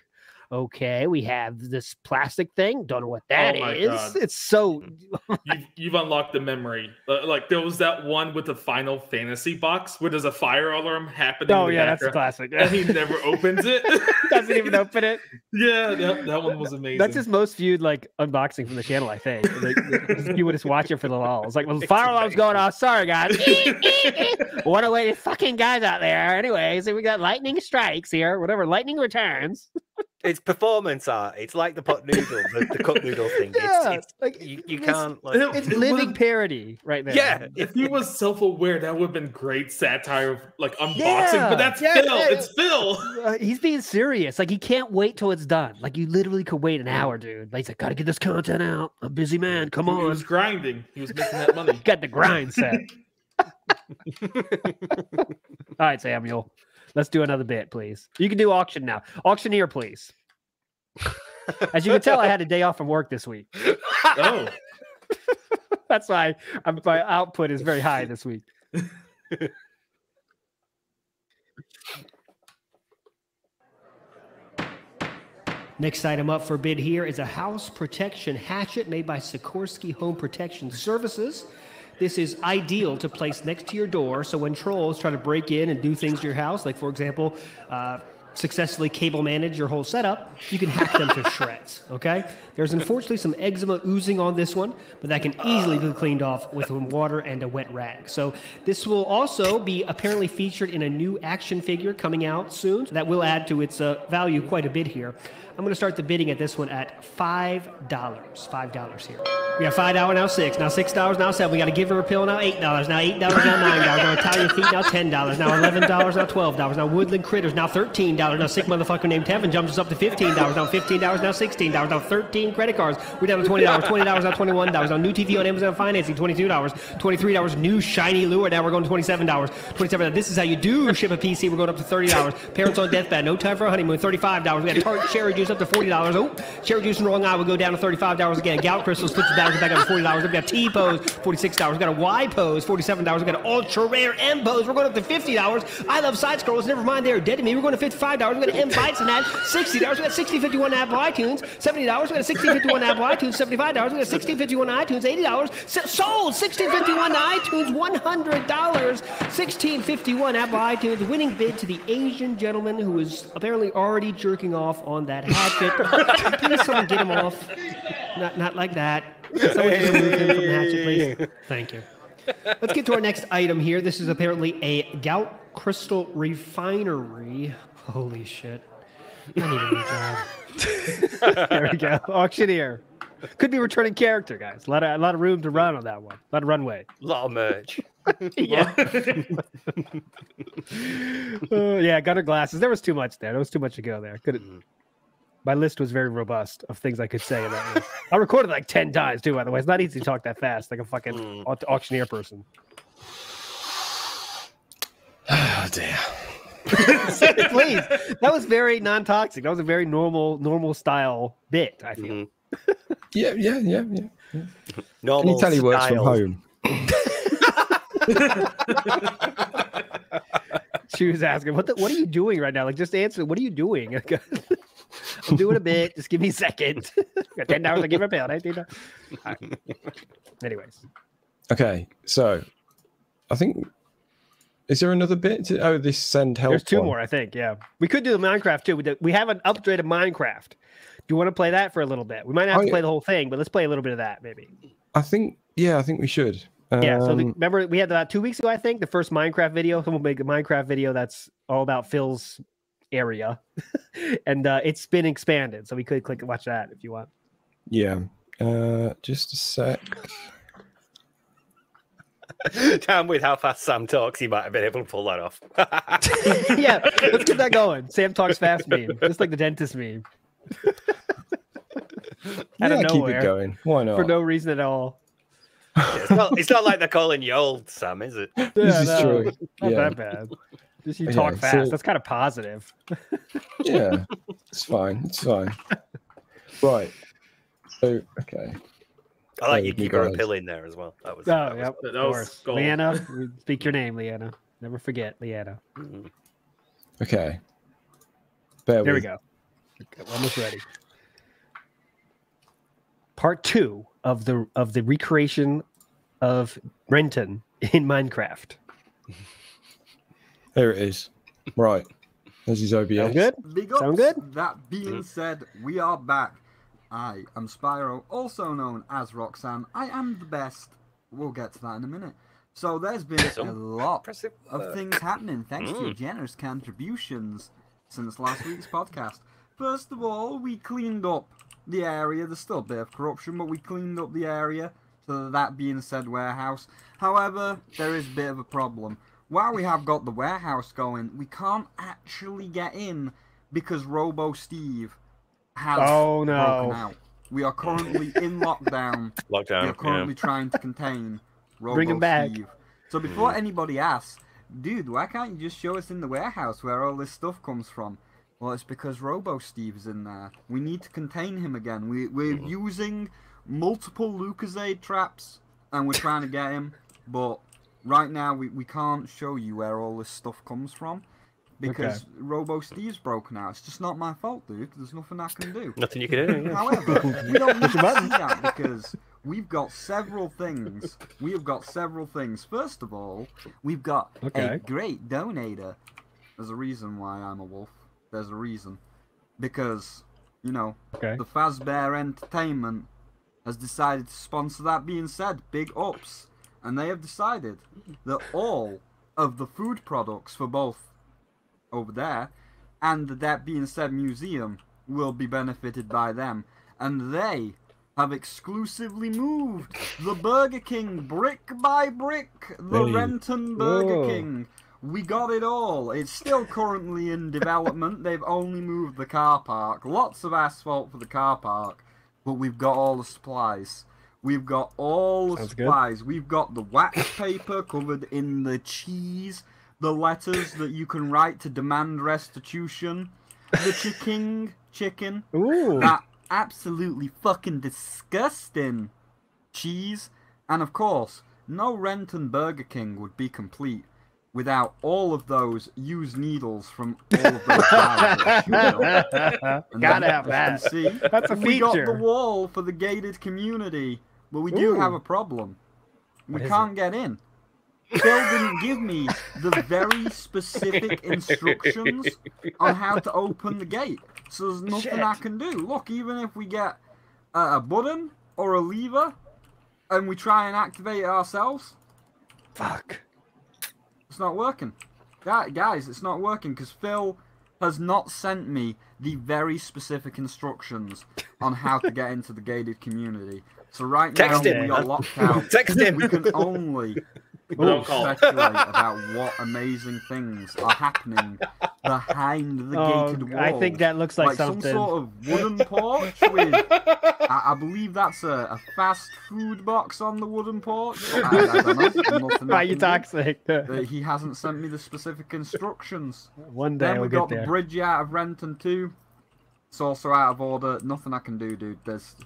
Okay, we have this plastic thing. Don't know what that oh is. God. It's so... you've, you've unlocked the memory. Like, there was that one with the Final Fantasy box where there's a fire alarm happening. Oh, yeah, that's a classic. And he never opens it. Doesn't even open it. Yeah, that, that one was amazing. That's his most viewed, like, unboxing from the channel, I think. Like, you would just watch it for the lols. Like, well, the fire alarm's going off. Sorry, guys. What a way to fucking guys out there. Anyways, we got lightning strikes here. Whatever, lightning returns. It's performance art. It's like the pot noodle, the, the cup noodle thing. Yeah, it's, it's, like, you, you it's, can't. Like, it's living parody right there. Yeah, if he was self-aware, that would have been great satire of like unboxing. Yeah, but that's yeah, Phil. Yeah. It's Phil. Uh, he's being serious. Like, he can't wait till it's done. Like, you literally could wait an hour, dude. Like, he's like, gotta get this content out. I'm a busy man. Come on. He was grinding. He was making that money. Got the grind set. All right, Samuel. Let's do another bit, please. You can do auction now. Auctioneer, please. As you can tell, I had a day off from work this week. Oh. That's why I'm, my output is very high this week. Next item up for bid here is a house protection hatchet made by Sikorsky Home Protection Services. This is ideal to place next to your door, so when trolls try to break in and do things to your house, like, for example, uh, successfully cable manage your whole setup, you can hack them to shreds, okay? There's unfortunately some eczema oozing on this one, but that can easily be cleaned off with water and a wet rag. So this will also be apparently featured in a new action figure coming out soon, so that will add to its uh, value quite a bit here. I'm going to start the bidding at this one at five dollars. five dollars here. We got five dollars, now six dollars, now six dollars, now seven dollars. We got a giver a pill, now eight dollars, now eight dollars, now nine dollars, now Italian feet, now ten dollars, now eleven dollars, now twelve dollars, now woodland critters, now thirteen dollars, now sick motherfucker named Tevin jumps us up to fifteen dollars, now fifteen dollars, now sixteen dollars, now thirteen credit cards. We're down to twenty dollars, twenty dollars, now twenty-one dollars, now new T V on Amazon Financing, twenty-two dollars, twenty-three dollars, new shiny lure, now we're going to twenty-seven dollars, twenty-seven dollars. This is how you do ship a P C, we're going up to thirty dollars. Parents on deathbed, no time for a honeymoon, thirty-five dollars. We got Tart Cherry Juice up to forty dollars. Oh, cherry juice in the wrong eye will go down to thirty-five dollars again. Gout crystals, fifty dollars, back up to forty dollars. We've got T-pose, forty-six dollars. We've got a Y-pose, forty-seven dollars. We've got an ultra-rare M-pose. We're going up to fifty dollars. I love side scrolls. Never mind, they're dead to me. We're going to fifty-five dollars. We've got an M-Bites and that. sixty dollars. We've got sixty fifty-one Apple iTunes. seventy dollars. We've got a sixteen fifty-one Apple iTunes. seventy-five dollars. We've got a sixteen fifty-one iTunes. eighty dollars. Sold! sixteen fifty-one iTunes. one hundred dollars. sixteen fifty-one Apple iTunes. Winning bid to the Asian gentleman who is apparently already jerking off on that hatchet. Please someone get him off. Not, not like that. Someone get him from the hatchet, please. Thank you. Let's get to our next item here. This is apparently a gout crystal refinery. Holy shit. I need a new job. There we go. Auctioneer. Could be returning character, guys. A lot of, a lot of room to run on that one. A lot of runway. A lot of merch. Yeah. uh, yeah, gunner glasses. There was too much there. There was too much to go there. Couldn't. My list was very robust of things I could say about it. I recorded like ten times too, by the way. It's not easy to talk that fast, like a fucking mm. au auctioneer person. Oh, damn. Please. That was very non-toxic. That was a very normal, normal style bit, I feel. Mm-hmm. yeah, yeah, yeah, yeah. Normal. Can you tell he works from home? She was asking, what the, what are you doing right now? Like, just answer, what are you doing? I'm doing a bit. Just give me a second. Got ten hours. I give her a bill. Right. Anyways. Okay. So I think, is there another bit? To, oh, this send help. There's two one. more, I think. Yeah. We could do the Minecraft too. We have an upgrade of Minecraft. Do you want to play that for a little bit? We might not have I, to play the whole thing, but let's play a little bit of that maybe. I think, yeah, I think we should. Yeah. Um, so the, remember we had that two weeks ago, I think, the first Minecraft video. Someone made a Minecraft video that's all about Phil's area and uh it's been expanded, so we could click and watch that if you want. Yeah, uh just a sec. Damn, with how fast Sam talks, he might have been able to pull that off. Yeah, let's get that going. Sam talks fast meme, just like the dentist meme. Out yeah, of nowhere, keep it going. Why not? For no reason at all. Yeah, it's, not, it's not like they're calling you old, Sam, is it? Yeah, this is no, true. Not yeah. that bad. Just you talk yeah, fast. So, that's kind of positive. Yeah, it's fine. It's fine. Right. So, okay. I like you keep a pill in there as well. That was, oh, that was, yep, that was Leanna, speak your name, Leanna. Never forget, Leanna. Mm. Okay. Bear there with. we go. Okay, almost ready. Part two of the of the recreation of Renton in Minecraft. There it is. Right. There's his O B S. Sound good? Because Sound good? That being said, we are back. I am Spyro, also known as Roxanne. I am the best. We'll get to that in a minute. So there's been a lot of things happening thanks to your generous contributions since last week's podcast. First of all, we cleaned up the area. There's still a bit of corruption, but we cleaned up the area. So that being said, warehouse. However, there is a bit of a problem. While we have got the warehouse going, we can't actually get in because Robo Steve has oh, no. broken out. We are currently in lockdown. Lockdown. We are currently yeah. trying to contain Robo Bring him back. Steve. So before anybody asks, dude, why can't you just show us in the warehouse where all this stuff comes from? Well, it's because Robo Steve's in there. We need to contain him again. We we're mm-hmm. using multiple Lucasade traps, and we're trying to get him, but. Right now, we, we can't show you where all this stuff comes from because okay. Robo Steve's broken out. It's just not my fault, dude. There's nothing I can do. Nothing you can do. Yeah. However, we don't need to see that because we've got several things. We have got several things. First of all, we've got okay. a great donator. There's a reason why I'm a wolf. There's a reason. Because, you know, okay. the Fazbear Entertainment has decided to sponsor that. Being said, big ups. And they have decided that all of the food products for both over there and the That Being Said Museum will be benefited by them. And they have exclusively moved the Burger King brick by brick, the really? Renton Burger Whoa. King. We got it all. It's still currently in development. They've only moved the car park. Lots of asphalt for the car park. But we've got all the supplies. We've got all the supplies. Good. We've got the wax paper covered in the cheese, the letters that you can write to demand restitution, the chicken, chicken, Ooh. that absolutely fucking disgusting cheese, and of course, no Renton Burger King would be complete without all of those used needles from all of those flowers. You know? Gotta have that. See, That's a feature. We got the wall for the gated community, but we do Ooh. have a problem. We can't it? get in. Phil didn't give me the very specific instructions on how to open the gate, so there's nothing Shit. I can do. Look, even if we get a, a button or a lever and we try and activate it ourselves... Fuck. It's not working. Guys, it's not working because Phil has not sent me the very specific instructions on how to get into the gated community. So right Text now him. we are locked out. Text him. We can only speculate about what amazing things are happening behind the oh, gated wall. I think that looks like, like something. Some sort of wooden porch with... I, I believe that's a, a fast food box on the wooden porch. I, I don't know. Are you toxic? Uh, he hasn't sent me the specific instructions. One day Then we we'll got get the there. bridge out of Renton too. It's also out of order. Nothing I can do, dude. There's...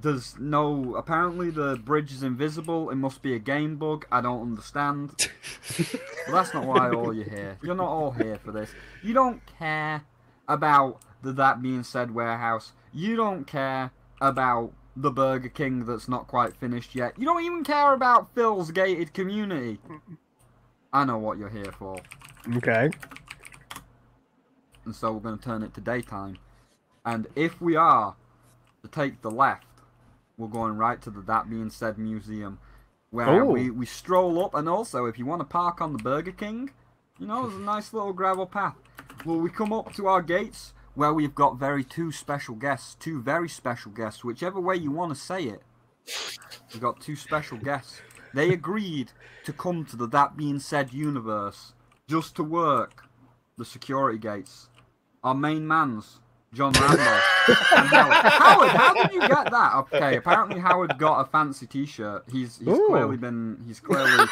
There's no... Apparently the bridge is invisible. It must be a game bug. I don't understand. Well, that's not why all you're here. You're not all here for this. You don't care about the That Being Said warehouse. You don't care about the Burger King that's not quite finished yet. You don't even care about Phil's gated community. I know what you're here for. Okay. And so we're going to turn it to daytime. And if we are to take the left, we're going right to the That Being Said Museum, where Ooh. we we stroll up, and also if you want to park on the Burger King, you know, there's a nice little gravel path. Well, we come up to our gates where we've got very two special guests, two very special guests, whichever way you want to say it. We've got two special guests. They agreed to come to the That Being Said universe just to work the security gates. Our main man's John Randolph and Howard. Howard, how did you get that? Okay, apparently Howard got a fancy T-shirt. He's he's Ooh. clearly been he's clearly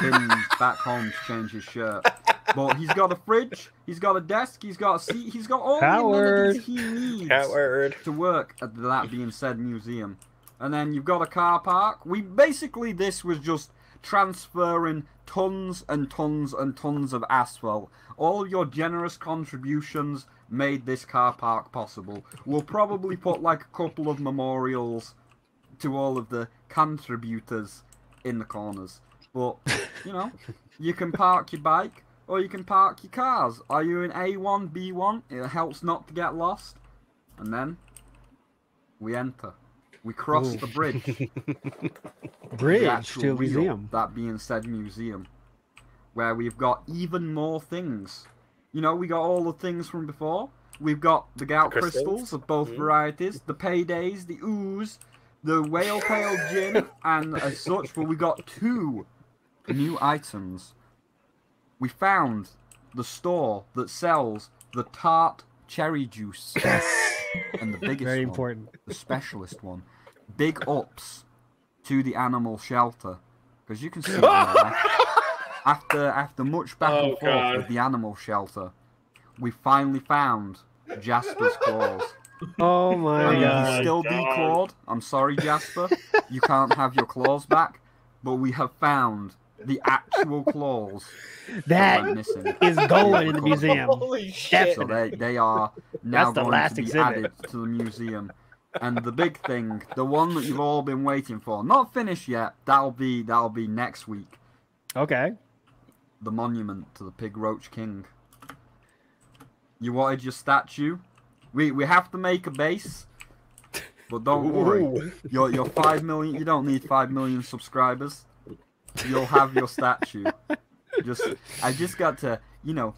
been back home to change his shirt. But he's got a fridge, he's got a desk, he's got a seat, he's got all Howard. the amenities he needs Howard. to work at the That Being Said Museum. and then you've got a car park. We basically, this was just transferring tons and tons and tons of asphalt. All your generous contributions made this car park possible. We'll probably put like a couple of memorials to all of the contributors in the corners. But, you know, you can park your bike or you can park your cars. Are you in A one, B one? It helps not to get lost. And then we enter. We cross Ooh. the bridge. Bridge the to a museum. That being said, museum. Where we've got even more things. You know, we got all the things from before. We've got the gout the crystals. crystals of both mm. varieties, the paydays, the ooze, the whale tail gin, and as such, but we got two new items. We found the store that sells the tart cherry juice. And the biggest Very important. one, the specialist one. Big ups to the animal shelter. Because you can see there, after, after much back and oh, forth God. with the animal shelter, we finally found Jasper's claws. Oh my and God. He's still declawed. I'm sorry, Jasper. You can't have your claws back. But we have found the actual claws that is going in the museum. Holy shit. So they, they are now That's going the last to be exhibit. added to the museum. And the big thing, the one that you've all been waiting for, not finished yet, that'll be that'll be next week. Okay. The monument to the Pig Roach King. You wanted your statue? We we have to make a base. But don't Ooh. worry. You're you're five million you don't need five million subscribers. You'll have your statue. Just, I just got to, you know,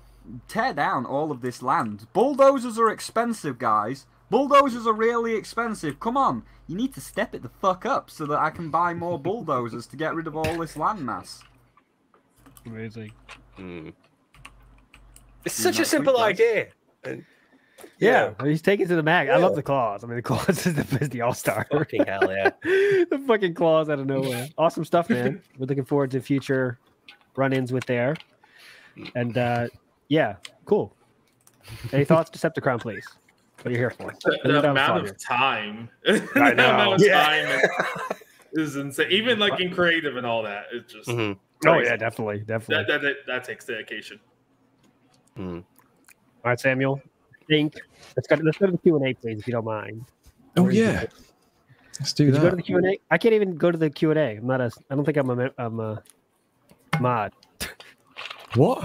tear down all of this land. Bulldozers are expensive, guys. Bulldozers are really expensive. Come on, you need to step it the fuck up so that I can buy more bulldozers to get rid of all this landmass. Amazing. Mm. It's such a simple week, idea. And, yeah, yeah. I mean, he's taking it to the mag. Yeah. I love the claws. I mean, the claws is the, is the all-star. Fucking hell, yeah. The fucking claws out of nowhere. Awesome stuff, man. We're looking forward to future run-ins with there. And, uh, yeah, cool. Any thoughts? Decepticon, please. What are you here for? The, the amount of time. I know. The amount of yeah. time is, is insane. Even, like, in creative and all that. It's just... Mm-hmm. Oh, yeah, definitely. Definitely. That, that, that, that takes dedication. Mm. All right, Samuel. Think let's go, to, let's go to the Q and A, please, if you don't mind. Oh Where yeah, let's do Did that. You go to the Q and A? I can't even go to the Q and A. I'm not a. I don't think I'm a. I'm a mod. What?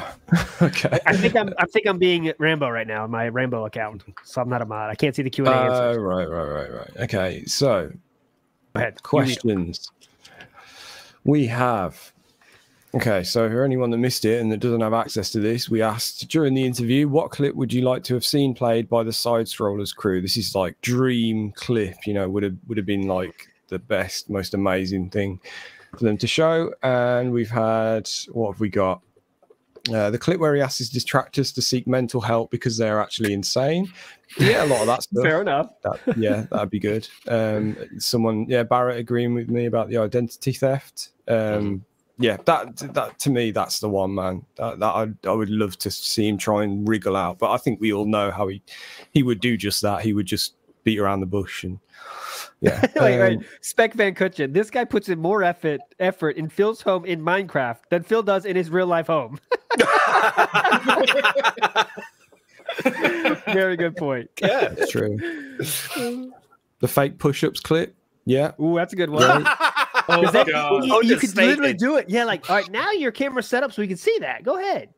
Okay. I think I'm. I think I'm being Rambo right now in my Rambo account, so I'm not a mod. I can't see the Q and A. Oh uh, right, right, right, right. Okay, so go ahead. Questions. We have. Okay, so for anyone that missed it and that doesn't have access to this, we asked during the interview, what clip would you like to have seen played by the Side Strollers crew? This is like dream clip, you know, would have would have been like the best, most amazing thing for them to show. And we've had, what have we got? Uh, the clip where he asks his detractors to seek mental help because they're actually insane. Yeah, a lot of that stuff. Fair enough. That, yeah, that'd be good. Um, someone, yeah, Barrett agreeing with me about the identity theft. Um Yeah, that that to me, that's the one, man. That, that I, I would love to see him try and wriggle out, but I think we all know how he he would do just that. He would just beat around the bush and yeah. Wait, um, wait. Spec Van Kutchen. This guy puts in more effort effort in Phil's home in Minecraft than Phil does in his real life home. Very good point. Yeah, that's true. The fake push-ups clip. Yeah. Ooh, that's a good one. Right? Oh, that, you, oh, you could literally it. do it. Yeah, like, all right, now your camera's set up so we can see that. Go ahead.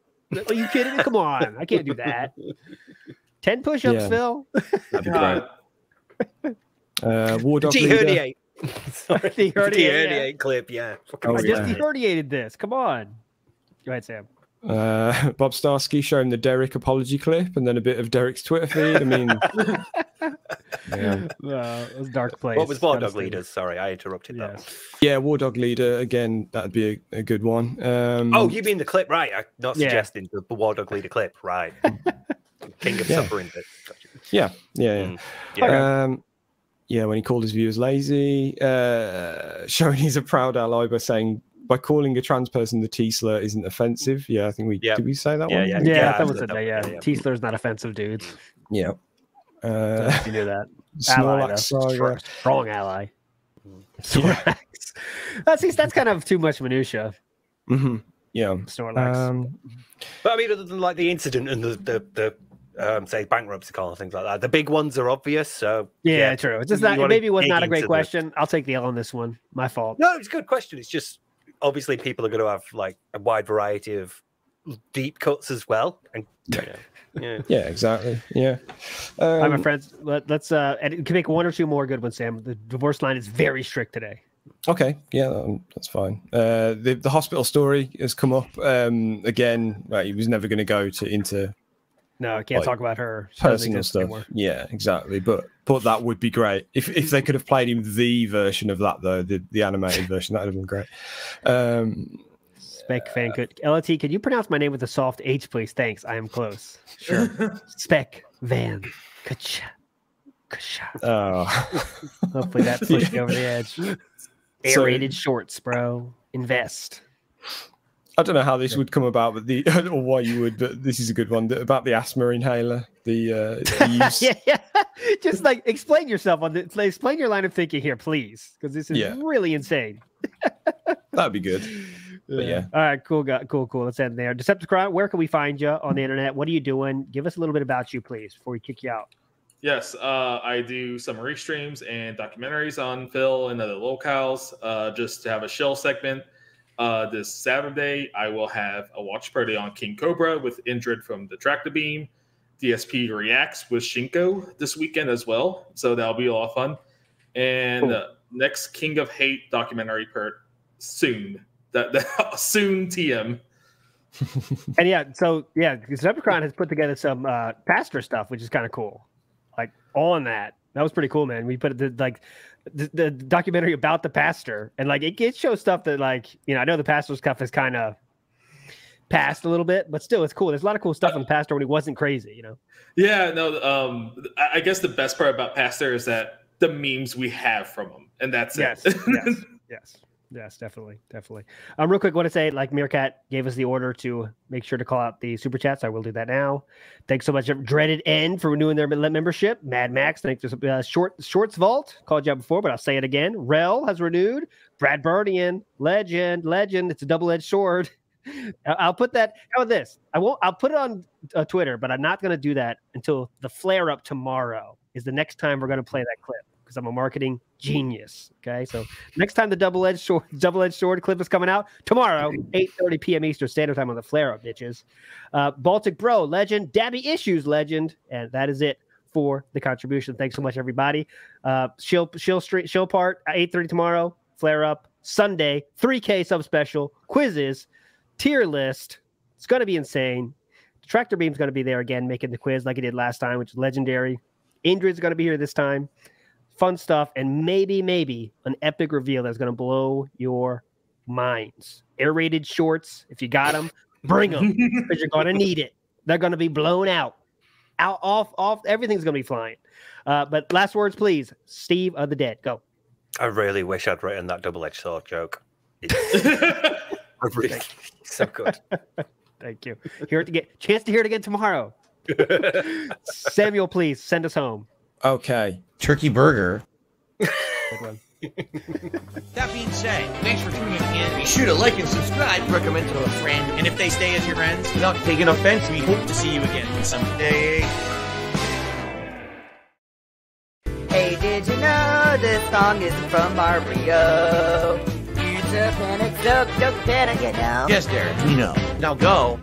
Are you kidding? Come on. I can't do that. Ten push-ups, yeah. Phil. That'd be great. uh, G thirty-eight. Sorry, the G thirty-eight clip, yeah. Oh, I just yeah. herniated this. Come on. Go ahead, Sam. Uh, Bob Starsky showing the Derek apology clip and then a bit of Derek's Twitter feed. I mean, yeah. Uh, it was dark place. What was War Dog Leaders? Sorry, I interrupted yes. that. Yeah, War Dog Leader again. That'd be a, a good one. Um, oh, you mean the clip, right? I'm not yeah. suggesting the, the War Dog Leader clip, right? King of yeah. suffering. But... Yeah, yeah, yeah. Mm, yeah. Okay. Um, yeah, when he called his viewers lazy, uh, showing he's a proud ally by saying. By calling a trans person the T slur isn't offensive. Yeah, I think we yep. did we say that yeah, one? Yeah, yeah, yeah, that was a day, yeah. yeah. T slur's not offensive, dudes. Yeah. Uh, you knew that. Ally, strong ally. Snorlax. That seems that's kind of too much minutia. Mm-hmm. Yeah, Snorlax. Um, but I mean, other than like the incident and the the, the um, say bankruptcy call and things like that, the big ones are obvious. So yeah, yeah true. It's just not, it maybe it was not a great question. The... I'll take the L on this one. My fault. No, it's a good question. It's just obviously people are going to have like a wide variety of deep cuts as well. And you know, yeah, yeah, exactly. Yeah, um, I'm a friend. Let, let's uh, edit, can make one or two more good ones, Sam. The divorce line is very strict today. Okay, yeah, that's fine. Uh, the the hospital story has come up um, again. Right, he was never going to go to into. No, I can't like, talk about her personal stuff. Anymore. Yeah, exactly. But but that would be great if if they could have played him the version of that though, the the animated version. That would have been great. Um, Spec fan could L T. Can you pronounce my name with a soft H, please? Thanks. I am close. Sure. Spec Van Kacha. Kacha. Oh. Hopefully that pushed yeah. over the edge. Aerated so, shorts, bro. Invest. I don't know how this would come about, but the or why you would, but this is a good one about the asthma inhaler. The, uh, the use. yeah, yeah. Just like explain yourself on the explain your line of thinking here, please, because this is yeah. really insane. That'd be good. But yeah. All right. Cool. Cool. Cool. Let's end there. Decepticron, where can we find you on the internet? What are you doing? Give us a little bit about you, please, before we kick you out. Yes. Uh, I do summary streams and documentaries on Phil and other locales, uh, just to have a shill segment. Uh, this Saturday, I will have a watch party on King Cobra with Indrid from the Tractor Beam. D S P Reacts with Shinko this weekend as well. So that'll be a lot of fun. And cool. uh, next King of Hate documentary part soon. That, that soon T M. And yeah, so yeah, Decepticron has put together some uh, pastor stuff, which is kind of cool. Like on that, that was pretty cool, man. We put the like the, the documentary about the pastor, and like it, it shows stuff that like you know I know the pastor's cuff is kind of passed a little bit, but still it's cool. There's a lot of cool stuff uh, on the pastor when he wasn't crazy, you know. Yeah, no. Um, I guess the best part about pastor is that the memes we have from him, and that's yes, it. yes, yes. Yes, definitely, definitely. Um, real quick, want to say, like Meerkat gave us the order to make sure to call out the super chats. I will do that now. Thanks so much, Dreaded End, for renewing their membership. Mad Max, thanks for uh, short Shorts Vault. Called you out before, but I'll say it again. Rel has renewed. Brad Burdian, legend, legend. It's a double-edged sword. I'll put that. How about this? I won't. I'll put it on uh, Twitter, but I'm not going to do that until the flare up tomorrow is the next time we're going to play that clip. Because I'm a marketing genius. Okay, so next time the double-edged sword, double-edged sword clip is coming out tomorrow, eight thirty p m Eastern Standard Time on the Flare Up, bitches. Uh, Baltic Bro, legend, Dabby Issues, legend, and that is it for the contribution. Thanks so much, everybody. Uh, Shill, Shill Street, Shill Part, eight thirty tomorrow. Flare Up Sunday, three K sub special quizzes, tier list. It's gonna be insane. The Tractor Beam's gonna be there again, making the quiz like he did last time, which is legendary. Indrid's gonna be here this time. Fun stuff, and maybe, maybe an epic reveal that's going to blow your minds. Aerated shorts, if you got them, bring them, because you're going to need it. They're going to be blown out. Out, off, off, everything's going to be flying. Uh, but last words, please. Steve of the Dead, go. I really wish I'd written that double-edged sword joke. I really, so good. Thank you. Hear it again. Chance to hear it again tomorrow. Samuel, please, send us home. Okay. Turkey burger. That being said, thanks for tuning in. Be sure to like and subscribe, recommend to a friend, and if they stay as your friends, without taking offense, we hope to see you again someday. Hey, did you know this song is from Mario? Here's a panic joke, joke panic, you know. Yes, Derek, we know. Now go.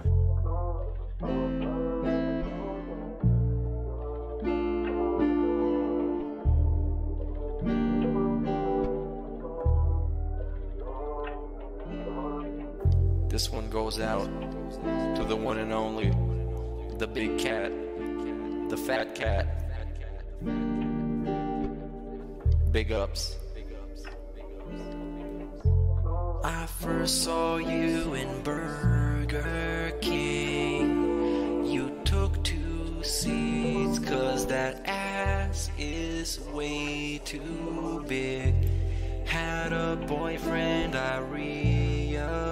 This one goes out to the one and only, the big cat, the fat cat. Big ups. I first saw you in Burger King. You took two seats, cause that ass is way too big. Had a boyfriend, I realized.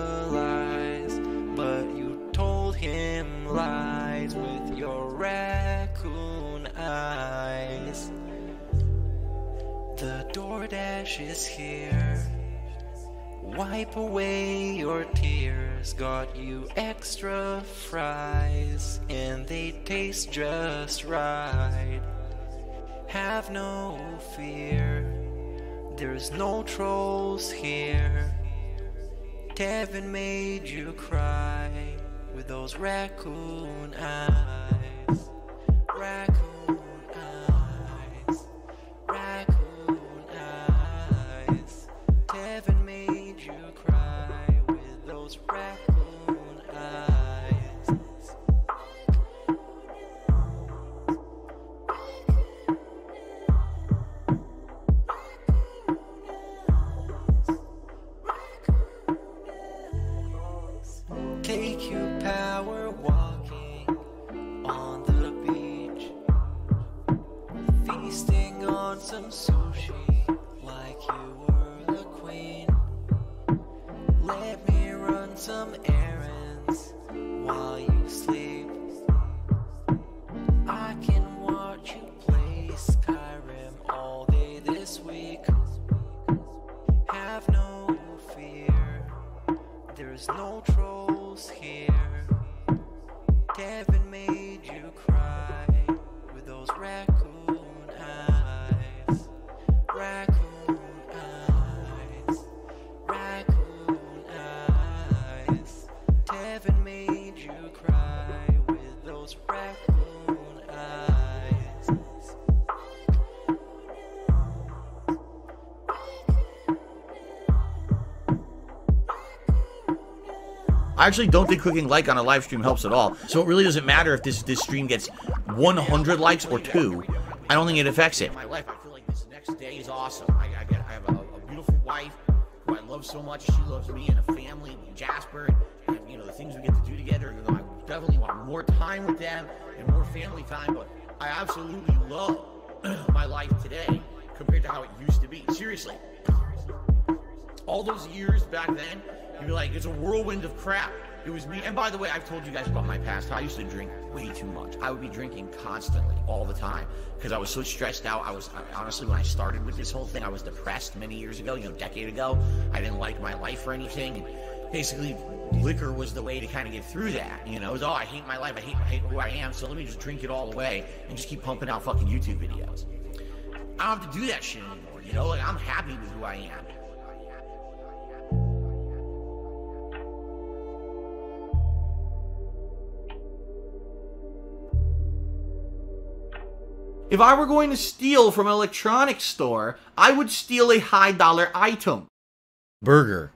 But you told him lies with your raccoon eyes. The door DoorDash is here. Wipe away your tears. Got you extra fries, and they taste just right. Have no fear, there's no trolls here. Tevin made you cry with those raccoon eyes. Raccoon eyes. Raccoon eyes. Tevin made you cry with those raccoon eyes. Some sushi like you were the queen. Let me run some errands while you sleep. I can watch you play Skyrim all day this week. Have no fear, there's no trolls here. Kevin made you cry with those raccoons. Raccoon eyes, raccoon eyes. Tevin made you cry with those raccoon eyes. I actually don't think clicking like on a live stream helps at all, so it really doesn't matter if this this stream gets one hundred likes or two. I don't think it affects it. Day is awesome. I, I, I have a, a beautiful wife who I love so much. She loves me and a family, Jasper, and you know the things we get to do together. And I definitely want more time with them and more family time. But I absolutely love my life today compared to how it used to be. Seriously, all those years back then, you'd be like, it's a whirlwind of crap. It was me. And by the way, I've told you guys about my past. I used to drink way too much. I would be drinking constantly, all the time, because I was so stressed out. I was, I, honestly, when I started with this whole thing, I was depressed many years ago, you know, a decade ago. I didn't like my life or anything. And basically, liquor was the way to kind of get through that, you know? It was, oh, I hate my life. I hate, I hate who I am, so let me just drink it all away and just keep pumping out fucking YouTube videos. I don't have to do that shit anymore, you know? Like, I'm happy with who I am. If I were going to steal from an electronics store, I would steal a high dollar item. Burger.